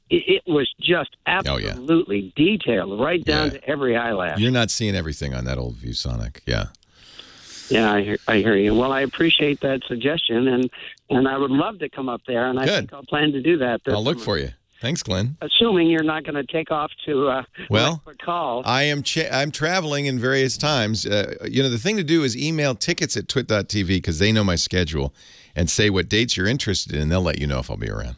it was just absolutely detailed, right down to every eyelash. You're not seeing everything on that old ViewSonic, Yeah, I hear you. Well, I appreciate that suggestion, and I would love to come up there, and I think I'll plan to do that. I'll look for you. Thanks, Glenn. Assuming you're not going to take off to call. I'm traveling in various times. The thing to do is email tickets at twit.tv because they know my schedule, and say what dates you're interested in, and they'll let you know if I'll be around.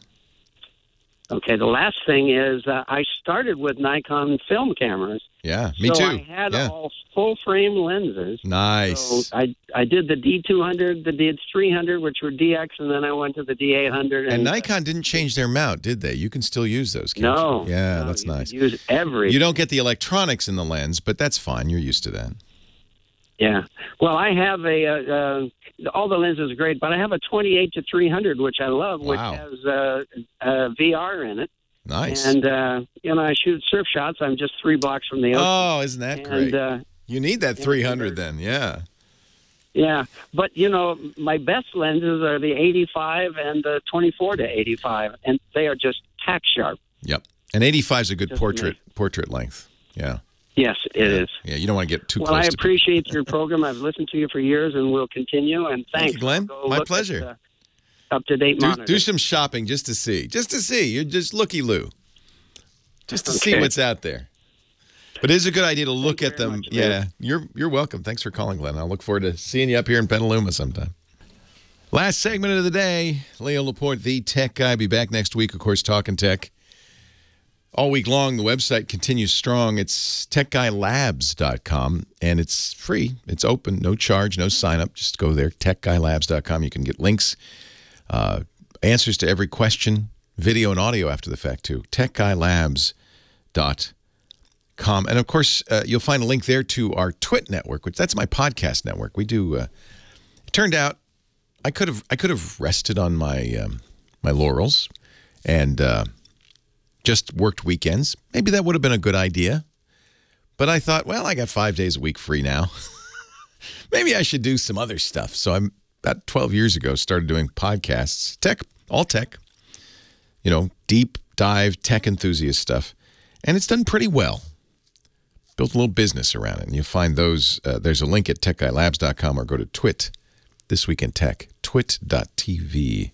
Okay, the last thing is I started with Nikon film cameras. Yeah, me too. So I had all full-frame lenses. Nice. So I did the D200, the D300, which were DX, and then I went to the D800. And Nikon didn't change their mount, did they? You can still use those cameras. No. Yeah, no, that's nice. You use everything. You don't get the electronics in the lens, but that's fine. You're used to that. Yeah. Well, I have all the lenses are great, but I have a 28-300, which I love, which has VR in it. Nice. And, I shoot surf shots. I'm just 3 blocks from the ocean. Oh, isn't that great? You need that 300 then, yeah. Yeah. But, my best lenses are the 85 and the 24-85, and they are just tack sharp. Yep. And 85 is a good portrait length, yeah. Yes, it is. Yeah, you don't want to get too close. Well, I appreciate your program. I've listened to you for years, and we'll continue. And thanks, you, Glenn. My pleasure. Up-to-date monitor. Do some shopping just to see. Just to see. You're just looky-loo. Just to see what's out there. But it is a good idea to look at them. Yeah, you're welcome. Thanks for calling, Glenn. I'll look forward to seeing you up here in Petaluma sometime. Last segment of the day, Leo Laporte, the tech guy. Be back next week, of course, talking tech. All week long, the website continues strong. It's TechGuyLabs.com, and it's free. It's open, no charge, no sign-up. Just go there, TechGuyLabs.com. You can get links, answers to every question, video and audio after the fact, too. TechGuyLabs.com. And, of course, you'll find a link there to our Twit network, which that's my podcast network. We do it turned out I could have rested on my my laurels and just worked weekends. Maybe that would have been a good idea. But I thought, well, I got 5 days a week free now. Maybe I should do some other stuff. So I'm about 12 years ago started doing podcasts, tech, all tech, you know, deep dive tech enthusiast stuff. And it's done pretty well. Built a little business around it. And you'll find those. There's a link at techguylabs.com or go to Twit, This Week in Tech, twit.tv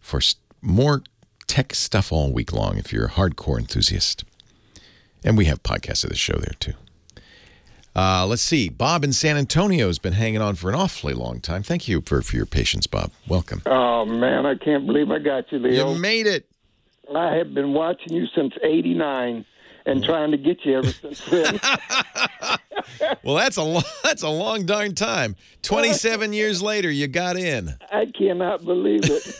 for more tech stuff all week long if you're a hardcore enthusiast. And we have podcasts of the show there, too. Let's see. Bob in San Antonio has been hanging on for an awfully long time. Thank you for your patience, Bob. Welcome. Oh, man, I can't believe I got you, Leo. You made it. I have been watching you since 89 and trying to get you ever since then. Well, that's a long darn time. 27 years later, you got in. I cannot believe it.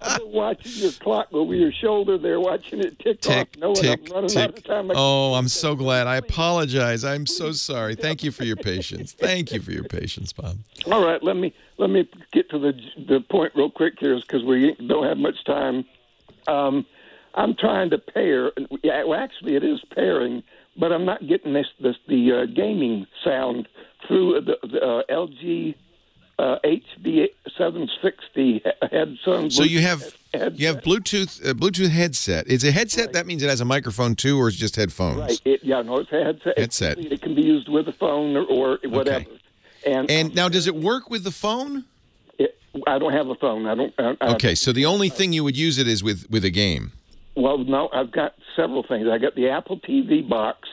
I've been watching your clock over your shoulder there, watching it tick tock, knowing tick, I'm running out of time. Oh, I'm so glad. I apologize. I'm so sorry. Thank you for your patience. Thank you for your patience, Bob. All right, let me get to the point real quick here, because we don't have much time. I'm trying to pair. Well, actually, it is pairing. But I'm not getting the gaming sound through the LG HB760 headset. So you have Bluetooth headset. It's a headset. Right. That means it has a microphone too, or it's just headphones. Right. No, it's a headset. It can be used with a phone or whatever. Okay. And now, does it work with the phone? I don't have a phone. I don't. Okay. So the only thing you would use it is with a game. Well, no, I've got several things. I got the Apple TV box.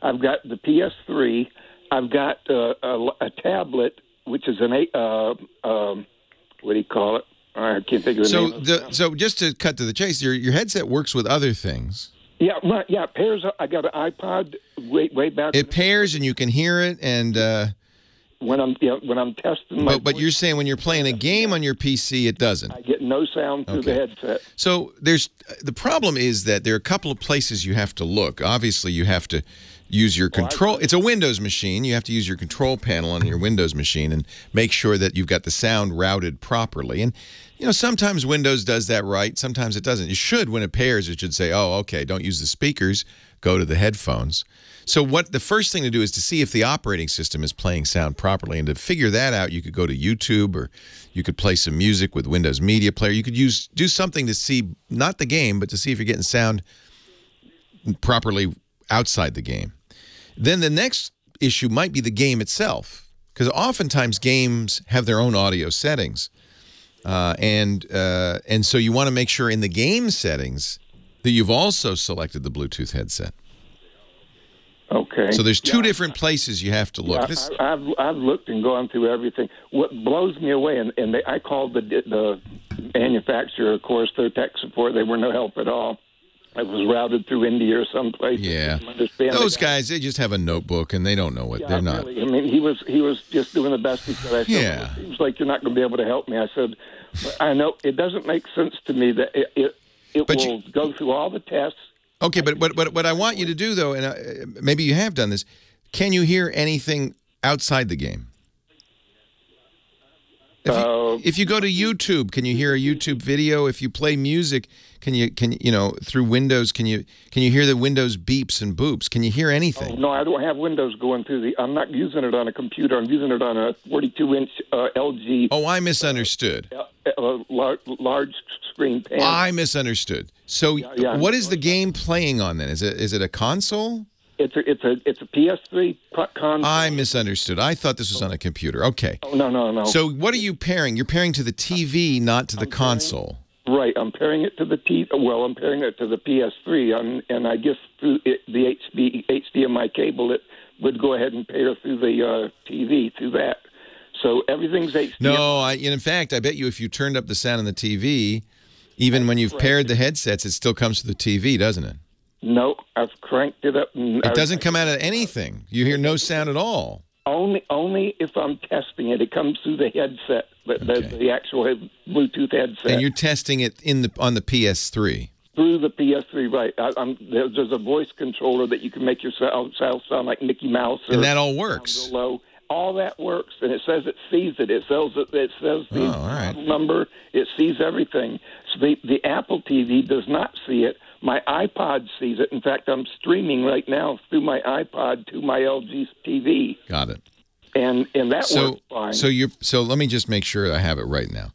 I've got the PS3. I've got a tablet, which is what do you call it? I can't think of the name. So just to cut to the chase, your headset works with other things. Yeah, right. Yeah, it pairs. I got an iPod way back. It pairs, and you can hear it, and when I'm testing my but you're saying when you're playing a game on your PC, it doesn't. I get no sound through the headset. So there's the problem is that there are a couple of places you have to look. Obviously, you have to use your control. It's a Windows machine. You have to use your control panel on your Windows machine and make sure that you've got the sound routed properly. And, you know, sometimes Windows does that right. Sometimes it doesn't. It should, when it pairs, it should say, oh, okay, don't use the speakers. Go to the headphones. So what the first thing to do is to see if the operating system is playing sound properly. And to figure that out, you could go to YouTube, or you could play some music with Windows Media Player. You could do something to see, not the game, but to see if you're getting sound properly outside the game. Then the next issue might be the game itself, because oftentimes games have their own audio settings. And so you want to make sure in the game settings that you've also selected the Bluetooth headset. Okay. So there's two different places you have to look. Yeah, I've looked and gone through everything. What blows me away, I called the manufacturer, of course, their tech support. They were no help at all. It was routed through India or someplace. Yeah. Those guys, they just have a notebook, and they don't know what they're not. Really. I mean, he was just doing the best he could. I said, yeah. It seems like you're not going to be able to help me. I said, I know. It doesn't make sense to me that it will go through all the tests. Okay, but what I want you to do, though, and maybe you have done this, can you hear anything outside the game? If you go to YouTube, can you hear a YouTube video? If you play music, can you through Windows, can you hear the Windows beeps and boops? Can you hear anything? Oh, no, I don't have Windows going through the. I'm not using it on a computer. I'm using it on a 42-inch LG. Oh, I misunderstood. Large screen pan. I misunderstood. So, what is the game playing on then? Is it a console? It's a PS3 console. I misunderstood. I thought this was on a computer. Okay. Oh, no. So what are you pairing? You're pairing to the TV, not to the console. Right. I'm pairing it to the TV. Well, I'm pairing it to the PS3, and I guess through the HDMI cable, it would go ahead and pair through the TV through that. So everything's HDMI. No, in fact, I bet you if you turned up the sound on the TV, even when you've paired the headsets, it still comes to the TV, doesn't it? No, I've cranked it up. It doesn't come out of anything. You hear no sound at all. Only if I'm testing it. It comes through the headset, the actual Bluetooth headset. And you're testing it on the PS3. Through the PS3, right. There's a voice controller that you can make yourself sound like Mickey Mouse. And that all works. All that works, and it says it sees it. It says the number. It sees everything. So the Apple TV does not see it. My iPod sees it. In fact, I'm streaming right now through my iPod to my LG TV. Got it. And that works fine. So let me just make sure I have it right now.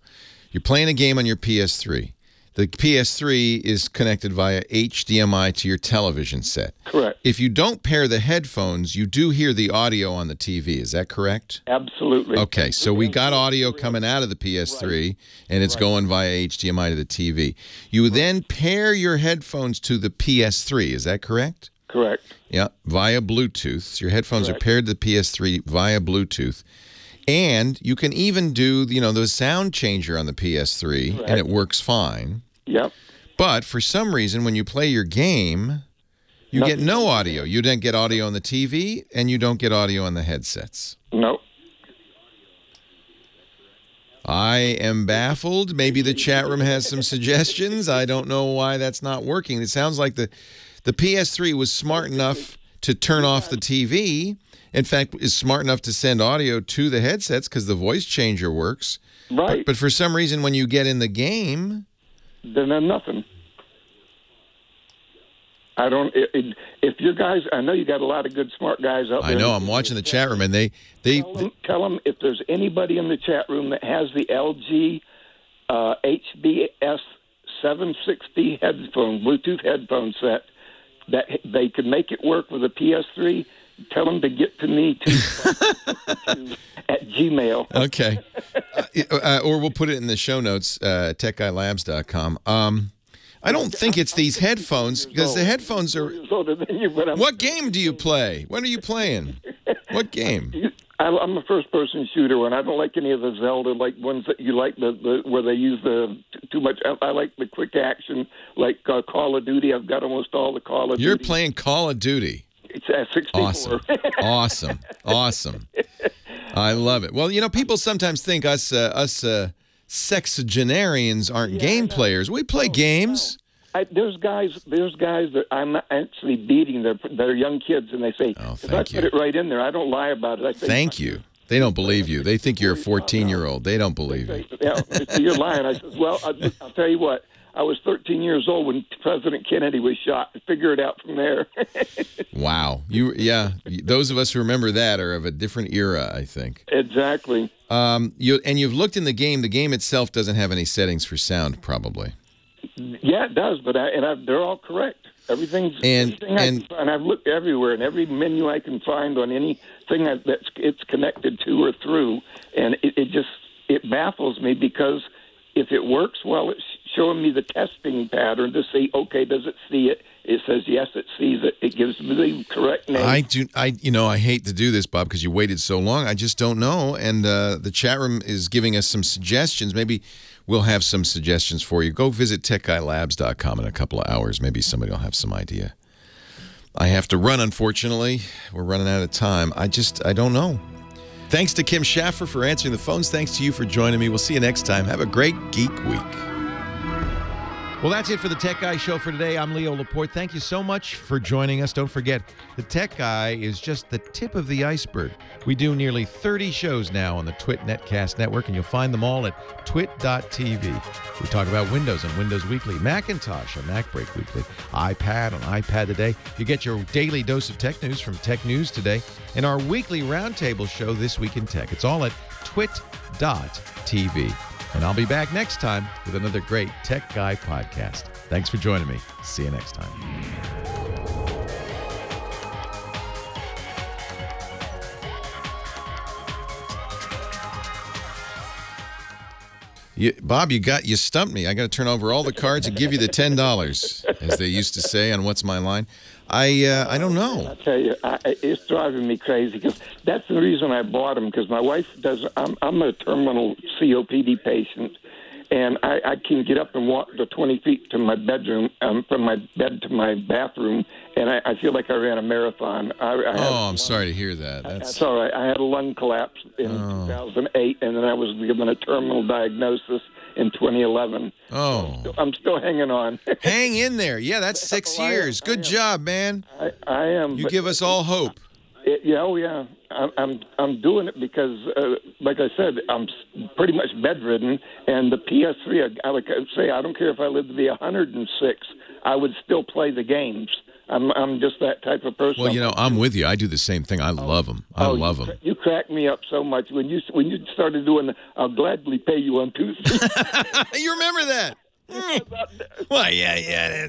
You're playing a game on your PS3. The PS3 is connected via HDMI to your television set. Correct. If you don't pair the headphones, you do hear the audio on the TV. Is that correct? Absolutely. Okay, so we got audio coming out of the PS3, and it's going via HDMI to the TV. You then pair your headphones to the PS3. Is that correct? Correct. Yeah, via Bluetooth. So your headphones are paired to the PS3 via Bluetooth. And you can even do, the sound changer on the PS3, and it works fine. Yep. But for some reason, when you play your game, you get no audio. You don't get audio on the TV, and you don't get audio on the headsets. Nope. I am baffled. Maybe the chat room has some suggestions. I don't know why that's not working. It sounds like the PS3 was smart enough to turn off the TV. In fact, is smart enough to send audio to the headsets because the voice changer works. Right. But for some reason, when you get in the game, then nothing. I don't. If you guys, I know you got a lot of good smart guys out there. I know. I'm watching the chat room, and they tell them if there's anybody in the chat room that has the LG HBS 760 Bluetooth headphone set that they could make it work with a PS3. Tell them to get to me, too, at Gmail. Okay. Or we'll put it in the show notes, TechGuyLabs.com. I don't think it's these headphones, because the headphones are... What game do you play? When are you playing? What game? I'm a first-person shooter, and I don't like any of the Zelda, like ones that you like, where they use too much. I like the quick action, like Call of Duty. I've got almost all the Call of Duty. You're playing Call of Duty. It's at 64. Awesome. Awesome. Awesome. I love it. Well, people sometimes think us sexagenarians aren't game players. We play games. No. There's guys that I'm actually beating their young kids, and they say, I put it right in there. I don't lie about it. I say, thank you. They don't believe you. They think you're a 14-year-old. They don't believe you. You're lying. I said, well, I'll tell you what. I was 13 years old when President Kennedy was shot. Figure it out from there. Wow. Those of us who remember that are of a different era, I think. Exactly. You've looked in the game. The game itself doesn't have any settings for sound, probably. Yeah, it does, but they're all correct. Everything's I've looked everywhere, and every menu I can find on anything that's it's connected to or through, and it baffles me because if it works well, it's showing me the testing pattern to see, okay, does it see it? It says, yes, it sees it. It gives me the correct name. I hate to do this, Bob, because you waited so long. I just don't know. And the chat room is giving us some suggestions. Maybe we'll have some suggestions for you. Go visit TechGuyLabs.com in a couple of hours. Maybe somebody will have some idea. I have to run, unfortunately. We're running out of time. I don't know. Thanks to Kim Schaffer for answering the phones. Thanks to you for joining me. We'll see you next time. Have a great Geek Week. Well, that's it for the Tech Guy Show for today. I'm Leo Laporte. Thank you so much for joining us. Don't forget, the Tech Guy is just the tip of the iceberg. We do nearly 30 shows now on the Twit Netcast Network, and you'll find them all at twit.tv. We talk about Windows on Windows Weekly, Macintosh on MacBreak Weekly, iPad on iPad Today. You get your daily dose of tech news from Tech News Today, and our weekly roundtable show, This Week in Tech. It's all at twit.tv. And I'll be back next time with another great Tech Guy podcast. Thanks for joining me. See you next time. Bob, you stumped me. I got to turn over all the cards and give you the $10, as they used to say on What's My Line. I don't know. I'll tell you, it's driving me crazy because that's the reason I bought them, because my wife does. I'm a terminal COPD patient, and I can get up and walk the 20 feet to my bedroom, from my bed to my bathroom, and I feel like I ran a marathon. I'm sorry to hear that. That's all right. I had a lung collapse in 2008, and then I was given a terminal diagnosis in 2011. Oh. I'm still hanging on. Hang in there. Yeah, that's 6 years. Good job, man. I am. You give us all hope. Yeah. I'm doing it because, like I said, I'm pretty much bedridden, and the PS3, I would say, I don't care if I live to be 106, I would still play the games. I'm just that type of person. Well, you know, I'm with you. I do the same thing. I love them. I love them. You crack me up so much. When you started doing the, I'll gladly pay you on Tuesday. You remember that? Well, yeah.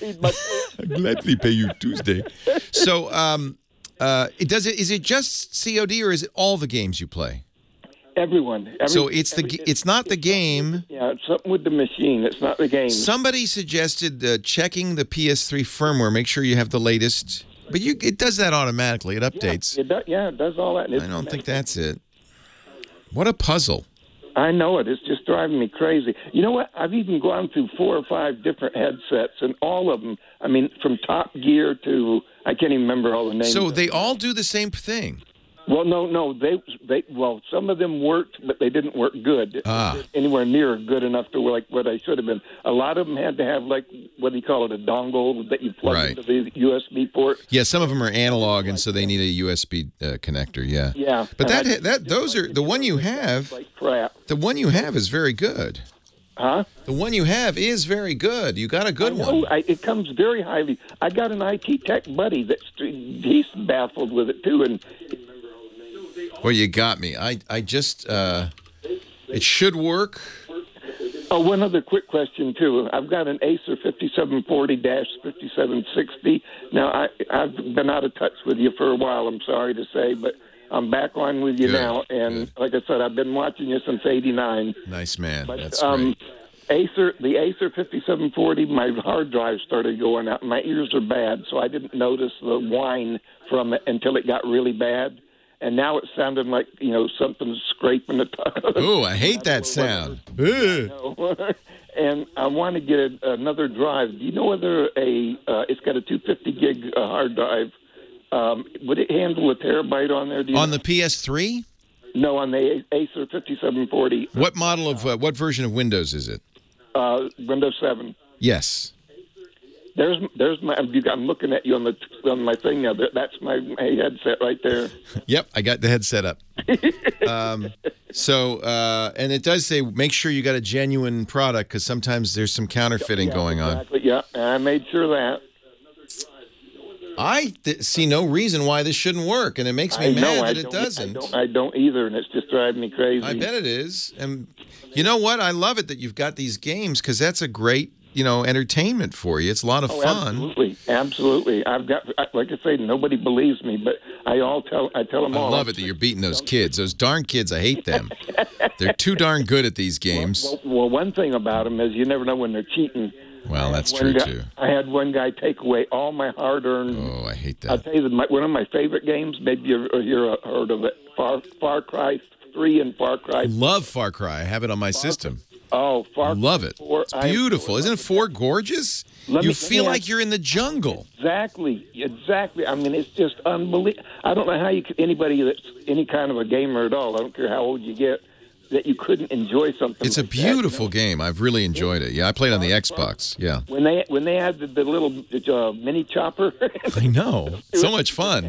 I'll gladly pay you Tuesday. So, is it just COD or is it all the games you play? Everyone. It's not the game. Yeah, it's something with the machine. It's not the game. Somebody suggested checking the PS3 firmware. Make sure you have the latest. But it does that automatically. It updates. Yeah, it does all that. I don't think that's it. What a puzzle. I know it. It's just driving me crazy. You know what? I've even gone through 4 or 5 different headsets, and all of them, I mean, from Top Gear to, I can't even remember all the names. So they all do the same thing. Well, no. Well, some of them worked, but they didn't work good. Anywhere near good enough to like what I should have been. A lot of them had to have, like, what do you call it, a dongle that you plug into the USB port. Yeah, some of them are analog, and so they need a USB connector. Yeah. Yeah. But the one you have. Like crap. The one you have is very good. Huh? The one you have is very good. You got a good one. It comes very highly. I got an IT tech buddy he's baffled with it too, and. Well, you got me. I just, it should work. Oh, one other quick question, too. I've got an Acer 5740-5760. Now, I've been out of touch with you for a while, I'm sorry to say, but I'm back on with you now. And like I said, I've been watching you since 89. Nice, man. But, that's great. The Acer 5740, my hard drive started going out. My ears are bad, so I didn't notice the whine from it until it got really bad. And now it sounded like, you know, something's scraping the top. Oh, I hate that sound. And I want to get another drive. Do you know whether it's got a 250-gig hard drive? Would it handle a terabyte on there? On the PS3? No, on the Acer 5740. What model of, what version of Windows is it? Windows 7. Yes. There's my. I'm looking at you on my thing now. That's my headset right there. Yep, I got the headset up. And it does say make sure you got a genuine product because sometimes there's some counterfeiting going on. Yeah, I made sure that. I see no reason why this shouldn't work, and it makes me mad that it doesn't. I don't either, and it's just driving me crazy. I bet it is, and you know what? I love it that you've got these games because that's a great. You know, entertainment for you. It's a lot of fun. Absolutely. I've got, like I say, nobody believes me, but I tell them all. I love it that you're beating those kids. Those darn kids. I hate them. They're too darn good at these games. Well, one thing about them is you never know when they're cheating. Well, that's true too. I had one guy take away all my hard-earned. Oh, I hate that. I'll tell you, one of my favorite games. Maybe you've heard of it. Far Cry 3 and Far Cry. I love Far Cry. I have it on my system. Oh, Far Cry. Love it. 4, it's beautiful. Isn't it 4 gorgeous? You feel like you're in the jungle. Exactly. I mean, it's just unbelievable. I don't know how anybody that's any kind of a gamer at all, I don't care how old you get, that you couldn't enjoy something. It's a beautiful game. I've really enjoyed it. Yeah, I played on the Xbox. Yeah. When they added the little mini chopper. I know. So much fun.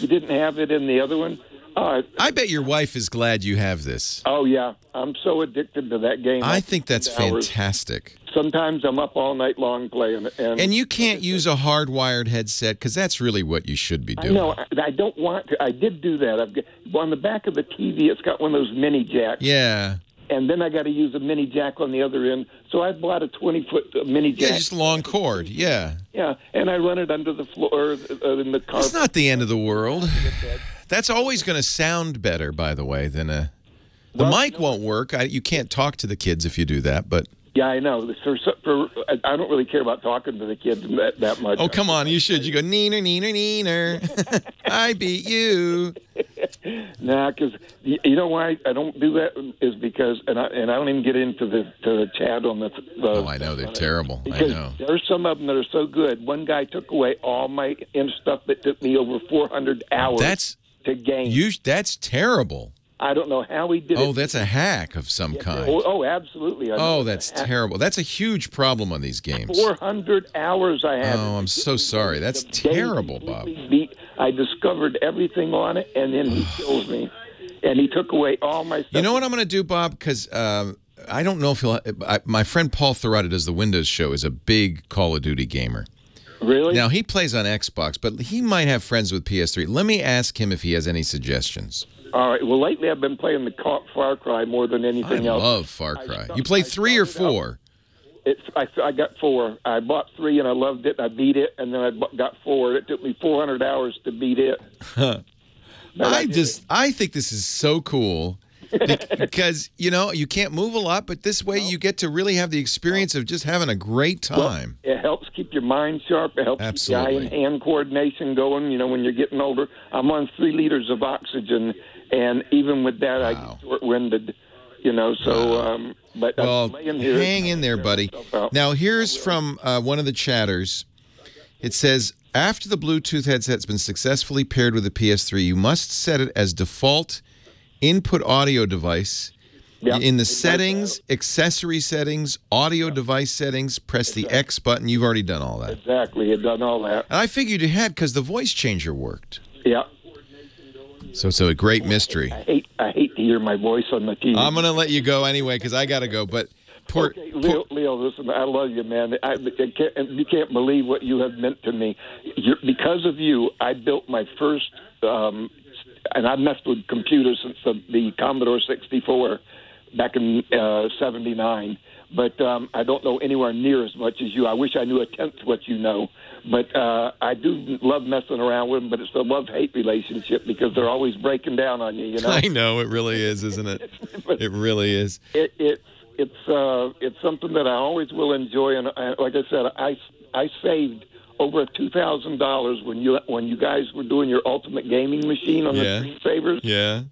You didn't have it in the other one. I bet your wife is glad you have this. Oh, yeah. I'm so addicted to that game. I think that's fantastic. Sometimes I'm up all night long playing it. And you can't use a hardwired headset because that's really what you should be doing. No, I don't want to. I did do that. On the back of the TV, it's got one of those mini jacks. Yeah. And then I got to use a mini jack on the other end. So I bought a 20-foot mini jack. Yeah, just long cord, yeah. Yeah, and I run it under the floor in the car. It's not the end of the world. That's always going to sound better, by the way, than a The mic won't work. You can't talk to the kids if you do that, but... Yeah, I know. I don't really care about talking to the kids that much. Oh, come on. You should. You go, neener, neener, neener. I beat you. Nah, because you know why I don't do that is because, and I don't even get into the chat on the... oh, I know. They're terrible. I know. There's some of them that are so good. One guy took away all my stuff that took me over 400 hours to gain. That's terrible. I don't know how he did it. Oh, that's a hack of some kind. Oh, absolutely. Oh, that's terrible. That's a huge problem on these games. 400 hours I had. Oh, I'm so sorry. That's terrible, Bob. I discovered everything on it, and then he kills me. And he took away all my stuff. You know what I'm going to do, Bob? Because I don't know if he'll... my friend Paul Thurrotta does the Windows show, is a big Call of Duty gamer. Really? Now, he plays on Xbox, but he might have friends with PS3. Let me ask him if he has any suggestions. All right. Well, lately I've been playing the Far Cry more than anything else. I love Far Cry. You played 3 or 4? I got 4. I bought 3 and I loved it. I beat it, and then I got 4. It took me 400 hours to beat it. I think this is so cool because you know you can't move a lot, but this way you get to really have the experience of just having a great time. Well, it helps keep your mind sharp. It helps keep the eye and hand coordination going. You know, when you're getting older, I'm on 3 liters of oxygen. And even with that, I get short-winded, you know, so... but well, hang in there, buddy. Now, here's from one of the chatters. It says, after the Bluetooth headset's been successfully paired with the PS3, you must set it as default input audio device. Yep. In the settings, accessory settings, audio device settings, press the X button. You've already done all that. Exactly. You've done all that. And I figured you had because the voice changer worked. Yeah. So it's a great mystery. I hate to hear my voice on the TV. I'm going to let you go anyway because I got to go. But okay, Leo, listen, I love you, man. You can't believe what you have meant to me. Because of you, I built my first, and I've messed with computers since the Commodore 64 back in 79. But I don't know anywhere near as much as you. I wish I knew a tenth what you know. But I do love messing around with them, but it's a love-hate relationship because they're always breaking down on you, you know? I know. It really is, isn't it? It really is. It's something that I always will enjoy. And like I said, I saved over $2,000 when you guys were doing your ultimate gaming machine on the screensavers. Yeah.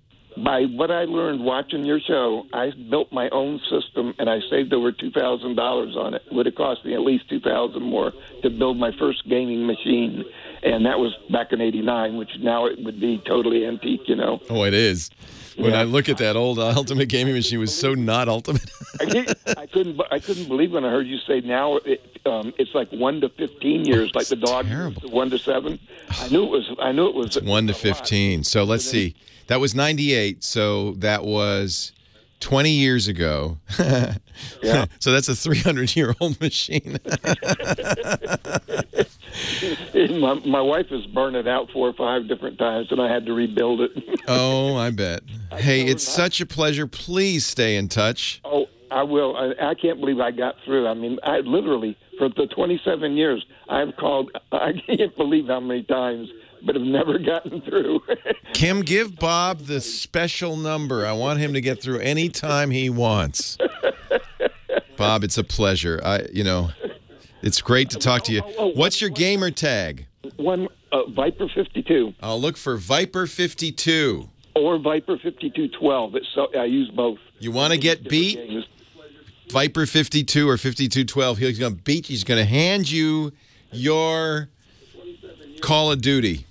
By what I learned watching your show, I built my own system, and I saved over $2,000 on it. It would have cost me at least $2,000 more to build my first gaming machine, and that was back in '89, which now it would be totally antique, you know. Oh, it is. When I look at that old Ultimate gaming machine, it was so not Ultimate. I couldn't believe when I heard you say now it's like 1 to 15 years, like the dog, 1 to 7. I knew it was 1 to 15. So let's see. That was 98, so that was 20 years ago. Yeah. So that's a 300-year-old machine. My wife has burned it out 4 or 5 different times, and I had to rebuild it. Oh, I bet. Hey, it's such a pleasure. Please stay in touch. Oh, I will. I can't believe I got through. I mean, I literally, for the 27 years, I've called, I can't believe how many times, but have never gotten through. Kim, give Bob the special number. I want him to get through any time he wants. Bob, it's a pleasure. You know, it's great to talk to you. What's your gamer tag? Viper 52. I'll look for Viper 52. Or Viper 5212. I use both. You want to get beat? Games. Viper 52 or 5212. He's going to beat you. He's going to hand you your Call of Duty.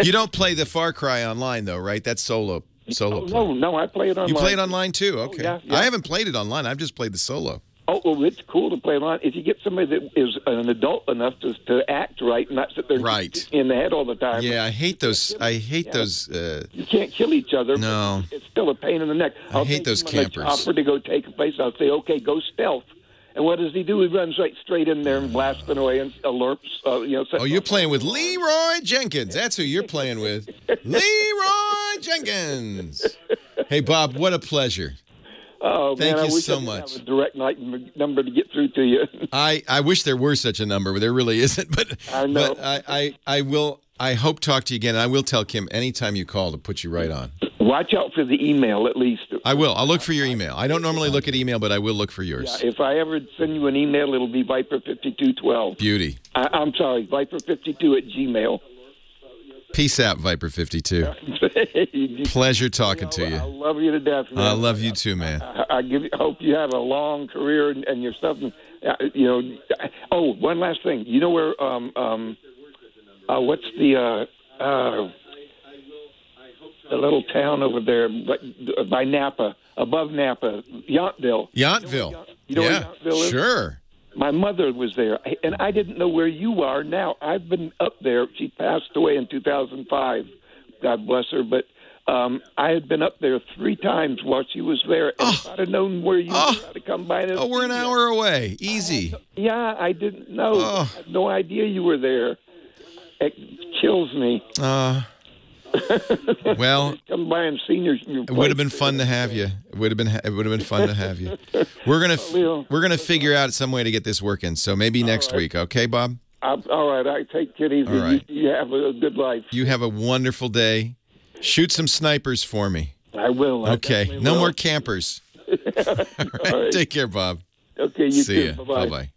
You don't play the Far Cry online, though, right? That's solo play. No, I play it online. You play it online, too? Okay. Oh, yeah. I haven't played it online. I've just played the solo. Oh, well, it's cool to play online. If you get somebody that is an adult enough to act right and not sit there in the head all the time. Yeah, I hate those. You can't kill each other. No. It's still a pain in the neck. I hate those campers. I'll offer to go take a place. I'll say, okay, go stealth. And what does he do? He runs right straight in there and blasts them away and alerts. Oh, you're playing with Leroy Jenkins. That's who you're playing with. Leroy Jenkins. Hey, Bob, what a pleasure. Oh, thank you so much. I have a direct number to get through to you. I wish there were such a number, but there really isn't. But I know. But I hope talk to you again. I will tell Kim anytime you call to put you right on. Watch out for the email, at least. I will. I'll look for your email. I don't normally look at email, but I will look for yours. Yeah, if I ever send you an email, it'll be Viper5212. Beauty. I'm sorry, Viper52 at Gmail. Peace out, Viper52. Pleasure talking to you. I love you to death, man. I love you too, man. I hope you have a long career and your stuff. You know. Oh, one last thing. You know where? What's the? The little town over there by Napa, above Napa, Yountville. Yountville. You know where Yountville is? Sure. My mother was there, and I didn't know where you are now. I've been up there. She passed away in 2005. God bless her. But I had been up there 3 times while she was there, and if I'd have known where you were, I'd have come by. Oh, we're an hour away. Easy. I didn't know. I had no idea you were there. It kills me. Well, come by and see your it would have been fun to have you. It would have been fun to have you. We're gonna figure out some way to get this working. So maybe next week, okay, Bob? All right. I take it easy. Right. You have a good life. You have a wonderful day. Shoot some snipers for me. I will. Okay. No more campers. All right. Take care, Bob. Okay. You too. Bye bye.